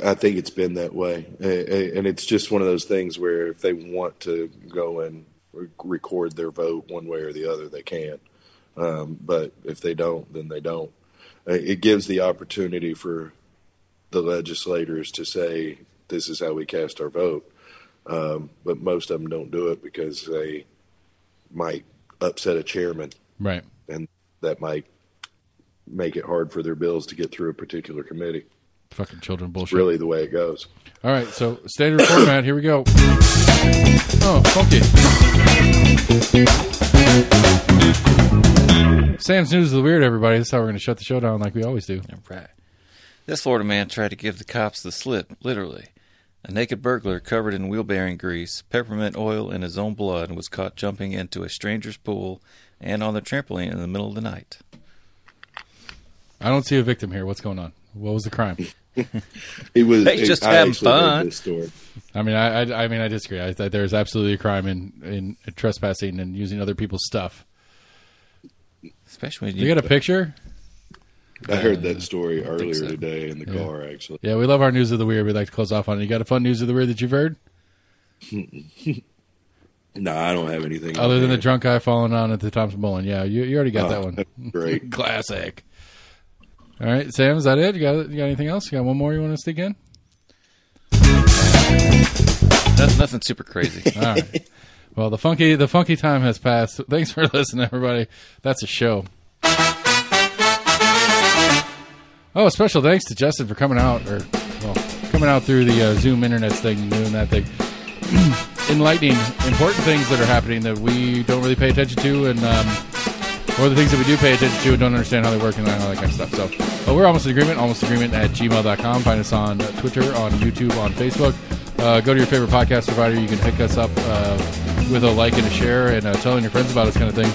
I think it's been that way, and it's just one of those things where if they want to go and record their vote one way or the other, they can. Um, but if they don't, then they don't. It gives the opportunity for the legislators to say, this is how we cast our vote. Um, but most of them don't do it because they might upset a chairman. Right. And that might make it hard for their bills to get through a particular committee. Fucking children bullshit. It's really the way it goes. All right, so standard format. Here we go. Oh, funky. Sam's News of the Weird, everybody. That's how we're going to shut the show down like we always do. Right. This Florida man tried to give the cops the slip, literally. A naked burglar covered in wheel bearing grease, peppermint oil, and his own blood was caught jumping into a stranger's pool and on the trampoline in the middle of the night. I don't see a victim here. What's going on? What was the crime? It was they just having fun. I mean, I, I, I mean, I disagree. I, I, there's absolutely a crime in, in trespassing and using other people's stuff. Especially when you, you got a picture. I heard uh, that story earlier so. today in the yeah. car. Actually, yeah, we love our news of the weird. We like to close off on it. You got a fun news of the weird that you've heard? No, I don't have anything other than there. The drunk guy falling on at the Thompson Bowling. Yeah, you, you already got oh, that one. Great, classic. All right, Sam, is that it? You got you got anything else? You got one more you want to sneak in? That's nothing super crazy. All right. Well, the funky the funky time has passed. Thanks for listening, everybody. That's a show. Oh, special thanks to Justin for coming out, or well, coming out through the uh, Zoom internet thing and doing that thing, enlightening important things that are happening that we don't really pay attention to, and. Um, Or the things that we do pay attention to and don't understand how they work and all that kind of stuff. So, but we're Almost in Agreement, almostagreement at gmail dot com. Find us on Twitter, on YouTube, on Facebook. Uh, go to your favorite podcast provider. You can hook us up uh, with a like and a share and uh, telling your friends about us kind of thing.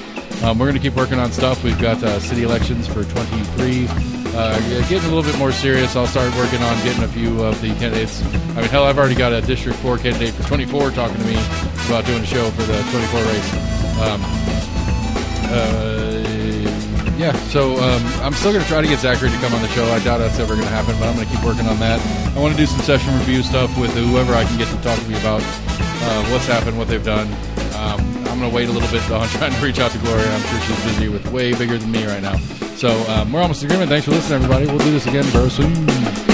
Um, we're going to keep working on stuff. We've got uh, city elections for twenty-three. Uh, getting a little bit more serious. I'll start working on getting a few of the candidates. I mean, hell, I've already got a District four candidate for twenty-four talking to me about doing a show for the twenty-four race. Um, uh, Yeah, so um, I'm still going to try to get Zachary to come on the show. I doubt that's ever going to happen, but I'm going to keep working on that. I want to do some session review stuff with whoever I can get to talk to me about uh, what's happened, what they've done. Um, I'm going to wait a little bit on trying to reach out to Gloria. I'm sure she's busy with way bigger than me right now. So um, we're Almost in Agreement. Thanks for listening, everybody. We'll do this again very soon.